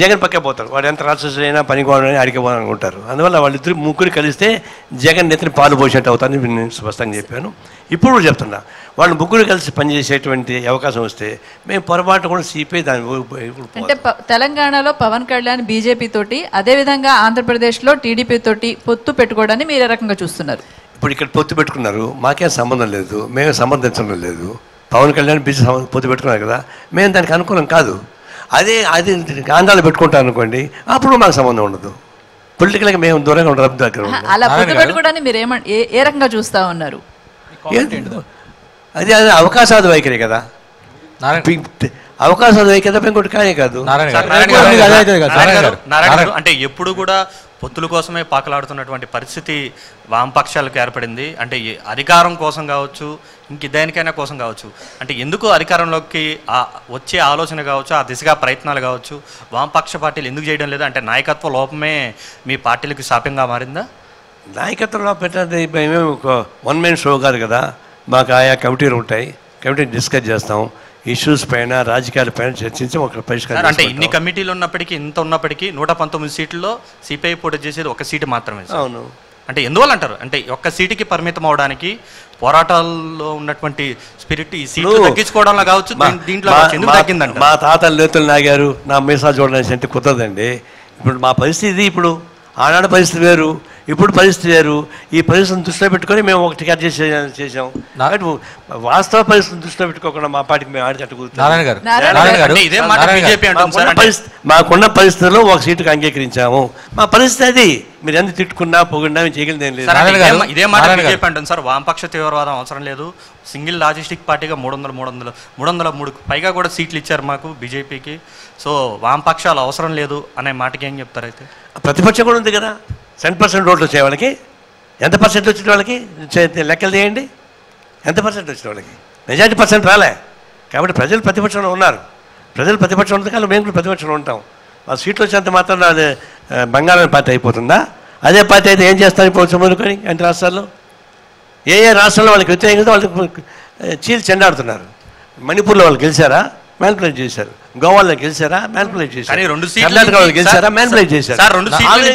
జగన్ పక్కే పోతారు. వాడు ఎంత రాక్షసులైనా పనికివాడని అడిగిపోవాలనుకుంటారు. అందువల్ల వాళ్ళిద్దరు ముగ్గురు కలిస్తే జగన్ నెత్తిని పాలు పోసినట్టు అవుతారని నేను స్పష్టంగా చెప్పాను, ఇప్పుడు కూడా చెప్తున్నా. వాళ్ళు ముగ్గురు కలిసి పనిచేసేటువంటి అవకాశం వస్తే మేము పొరపాటు కూడా సిపిఐ దాని. అంటే తెలంగాణలో పవన్ కళ్యాణ్ బీజేపీ తోటి, అదేవిధంగా ఆంధ్రప్రదేశ్లో టీడీపీ తోటి పొత్తు పెట్టుకోవడాన్ని మీరు ఏ రకంగా చూస్తున్నారు? ఇప్పుడు ఇక్కడ పొత్తు పెట్టుకున్నారు, మాకేం సంబంధం లేదు, మేము సమర్థించడం లేదు. పవన్ కళ్యాణ్ బీజే పొత్తు పెట్టుకున్నారు కదా, మేము దానికి అనుకూలం కాదు. అదే అది ఆంధ్రాలో పెట్టుకుంటాం అనుకోండి, అప్పుడు మాకు సంబంధం ఉండదు. పొలిటికల్గా మేము దూరంగా ఉండదు. దగ్గర చూస్తూ ఉన్నారు అది అది అవకాశాది వైఖరి కదా. అవకాశాది వైఖరి ఇంకోటి కానే కాదు. అంటే ఎప్పుడు కూడా పొత్తుల కోసమే పాకలాడుతున్నటువంటి పరిస్థితి వామపక్షాలకు ఏర్పడింది. అంటే అధికారం కోసం కావచ్చు, ఇంక దేనికైనా కోసం కావచ్చు. అంటే ఎందుకు అధికారంలోకి వచ్చే ఆలోచన కావచ్చు, ఆ దిశగా ప్రయత్నాలు కావచ్చు వామపక్ష పార్టీలు ఎందుకు చేయడం లేదు? అంటే నాయకత్వ లోపమే మీ పార్టీలకు శాపంగా మారిందా? నాయకత్వ లోపం మేము ఒక వన్ మెన్ షో కాదు కదా. మాకు ఆయా కమిటీలు ఉంటాయి, కమిటీని డిస్కస్ చేస్తాం. issues paina, Rajkar paina, chincham oka parishkaram. Sir, ante inni committeelu unnappatiki, inta unnappatiki, one nineteen సీట్లలో సిపిఐ పోటీ చేసేది ఒక సీటు మాత్రమే. అవును. అంటే ఎందువల్ల అంటారు? అంటే ఒక్క సీటుకి పరిమితం అవడానికి పోరాటాల్లో ఉన్నటువంటి స్పిరిట్ ఈ సీట్లు తగ్గించుకోవడంలో కావచ్చు, దీంట్లో ఎందుకు తగ్గిందంట? మా తాతలు లేతలు నాగారు, నా మీసాలు చూడడానికి అంటే కుదరదండి. ఇప్పుడు మా పరిస్థితి, ఇప్పుడు ఆనాడు పరిస్థితి వేరు, ఇప్పుడు పరిస్థితి వేరు. ఈ పరిస్థితిని దృష్టిలో పెట్టుకొని మేము ఒక టికెట్ చేసే చేసాం. వాస్తవ పరిస్థితిని దృష్టిలో పెట్టుకోకుండా మా పార్టీకి మేము ఆడి కట్టుకుంటున్నాం. మాకున్న పరిస్థితుల్లో ఒక సీటుకు అంగీకరించాము. మా పరిస్థితి అది. మీరు ఎంత తిట్టుకున్నా పొగిడినా మేము చేయగలిదేం లేదు. ఇదే మాట బీజేపీ అంటుంది, సార్ వామపక్ష తీవ్రవాదం అవసరం లేదు, సింగిల్ లాజిస్టిక్ పార్టీగా మూడు వందల మూడు వందల మూడు వందల మూడు పైగా కూడా సీట్లు ఇచ్చారు మాకు బీజేపీకి, సో వామపక్షాలు అవసరం లేదు అనే మాటకి ఏం చెప్తారు? అయితే ప్రతిపక్షం కూడా ఉంది కదా, సెవెన్ పర్సెంట్ ఓట్లు వచ్చే వాళ్ళకి ఎంత పర్సెంట్ వచ్చిన వాళ్ళకి లెక్కలు చేయండి, ఎంత పర్సెంట్ వచ్చిన వాళ్ళకి మెజార్టీ పర్సెంట్ రాలే. కాబట్టి ప్రజలు ప్రతిపక్షంలో ఉన్నారు, ప్రజలు ప్రతిపక్షంలో ఉంది కానీ మేము కూడా ప్రతిపక్షంలో ఉంటాం. ఆ సీట్లు వచ్చేంత మాత్రం అది బంగాళం పార్టీ అయిపోతుందా? అదే పార్టీ అయితే ఏం చేస్తారు ఇప్పుడు చదువుకొని అంటే రాష్ట్రాల్లో ఏ ఏ రాష్ట్రాల్లో వాళ్ళకి వ్యతిరేకంగా వాళ్ళకి చీలు చెండాడుతున్నారు. మణిపూర్లో వాళ్ళు గెలిచారా, మ్యాన్పులేట్ చేశారు. గోవాలో గెలిచారా, మ్యాన్పులేట్ చేశారు. కర్ణాటకలో గెలిచారా, మ్యాన్పులేట్ చేశారు.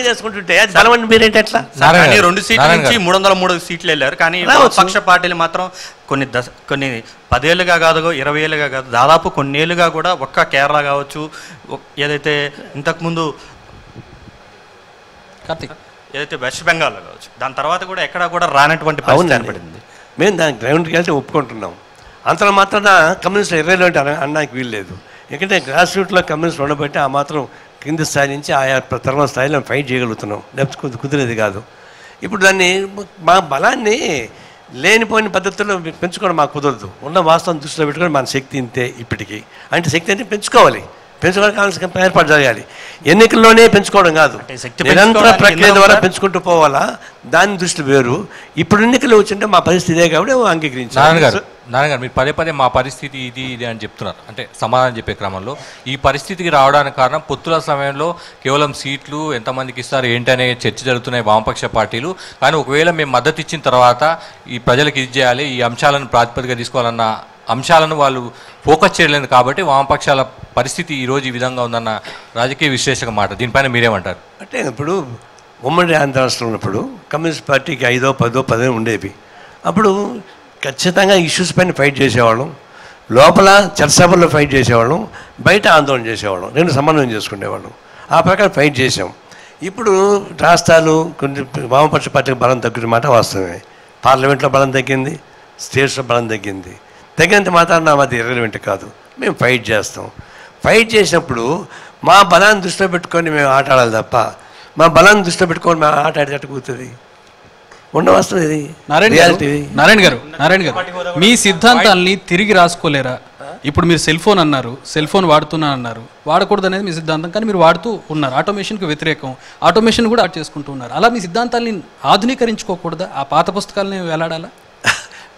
చేసుకుంటుంటే అది బలవండి. మీరేంటి అట్లా రెండు సీట్ల నుంచి మూడు వందల మూడు సీట్లు వెళ్ళారు, కానీ పక్ష పార్టీలు మాత్రం కొన్ని దశ కొన్ని పదేళ్ళుగా కాదు, ఇరవై ఏళ్ళుగా కాదు, దాదాపు కొన్నేళ్ళుగా కూడా ఒక్క కేరళ కావచ్చు, ఏదైతే ఇంతకుముందు ఏదైతే వెస్ట్ బెంగాల్లో కావచ్చు, దాని తర్వాత కూడా ఎక్కడా కూడా రానటువంటి పరిస్థితి ఏర్పడింది. మేము దానికి గ్రౌండ్కి వెళ్తే ఒప్పుకుంటున్నాం. అంతలో మాత్రం కమ్యూనిస్టులు ఇరవైలో అన్నానికి వీలు లేదు. ఎందుకంటే గ్రాస్ రూట్లో కమ్యూనిస్టులు ఉండబట్టి ఆ మాత్రం కింది స్థాయి నుంచి ఆయా తర్వాత స్థాయిలో ఫైట్ చేయగలుగుతున్నాం, లేకపోతే కుదిరేది కాదు. ఇప్పుడు దాన్ని మా బలాన్ని లేనిపోయిన పద్ధతుల్లో పెంచుకోవడం మాకు కుదరదు. ఉన్న వాస్తవం దృష్టిలో పెట్టుకొని మన శక్తి ఇంతే ఇప్పటికీ, అంటే శక్తి అంటే పెంచుకోవాలి, పెంచుకోవడానికి కావాల్సిన ఏర్పాటు జరగాలి. ఎన్నికల్లోనే పెంచుకోవడం కాదు, నిరంతర ప్రక్రియ ద్వారా పెంచుకుంటూ పోవాలా, దాని దృష్టి వేరు. ఇప్పుడు ఎన్నికలు వచ్చింటే మా పరిస్థితి ఇదే కాబట్టి అంగీకరించారు. నారాయణ మీరు పదే పదే మా పరిస్థితి ఇది ఇది అని చెప్తున్నారు, అంటే సమాధానం చెప్పే క్రమంలో ఈ పరిస్థితికి రావడానికి కారణం పొత్తుల సమయంలో కేవలం సీట్లు ఎంతమందికి ఇస్తారు ఏంటనే చర్చ జరుగుతున్నాయి వామపక్ష పార్టీలు. కానీ ఒకవేళ మేము మద్దతు ఇచ్చిన తర్వాత ఈ ప్రజలకు ఇది చేయాలి, ఈ అంశాలను ప్రాతిపదికగా తీసుకోవాలన్న అంశాలను వాళ్ళు ఫోకస్ చేయలేదు. కాబట్టి వామపక్షాల పరిస్థితి ఈరోజు ఈ విధంగా ఉందన్న రాజకీయ విశ్లేషక మాట. దీనిపైన మీరేమంటారు? అంటే ఇప్పుడు ఉమ్మడి ఆంధ్ర రాష్ట్రం ఉన్నప్పుడు కమ్యూనిస్ట్ పార్టీకి ఐదో పదో పదో ఉండేవి. అప్పుడు ఖచ్చితంగా ఇష్యూస్ పైన ఫైట్ చేసేవాళ్ళం, లోపల చర్చసభల్లో ఫైట్ చేసేవాళ్ళం, బయట ఆందోళన చేసేవాళ్ళం, రెండు సమన్వయం చేసుకునేవాళ్ళం. ఆ ప్రకారం ఫైట్ చేసాం. ఇప్పుడు రాష్ట్రాలు కొన్ని వామపక్ష పార్టీకి బలం తగ్గిన మాట వాస్తవమే. పార్లమెంట్లో బలం తగ్గింది, స్టేట్స్లో బలం తగ్గింది. తగ్గినంత మాత్రం నా మధ్య ఇర్రెలెవెంట్ కాదు. మేము ఫైట్ చేస్తాం. ఫైట్ చేసినప్పుడు మా బలాన్ని దృష్టిలో పెట్టుకొని మేము ఆట ఆడాలి తప్ప మా బలాన్ని దృష్టిలో పెట్టుకొని మేము ఆట ఆడేటట్టు కూర్చుంది ఉండవస్తుంది. నారాయణ గారు నారాయణ గారు మీ సిద్ధాంతాల్ని తిరిగి రాసుకోలేరా? ఇప్పుడు మీరు సెల్ ఫోన్ అన్నారు, సెల్ ఫోన్ వాడుతున్నా అన్నారు, వాడకూడదు అనేది మీ సిద్ధాంతం, కానీ మీరు వాడుతూ ఉన్నారు. ఆటోమేషన్కి వ్యతిరేకం, ఆటోమేషన్ కూడా అట్ చేసుకుంటూ ఉన్నారు. అలా మీ సిద్ధాంతాల్ని ఆధునీకరించుకోకూడదా? ఆ పాత పుస్తకాలని వేలాడాలా?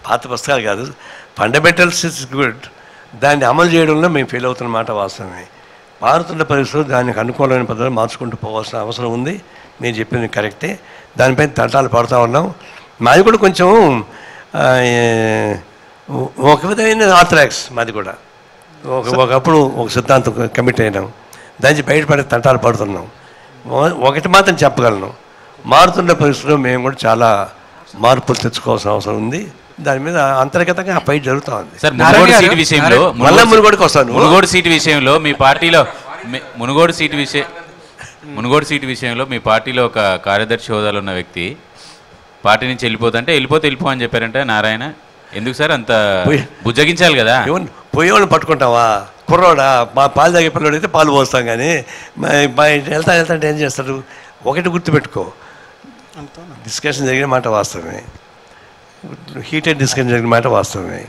పాత పుస్తకాలు కాదు, ఫండమెంటల్స్ ఇస్ గుడ్, దాన్ని అమలు చేయడంలో మేము ఫెయిల్ అవుతున్న మాట వాస్తవమే. మారుతున్న పరిస్థితులు దానికి అనుకూలమైన పద్ధతులు మార్చుకుంటూ పోవాల్సిన అవసరం ఉంది. నేను చెప్పింది కరెక్టే, దానిపైన తంటాలు పడుతూ ఉన్నాం. మాది కూడా కొంచెం ఒక విధమైన ఆర్థరాక్స్, మాది కూడా ఒకప్పుడు ఒక సిద్ధాంతం కమిట్ అయినాం, దానికి బయటపడే తంటాలు పడుతున్నాం. ఒకటి మాత్రం చెప్పగలను, మారుతున్న పరిస్థితుల్లో మేము కూడా చాలా మార్పులు తెచ్చుకోవాల్సిన అవసరం ఉంది. దాని మీద అంతర్గతంగా ఆ పై జరుగుతూ ఉంది. సార్ మునుగోడు సీటు విషయంలో, మళ్ళీ మునుగోడుకి వస్తాను, మునుగోడు సీటు విషయంలో మీ పార్టీలో మునుగోడు సీటు విషయం మునుగోడు సీటు విషయంలో మీ పార్టీలో ఒక కార్యదర్శి హోదాలో ఉన్న వ్యక్తి పార్టీ నుంచి వెళ్ళిపోతుంటే వెళ్ళిపోతే వెళ్ళిపో అని చెప్పారంటే నారాయణ ఎందుకు సార్ అంత బుజ్జగించాలి కదా? పోయేవాళ్ళు పట్టుకుంటావా? కుర్రోడా మా పాలు తాగే పిల్లడు అయితే పాలు పోస్తాం, కానీ వెళ్తా వెళ్తా అంటే ఏం చేస్తారు? ఒకటి గుర్తుపెట్టుకో, డిస్కషన్ జరిగిన మాట వాస్తవమే, హీటెడ్ డిస్కషన్ జరిగిన మాట వాస్తవమే,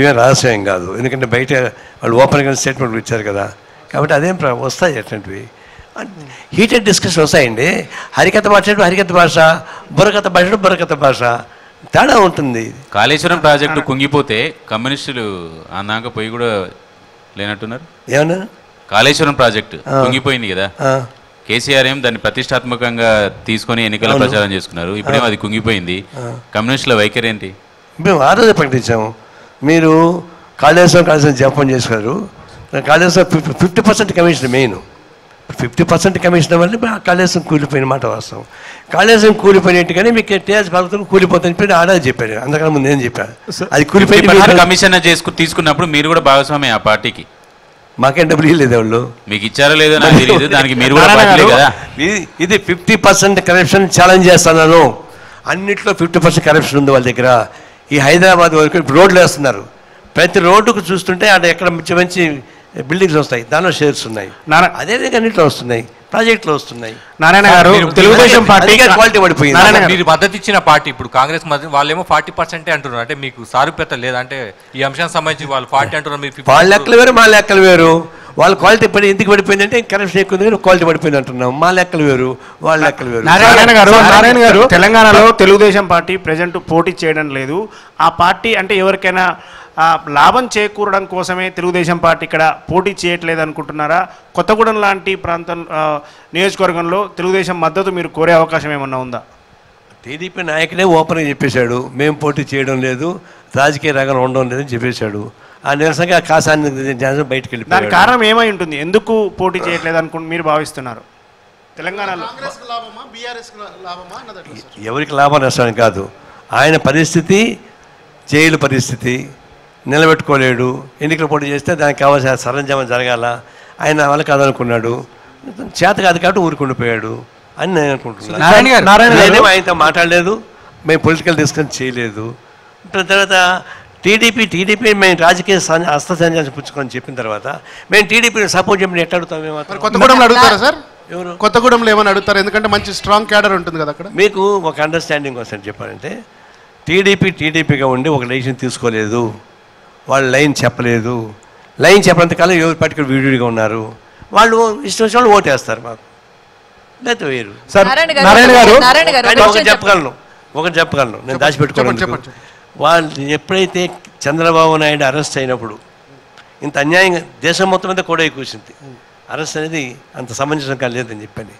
ఇవే రహస్యం కాదు. ఎందుకంటే బయట వాళ్ళు ఓపెన్గా స్టేట్మెంట్లు ఇచ్చారు కదా, కాబట్టి అదేం వస్తాయి అట్లాంటివి. హీటెడ్ డిస్కషన్ వస్తాయండి. హరికథ భాష హరికథ భాష, బుర్రకథ భాష బుర్రకథ భాష, తేడా ఉంటుంది. కాళేశ్వరం ప్రాజెక్టు కుంగిపోతే కమ్యూనిస్టులు అన్నాక పోయి కూడా లేనట్టున్నారు. ఏమన్నా కాళేశ్వరం ప్రాజెక్టు కుంగిపోయింది కదా, కేసీఆర్ ఏం దాన్ని ప్రతిష్టాత్మకంగా తీసుకొని ఎన్నికల ప్రచారం చేసుకున్నారు, ఇప్పుడేమో అది కుంగిపోయింది, కమ్యూనిస్టుల వైఖరి ఏంటి? మేము ఆ రోజే ప్రకటించాము, మీరు కాళేశ్వరం కాళేశ్వరం జపం చేశారు. Kaleshwaram fifty fifty percent commission main fifty percent commission వల్ల కాళేశ్వరం కూలిపోయిన మాట వాస్తవం. కాళేశ్వరం కూలిపోయినట్టు కానీ మీకు టీఆర్ఎస్ ప్రభుత్వం కూలిపోతాయని చెప్పి ఆడాలి చెప్పారు. అందుకని ముందు నేను చెప్పాను అది కూలిపోయి కమిషన్ చేసుకుని తీసుకున్నప్పుడు మీరు కూడా భాగస్వామి ఆ పార్టీకి. మాకేం డబ్బులు ఇవ్వలేదు వాళ్ళు. మీకు ఇచ్చారో లేదో నాకు తెలియదు. దానికి మీరు కూడా పట్టలేదు కదా. ఇది ఫిఫ్టీ పర్సెంట్ కరప్షన్ ఛాలెంజ్ చేస్తున్నాను. అన్నింటిలో ఫిఫ్టీ పర్సెంట్ కరప్షన్ ఉంది వాళ్ళ దగ్గర. ఈ హైదరాబాద్ వరకు ఇప్పుడు రోడ్లు వేస్తున్నారు. ప్రతి రోడ్డుకు చూస్తుంటే అక్కడ ఎక్కడ మంచి మంచి బిల్డింగ్స్ వస్తాయి, దానిలో షేర్స్ ఉన్నాయి. అదేవిధంగా అన్నింటిలో వస్తున్నాయి, ప్రాజెక్టులు వస్తున్నాయి. నారాయణ గారు, తెలుగుదేశం పార్టీ క్వాలిటీ పడిపోయింది. మీరు మద్దతు ఇచ్చిన పార్టీ ఇప్పుడు కాంగ్రెస్ మద్దతు వాళ్ళేమో ఫార్టీ పర్సెంటే అంటున్నారు. అంటే మీకు సారూప్యత లేదంటే ఈ అంశానికి సంబంధించి వాళ్ళు ఫార్టీ అంటున్నారు. వాళ్ళ లెక్కలు వేరు, మా లెక్కలు వేరు. వాళ్ళ క్వాలిటీ పడి ఎందుకు పడిపోయింది అంటే కరప్షన్ ఎక్కువ ఉంది, క్వాలిటీ పడిపోయింది అంటున్నాం. మా లెక్కలు వేరు, వాళ్ళ లెక్కలు వేరు. నారాయణ గారు, నారాయణ గారు తెలంగాణలో తెలుగుదేశం పార్టీ ప్రజెంట్ పోటీ చేయడం లేదు. ఆ పార్టీ అంటే ఎవరికైనా లాభం చేకూరడం కోసమే తెలుగుదేశం పార్టీ ఇక్కడ పోటీ చేయట్లేదు అనుకుంటున్నారా? కొత్తగూడెం లాంటి ప్రాంతం నియోజకవర్గంలో తెలుగుదేశం మద్దతు మీరు కోరే అవకాశం ఏమన్నా ఉందా? టీడీపీ నాయకుడే ఓపెన్గా చెప్పేశాడు, మేము పోటీ చేయడం లేదు, రాజకీయ రంగంలో ఉండడం లేదని చెప్పేశాడు. ఆ నిరసనగా కాసాన్ని బయటకు వెళ్ళి దానికి కారణం ఏమై ఉంటుంది? ఎందుకు పోటీ చేయట్లేదు అనుకుంటూ మీరు భావిస్తున్నారు? తెలంగాణలో ఎవరికి లాభం నష్టాన్ని కాదు, ఆయన పరిస్థితి జైలు పరిస్థితి, నిలబెట్టుకోలేడు. ఎన్నికల పోటీ చేస్తే దానికి కావాల్సిన సరంజామం జరగాల, ఆయన వల్ల కాదనుకున్నాడు, చేత కాదు కాబట్టి ఊరుకుండిపోయాడు అని నేను అనుకుంటున్నాను. ఆయనతో మాట్లాడలేదు, మేము పొలిటికల్ డిస్కషన్ చేయలేదు. తర్వాత టీడీపీ టీడీపీ మేము రాజకీయ హస్తసంజాన్ని పుచ్చుకొని చెప్పిన తర్వాత మేము టీడీపీని సపోర్ట్ చెప్పి ఎట్లా అడుగుతాం? మేము కొత్తగూడెంలో అడుగుతారా సార్? ఎవరు కొత్తగూడెంలో ఏమని అడుగుతారు? ఎందుకంటే మంచి స్ట్రాంగ్ క్యాడర్ ఉంటుంది కదా అక్కడ. మీకు ఒక అండర్స్టాండింగ్ కోసం చెప్పాలంటే టీడీపీ టీడీపీగా ఉండి ఒక డెసిషన్ తీసుకోలేదు, వాళ్ళు లైన్ చెప్పలేదు. లైన్ చెప్పినంతకాలం ఎవరు పట్టుకుని వీడియోగా ఉన్నారు. వాళ్ళు ఇష్టం వచ్చిన వాళ్ళు ఓటేస్తారు. మాకు లేదు వేరు. చెప్పగలను, ఒకటి చెప్పగలను, నేను దాచిపెట్టుకోను. వాళ్ళు ఎప్పుడైతే చంద్రబాబు నాయుడు అరెస్ట్ అయినప్పుడు ఇంత అన్యాయంగా దేశం మొత్తం మీద కూడా కూర్చుంది. అరెస్ట్ అనేది అంత సమంజసం కాలేదని చెప్పండి.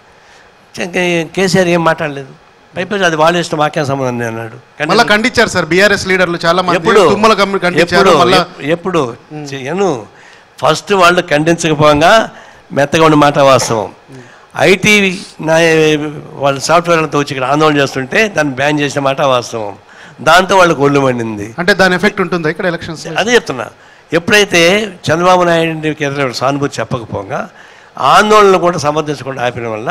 కేసీఆర్ ఏం మాట్లాడలేదు. భయపడి అది వాళ్ళ ఇష్టం, మాకేం సంబంధం అన్నాడు. మళ్ళీ ఖండించారు సార్ బీఆర్ఎస్ లీడర్లు చాలా మంది. ఎప్పుడు ఎప్పుడు చేయను ఫస్ట్ వాళ్ళు ఖండించకపోగా మెత్తగా ఉండి మాట వాస్తవం. ఐటీ నా వాళ్ళ సాఫ్ట్వేర్ అంతా వచ్చి ఇక్కడ ఆందోళన చేస్తుంటే దాన్ని బ్యాన్ చేసిన మాట వాస్తవం. దాంతో వాళ్ళకి ఒళ్ళు మండింది. అంటే దాని ఎఫెక్ట్ ఉంటుందా ఇక్కడ ఎలక్షన్స్? అదే చెప్తున్నా, ఎప్పుడైతే చంద్రబాబు నాయుడుకి ఎదురు సానుభూతి చెప్పకపోగా ఆందోళనలు కూడా సమర్థించకుండా ఆపిన వల్ల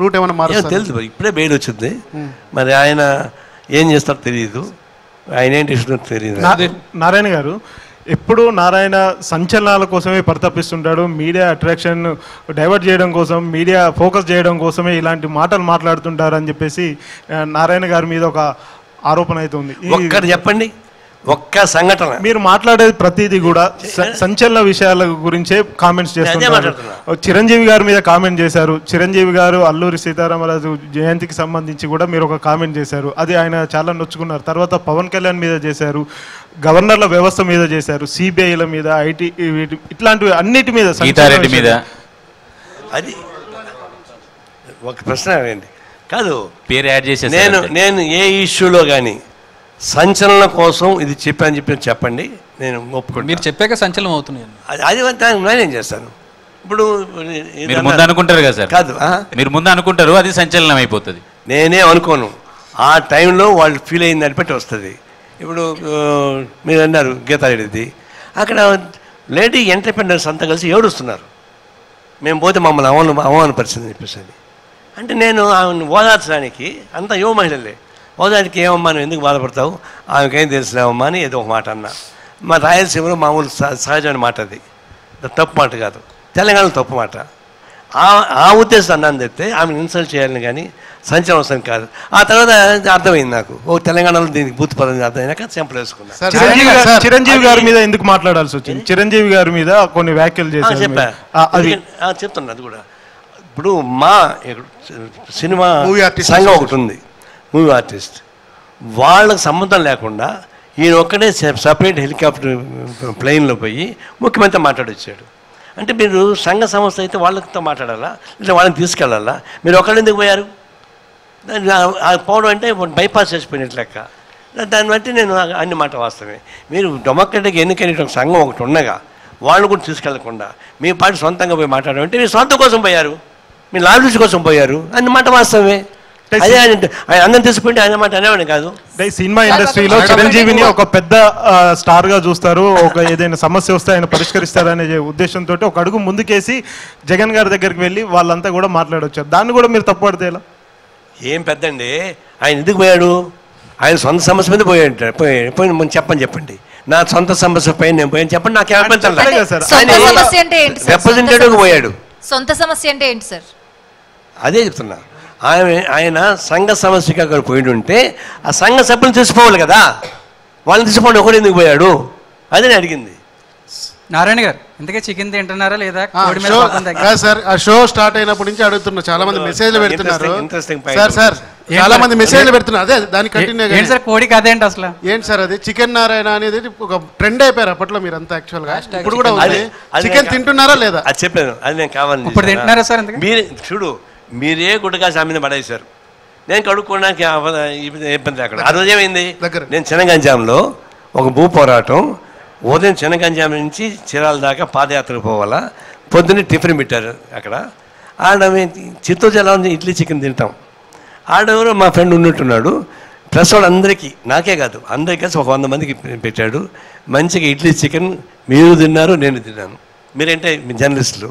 రూట్ ఏమైనా మారుతుందో తెలుసు. ఇప్పుడే బెయిల్ వచ్చింది, మరి ఆయన ఏం చేస్తారో తెలియదు, ఆయన ఏంటి ఇష్టం తెలియదు. నారాయణ గారు, ఎప్పుడు నారాయణ సంచలనాల కోసమే పరితపిస్తుంటాడు. మీడియా అట్రాక్షన్ డైవర్ట్ చేయడం కోసం, మీడియా ఫోకస్ చేయడం కోసమే ఇలాంటి మాటలు మాట్లాడుతుంటారు అని చెప్పేసి నారాయణ గారి మీద ఒక ఆరోపణ అయితే ఉంది. ఒక్కరు చెప్పండి, ఒక్క సంఘటన. మీరు మాట్లాడేది ప్రతిదీ కూడా సంచలన విషయాల గురించే కామెంట్స్ చేస్తున్నారు. చిరంజీవి గారి మీద కామెంట్ చేశారు, చిరంజీవి గారు అల్లూరి సీతారామరాజు జయంతికి సంబంధించి కూడా మీరు ఒక కామెంట్ చేశారు, అది ఆయన చాలా నొచ్చుకున్నారు. తర్వాత పవన్ కళ్యాణ్ మీద చేశారు, గవర్నర్ల వ్యవస్థ మీద చేశారు, సిబిఐల మీద, ఐటీ, ఇట్లాంటివి అన్నిటి మీద. సీతారెడ్డి మీద అది ఒక ప్రశ్న కాదు, పేరు యాడ్ చేశాను నేను. నేను ఏ ఇష్యూలో కానీ సంచలనం కోసం ఇది చెప్పాను చెప్పి చెప్పండి, నేను ఒప్పుకోండి. మీరు చెప్పాక సంచలనం అవుతున్నాయి అది నేనేం చేస్తాను ఇప్పుడు ముందు అనుకుంటారు కదా సార్? కాదు, మీరు ముందు అనుకుంటారు, అది సంచలనం అయిపోతుంది. నేనే అనుకోను, ఆ టైంలో వాళ్ళు ఫీల్ అయింది అని బట్టి వస్తుంది. ఇప్పుడు మీరు అన్నారు గీతారెడ్డిది, అక్కడ లేడీ ఎంటర్ప్రెనర్స్ అంతా కలిసి ఏడుస్తున్నారు, మేము పోతే మమ్మల్ని అవను అవమానపరిచింది చెప్పేసి. అంటే నేను ఆమెను ఓదార్చడానికి, అంతా యువ మహిళలే, ఓదానికి ఏమమ్మా నువ్వు ఎందుకు బాధపడతావు, ఆమెకేం తెలిసినావమ్మా అని ఏదో ఒక మాట అన్నా. మా రాయలసీమలో మామూలు సహజమైన మాట, అది తప్పు మాట కాదు, తెలంగాణలో తప్పు మాట. ఆ ఉద్దేశం అన్నాను చెప్తే ఆమెను ఇన్సల్ట్ చేయాలని కానీ సంచలనం అవసరం కాదు. ఆ తర్వాత అర్థమైంది నాకు, ఓ తెలంగాణలో దీనికి బూత్ పదం అర్థమైనాక సింపుల్ వేసుకున్నాను. చిరంజీవి గారి మీద ఎందుకు మాట్లాడాల్సి వచ్చింది? చిరంజీవి గారి మీద కొన్ని వ్యాఖ్యలు చేసి చెప్పా, అది చెప్తున్నా. అది కూడా ఇప్పుడు మా సినిమా సంఘం ఒకటి ఉంది, మూవీ ఆర్టిస్ట్, వాళ్ళకు సంబంధం లేకుండా ఈయన ఒక్కడే సపరేట్ హెలికాప్టర్ ప్లెయిన్లో పోయి ముఖ్యమంత్రి మాట్లాడొచ్చాడు. అంటే మీరు సంఘ సంస్థ అయితే వాళ్ళతో మాట్లాడాలా, లేదా వాళ్ళని తీసుకెళ్ళాలా? మీరు ఒకళ్ళు ఎందుకు పోయారు? పోవడం అంటే బైపాస్ చేసిపోయినట్టు లెక్క. దాన్ని బట్టి నేను అన్ని మాట వాస్తవమే. మీరు డెమోక్రటిక్ ఎన్నికైన సంఘం ఒకటి ఉండగా వాళ్ళు కూడా తీసుకెళ్లకుండా మీ పార్టీ సొంతంగా పోయి మాట్లాడమంటే మీరు సొంతం కోసం పోయారు, మీ లాభ కోసం పోయారు, అన్ని మాట వాస్తవమే. అదే ఆయన అందరిని తీసుకుంటే ఆయన మాట అనేవాడు కాదు. సినిమా ఇండస్ట్రీలో చిరంజీవిని ఒక పెద్ద స్టార్ గా చూస్తారు, ఒక ఏదైనా సమస్య వస్తే ఆయన పరిష్కరిస్తారనే ఉద్దేశంతో ఒక అడుగు ముందుకేసి జగన్ గారి దగ్గరికి వెళ్ళి వాళ్ళంతా కూడా మాట్లాడొచ్చారు. దాన్ని కూడా మీరు తప్పు పడితే ఏం పెద్దండి? ఆయన ఎందుకు పోయాడు? ఆయన సొంత సమస్య మీద పోయాడు. పోయాడు పోయి చెప్పని చెప్పండి, నా సొంత సమస్య పైన నేను పోయాను చెప్పండి. నాకు రిప్రజెంటేటివ్ పోయాడు. సొంత సమస్య అంటే ఏంటి సార్? అదే చెప్తున్నా, ఆయన ఆయన సంఘ సమస్యకి అక్కడ పోయి ఉంటే ఆ సంఘ సభ్యులు తీసుకోవాలి కదా, వాళ్ళని తీసుకోండి, ఒకరు ఎందుకు పోయాడు? అదే నేను అడిగింది. నారాయణ గారు ఇంతకే చికెన్ తింటున్నారా లేదా? సార్ ఆ షో స్టార్ట్ అయినప్పటి నుంచి అడుగుతున్నారు, చాలా మంది మెసేజ్లు పెడుతున్నారు. సార్ సార్ చాలా మంది మెసేజ్లు పెడుతున్నారు, అదే దాని కంటిన్యూ. సార్ కోడి అదేంటి అసలు? ఏంటి సార్ అది? చికెన్ నారాయణ అనేది ఒక ట్రెండ్ అయిపోయారు అప్పట్లో. మీరు అంతా యాక్చువల్ గా ఇప్పుడు కూడా చికెన్ తింటున్నారా లేదా అది చెప్పాను, అది నేను కావాలి. ఇప్పుడు తింటున్నారా సార్? మీరు చూడు, మీరే గుడ్డగా సామీద పడేశారు, నేను కడుక్కోవడానికి ఇబ్బంది. అక్కడ ఆ రోజు ఏమైంది, నేను చిన్నగంజాంలో ఒక భూ పోరాటం, ఉదయం చిన్నగంజాం నుంచి చీరాల దాకా పాదయాత్ర పోవాలా, పొద్దున్నే టిఫిన్ పెట్టారు అక్కడ. ఆడ చిత్తూరు జిల్లా నుంచి ఇడ్లీ చికెన్ తింటాం, ఆడెవరో మా ఫ్రెండ్ ఉన్నట్టున్నాడు, ప్లస్ వాళ్ళందరికీ, నాకే కాదు అందరికీ కలిసి ఒక వంద మందికి పెట్టాడు. మంచిగా ఇడ్లీ చికెన్ మీరు తిన్నారు, నేను తిన్నాను. మీరంటే మీ జర్నలిస్టులు.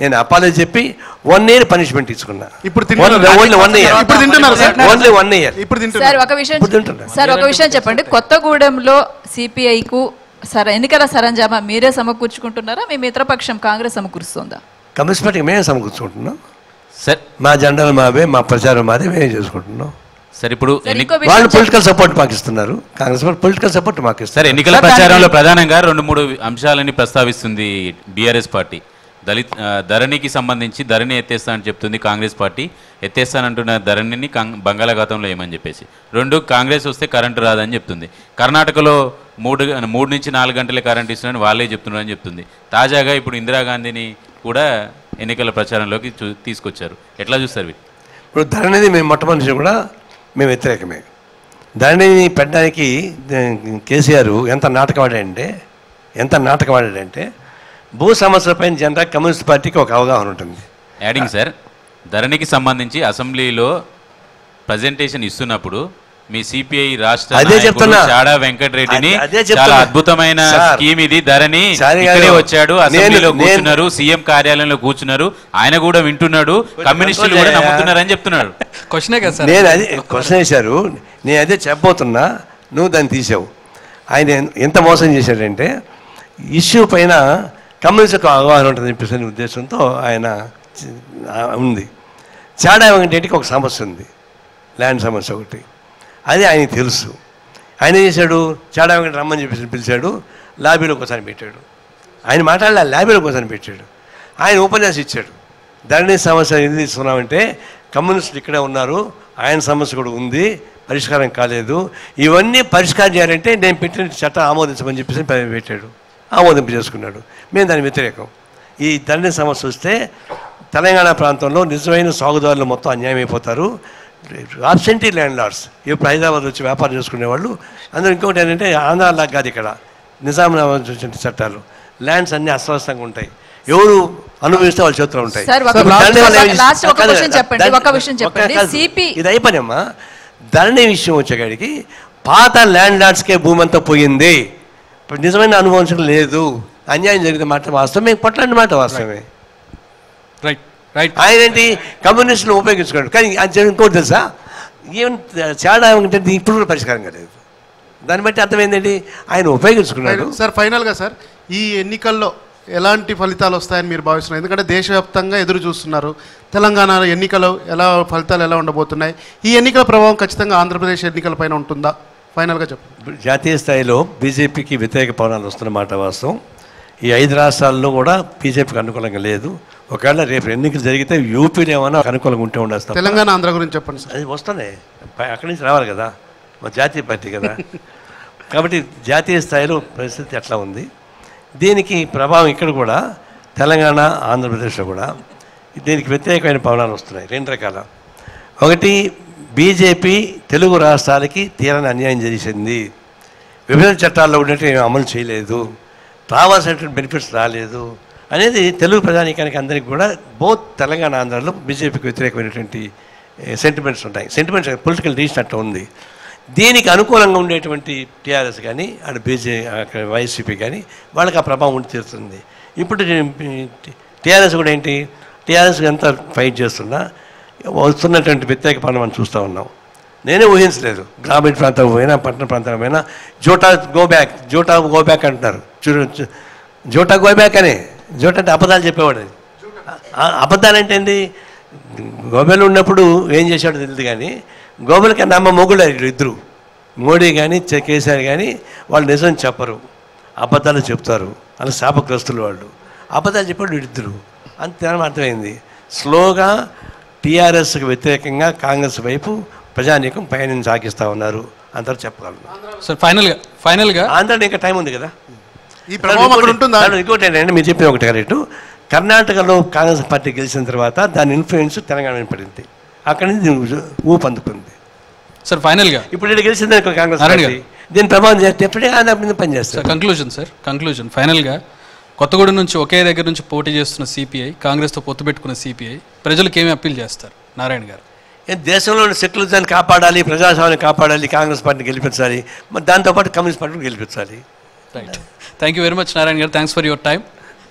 నేను అపాలజీ చెప్పి వన్ ఇయర్ పనిష్మెంట్ తీసుకున్నా. ఇప్పుడు సార్ ఒక విషయం చెప్పండి, కొత్తగూడెంలో సిపిఐకు ఎన్నికల సరంజామా మీరే సమకూర్చుకుంటున్నారా, మీ మిత్రపక్షం కాంగ్రెస్ సమకూరుస్తుందా? కమ్యూనిస్ట్ పార్టీకి మేమే సమకూర్చుకుంటున్నాం సార్, మా జెండాలు మావే, మా ప్రచారం మాదే, మేమే చేసుకుంటున్నాం సార్. ఇప్పుడు వాళ్ళు పొలిటికల్ సపోర్ట్ మాకు ఇస్తున్నారు, కాంగ్రెస్ వాళ్ళు పొలిటికల్ సపోర్ట్ మాకు ఇస్తారు. ఎన్నికల ప్రచారంలో ప్రధానంగా రెండు మూడు అంశాలని ప్రస్తావిస్తుంది బీఆర్ఎస్ పార్టీ. దళిత్ ధరణికి సంబంధించి, ధరణి ఎత్తేస్తా అని చెప్తుంది కాంగ్రెస్ పార్టీ, ఎత్తేస్తానంటున్న ధరణిని బంగాళాఖాతంలో ఏమని చెప్పేసి. రెండు, కాంగ్రెస్ వస్తే కరెంటు రాదని చెప్తుంది. కర్ణాటకలో మూడు మూడు నుంచి నాలుగు గంటలే కరెంటు ఇస్తున్నారని వాళ్ళే చెప్తున్నారని చెప్తుంది. తాజాగా ఇప్పుడు ఇందిరాగాంధీని కూడా ఎన్నికల ప్రచారంలోకి తీసుకొచ్చారు. ఎట్లా చూస్తారు? ఇప్పుడు ధరణిది మేము మొట్టమొదటి కూడా మేము వ్యతిరేకమే. ధరణిని పెట్టడానికి కేసీఆర్ ఎంత నాటకవాడాడంటే ఎంత నాటకవాడాడంటే భూ సమస్యలపైన జనరల్ కమ్యూనిస్ట్ పార్టీకి ఒక అవగాహన ఉంటుంది. యాడింగ్ సార్, ధరణికి సంబంధించి అసెంబ్లీలో ప్రజెంటేషన్ ఇస్తున్నప్పుడు మీ సిపిఐ రాష్ట్ర చాడా వెంకటరెడ్డిని చాలా అద్భుతమైన స్కీమ్ ఇది, ధరణి వచ్చాడు, అసెంబ్లీలో కూర్చున్నారు, సీఎం కార్యాలయంలో కూర్చున్నారు, ఆయన కూడా వింటున్నాడు, కమ్యూనిస్టులు కూడా నమ్ముతున్నారు అని చెప్తున్నాడు. క్వశ్చనే కదా సార్, నేను అదే క్వశ్చన్ వేశారు, నేను అదే చెప్పబోతున్నా, నువ్వు దాన్ని తీసావు. ఆయన ఎంత మోసం చేశాడంటే ఇష్యూ పైన కమ్యూనిస్టుకు అవగాహన ఉంటుందని చెప్పేసి ఉద్దేశంతో ఆయన ఉంది. చాడా వెంకటరెడ్డికి ఒక సమస్య ఉంది, ల్యాండ్ సమస్య ఒకటి, అదే ఆయనకి తెలుసు. ఆయన ఏం చేశాడు, చాడా వెంకట రమ్మని చెప్పేసి పిలిచాడు, లాబీలో ఒకసారి పెట్టాడు, ఆయన మాట్లాడాలి, లాబీలో ఒకసారి పెట్టాడు, ఆయన ఉపన్యాసం ఇచ్చాడు. ధరణి సమస్య ఎందుకు తీసుకున్నామంటే కమ్యూనిస్టులు ఇక్కడే ఉన్నారు, ఆయన సమస్య కూడా ఉంది, పరిష్కారం కాలేదు, ఇవన్నీ పరిష్కారం చేయాలంటే నేను పెట్టిన చట్టం ఆమోదించమని చెప్పేసి పెట్టాడు, ఆమోదింపు చేసుకున్నాడు. మేము దాని వ్యతిరేకం. ఈ ధరణి సమస్య వస్తే తెలంగాణ ప్రాంతంలో నిజమైన సాగుదారులు మొత్తం అన్యాయం అయిపోతారు. ఆబ్సెంటీ ల్యాండ్ లార్డ్స్, ఇప్పుడు హైదరాబాద్ వచ్చి వ్యాపారం చేసుకునేవాళ్ళు అందరూ. ఇంకొకటి ఏంటంటే ఆంధ్రాలాగా కాదు, ఇక్కడ నిజామాబాద్ చూసిన చట్టాలు ల్యాండ్స్ అన్నీ అస్వస్థంగా ఉంటాయి, ఎవరు అనుభవిస్తే వాళ్ళ చేతిలో ఉంటాయి. ఇది అయిపోయినమ్మా. ధరణి విషయం వచ్చేకాడికి పాత ల్యాండ్ లార్డ్స్కే భూమి అంతా పోయింది, నిజమైన అనుభవించడం లేదు. అన్యాయం జరిగిన మాట వాస్తవమే, పట్టలేని మాట వాస్తవమే. రైట్ రైట్ ఆయన ఏంటి కమ్యూనిస్టులు ఉపయోగించుకోండి, కానీ అది ఇంకోటి తెలుసా, ఈవెన్ చాలా ఏంటంటే ఇప్పుడు కూడా పరిష్కారం కాలేదు. దాన్ని బట్టి అర్థమైందండి ఆయన ఉపయోగించుకున్నాడు. సార్ ఫైనల్గా సార్, ఈ ఎన్నికల్లో ఎలాంటి ఫలితాలు వస్తాయని మీరు భావిస్తున్నారు? ఎందుకంటే దేశవ్యాప్తంగా ఎదురు చూస్తున్నారు, తెలంగాణ ఎన్నికలు ఎలా ఫలితాలు ఎలా ఉండబోతున్నాయి, ఈ ఎన్నికల ప్రభావం ఖచ్చితంగా ఆంధ్రప్రదేశ్ ఎన్నికలపైన ఉంటుందా? ఫైనల్గా చెప్పండి. జాతీయ స్థాయిలో బీజేపీకి వ్యతిరేక పవనాలు వస్తున్నమాట వాస్తవం. ఈ ఐదు రాష్ట్రాల్లో కూడా బీజేపీకి అనుకూలంగా లేదు. ఒకవేళ రేపు ఎన్నికలు జరిగితే యూపీలో ఏమైనా అనుకూలంగా ఉంటే ఉండేస్తాం. తెలంగాణ ఆంధ్ర గురించి చెప్పండి సార్. అది వస్తున్నాయి, అక్కడి నుంచి రావాలి కదా, మా జాతీయ పార్టీ కదా. కాబట్టి జాతీయ స్థాయిలో పరిస్థితి ఎట్లా ఉంది, దీనికి ప్రభావం ఇక్కడ కూడా తెలంగాణ ఆంధ్రప్రదేశ్లో కూడా దీనికి వ్యతిరేకమైన పవనాలు వస్తున్నాయి రెండు రకాల. ఒకటి, బీజేపీ తెలుగు రాష్ట్రాలకి తీరని అన్యాయం చేసింది, విభజన చట్టాల్లో ఉన్నట్టు అమలు చేయలేదు, రావాల్సినటువంటి బెనిఫిట్స్ రాలేదు అనేది తెలుగు ప్రజానీకానికి అందరికీ కూడా బోత్ తెలంగాణ ఆంధ్రాలో బీజేపీకి వ్యతిరేకమైనటువంటి సెంటిమెంట్స్ ఉంటాయి. సెంటిమెంట్స్ పొలిటికల్ రీజన్ ఉంది. దీనికి అనుకూలంగా ఉండేటువంటి టీఆర్ఎస్ కానీ అటు బీజే వైసీపీ కానీ వాళ్ళకి ఆ ప్రభావం ఉండి తీరుతుంది. ఇప్పుడు టీఆర్ఎస్ కూడా ఏంటి, టీఆర్ఎస్ ఎంత ఫైట్ చేస్తున్నా వస్తున్నటువంటి వ్యతిరేక పనులు మనం చూస్తూ ఉన్నాం. నేనే ఊహించలేదు, గ్రామీణ ప్రాంతానికి పోయినా పట్టణ ప్రాంతానికి పోయినా జోటా గో బ్యాక్, జోటా గో బ్యాక్ అంటున్నారు. జోటా గో బ్యాక్ అని, జోటా అంటే అబద్ధాలు చెప్పేవాడు. అబద్ధాలు అంటే ఏంటి, గోబెల్ ఉన్నప్పుడు ఏం చేశాడో తెలియదు కానీ గోబెల్ కన్నా అమ్మ మొగుళ్ళు ఇద్దరు, మోడీ కానీ కేసీఆర్ కానీ వాళ్ళు నిజం చెప్పరు, అబద్ధాలు చెప్తారు, అలా శాపగ్రస్తులు వాళ్ళు. అబద్ధాలు చెప్పాడు వీడిద్దరు, అంతే అర్థమైంది. స్లోగా టీఆర్ఎస్కి వ్యతిరేకంగా కాంగ్రెస్ వైపు ప్రజానీకం పయనం సాగిస్తూ ఉన్నారు అందరూ చెప్పగలరు. సార్ ఫైనల్గా ఫైనల్గా ఆంధ్రాలో ఇంకా టైం ఉంది కదా, ఈ ప్రభావం ఇంకోటి ఏంటంటే మీరు చెప్పిన ఒకటి కరెక్ట్. కర్ణాటకలో కాంగ్రెస్ పార్టీ గెలిచిన తర్వాత దాని ఇన్ఫ్లుయెన్స్ తెలంగాణ మీద పడింది, అక్కడి నుంచి ఊపు అందుకుంది. సార్ ఫైనల్గా ఇప్పుడు ఇక్కడ గెలిచింది కాంగ్రెస్ పార్టీ, దీని ప్రభావం ఎప్పుడైనా ఆంధ్ర మీద పనిచేస్తారు. కంక్లూజన్ సార్, కంక్లూజన్ ఫైనల్గా కొత్తగూడెం నుంచి ఒకే దగ్గర నుంచి పోటీ చేస్తున్న సిపిఐ, కాంగ్రెస్తో పొత్తు పెట్టుకున్న సిపిఐ ప్రజలకు ఏమి అప్పీల్ చేస్తారు నారాయణ గారు? దేశంలోని సెక్యులరిజాన్ని కాపాడాలి, ప్రజాస్వామ్యాన్ని కాపాడాలి, కాంగ్రెస్ పార్టీని గెలిపించాలి, మరి దాంతోపాటు కమ్యూనిస్ట్ పార్టీని గెలిపించాలి. Right, thank you very much Narayana garu, thanks for your time,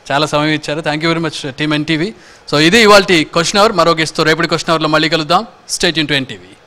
చాలా సమయం ఇచ్చారు. Thank you very much team NTV. So ఇది ఇవాళ క్వశ్చన్ అవర్, మరో గెస్ట్తో రేపటి క్వశ్చన్ అవర్లో మళ్ళీ కలుద్దాం. Stay tune to NTV.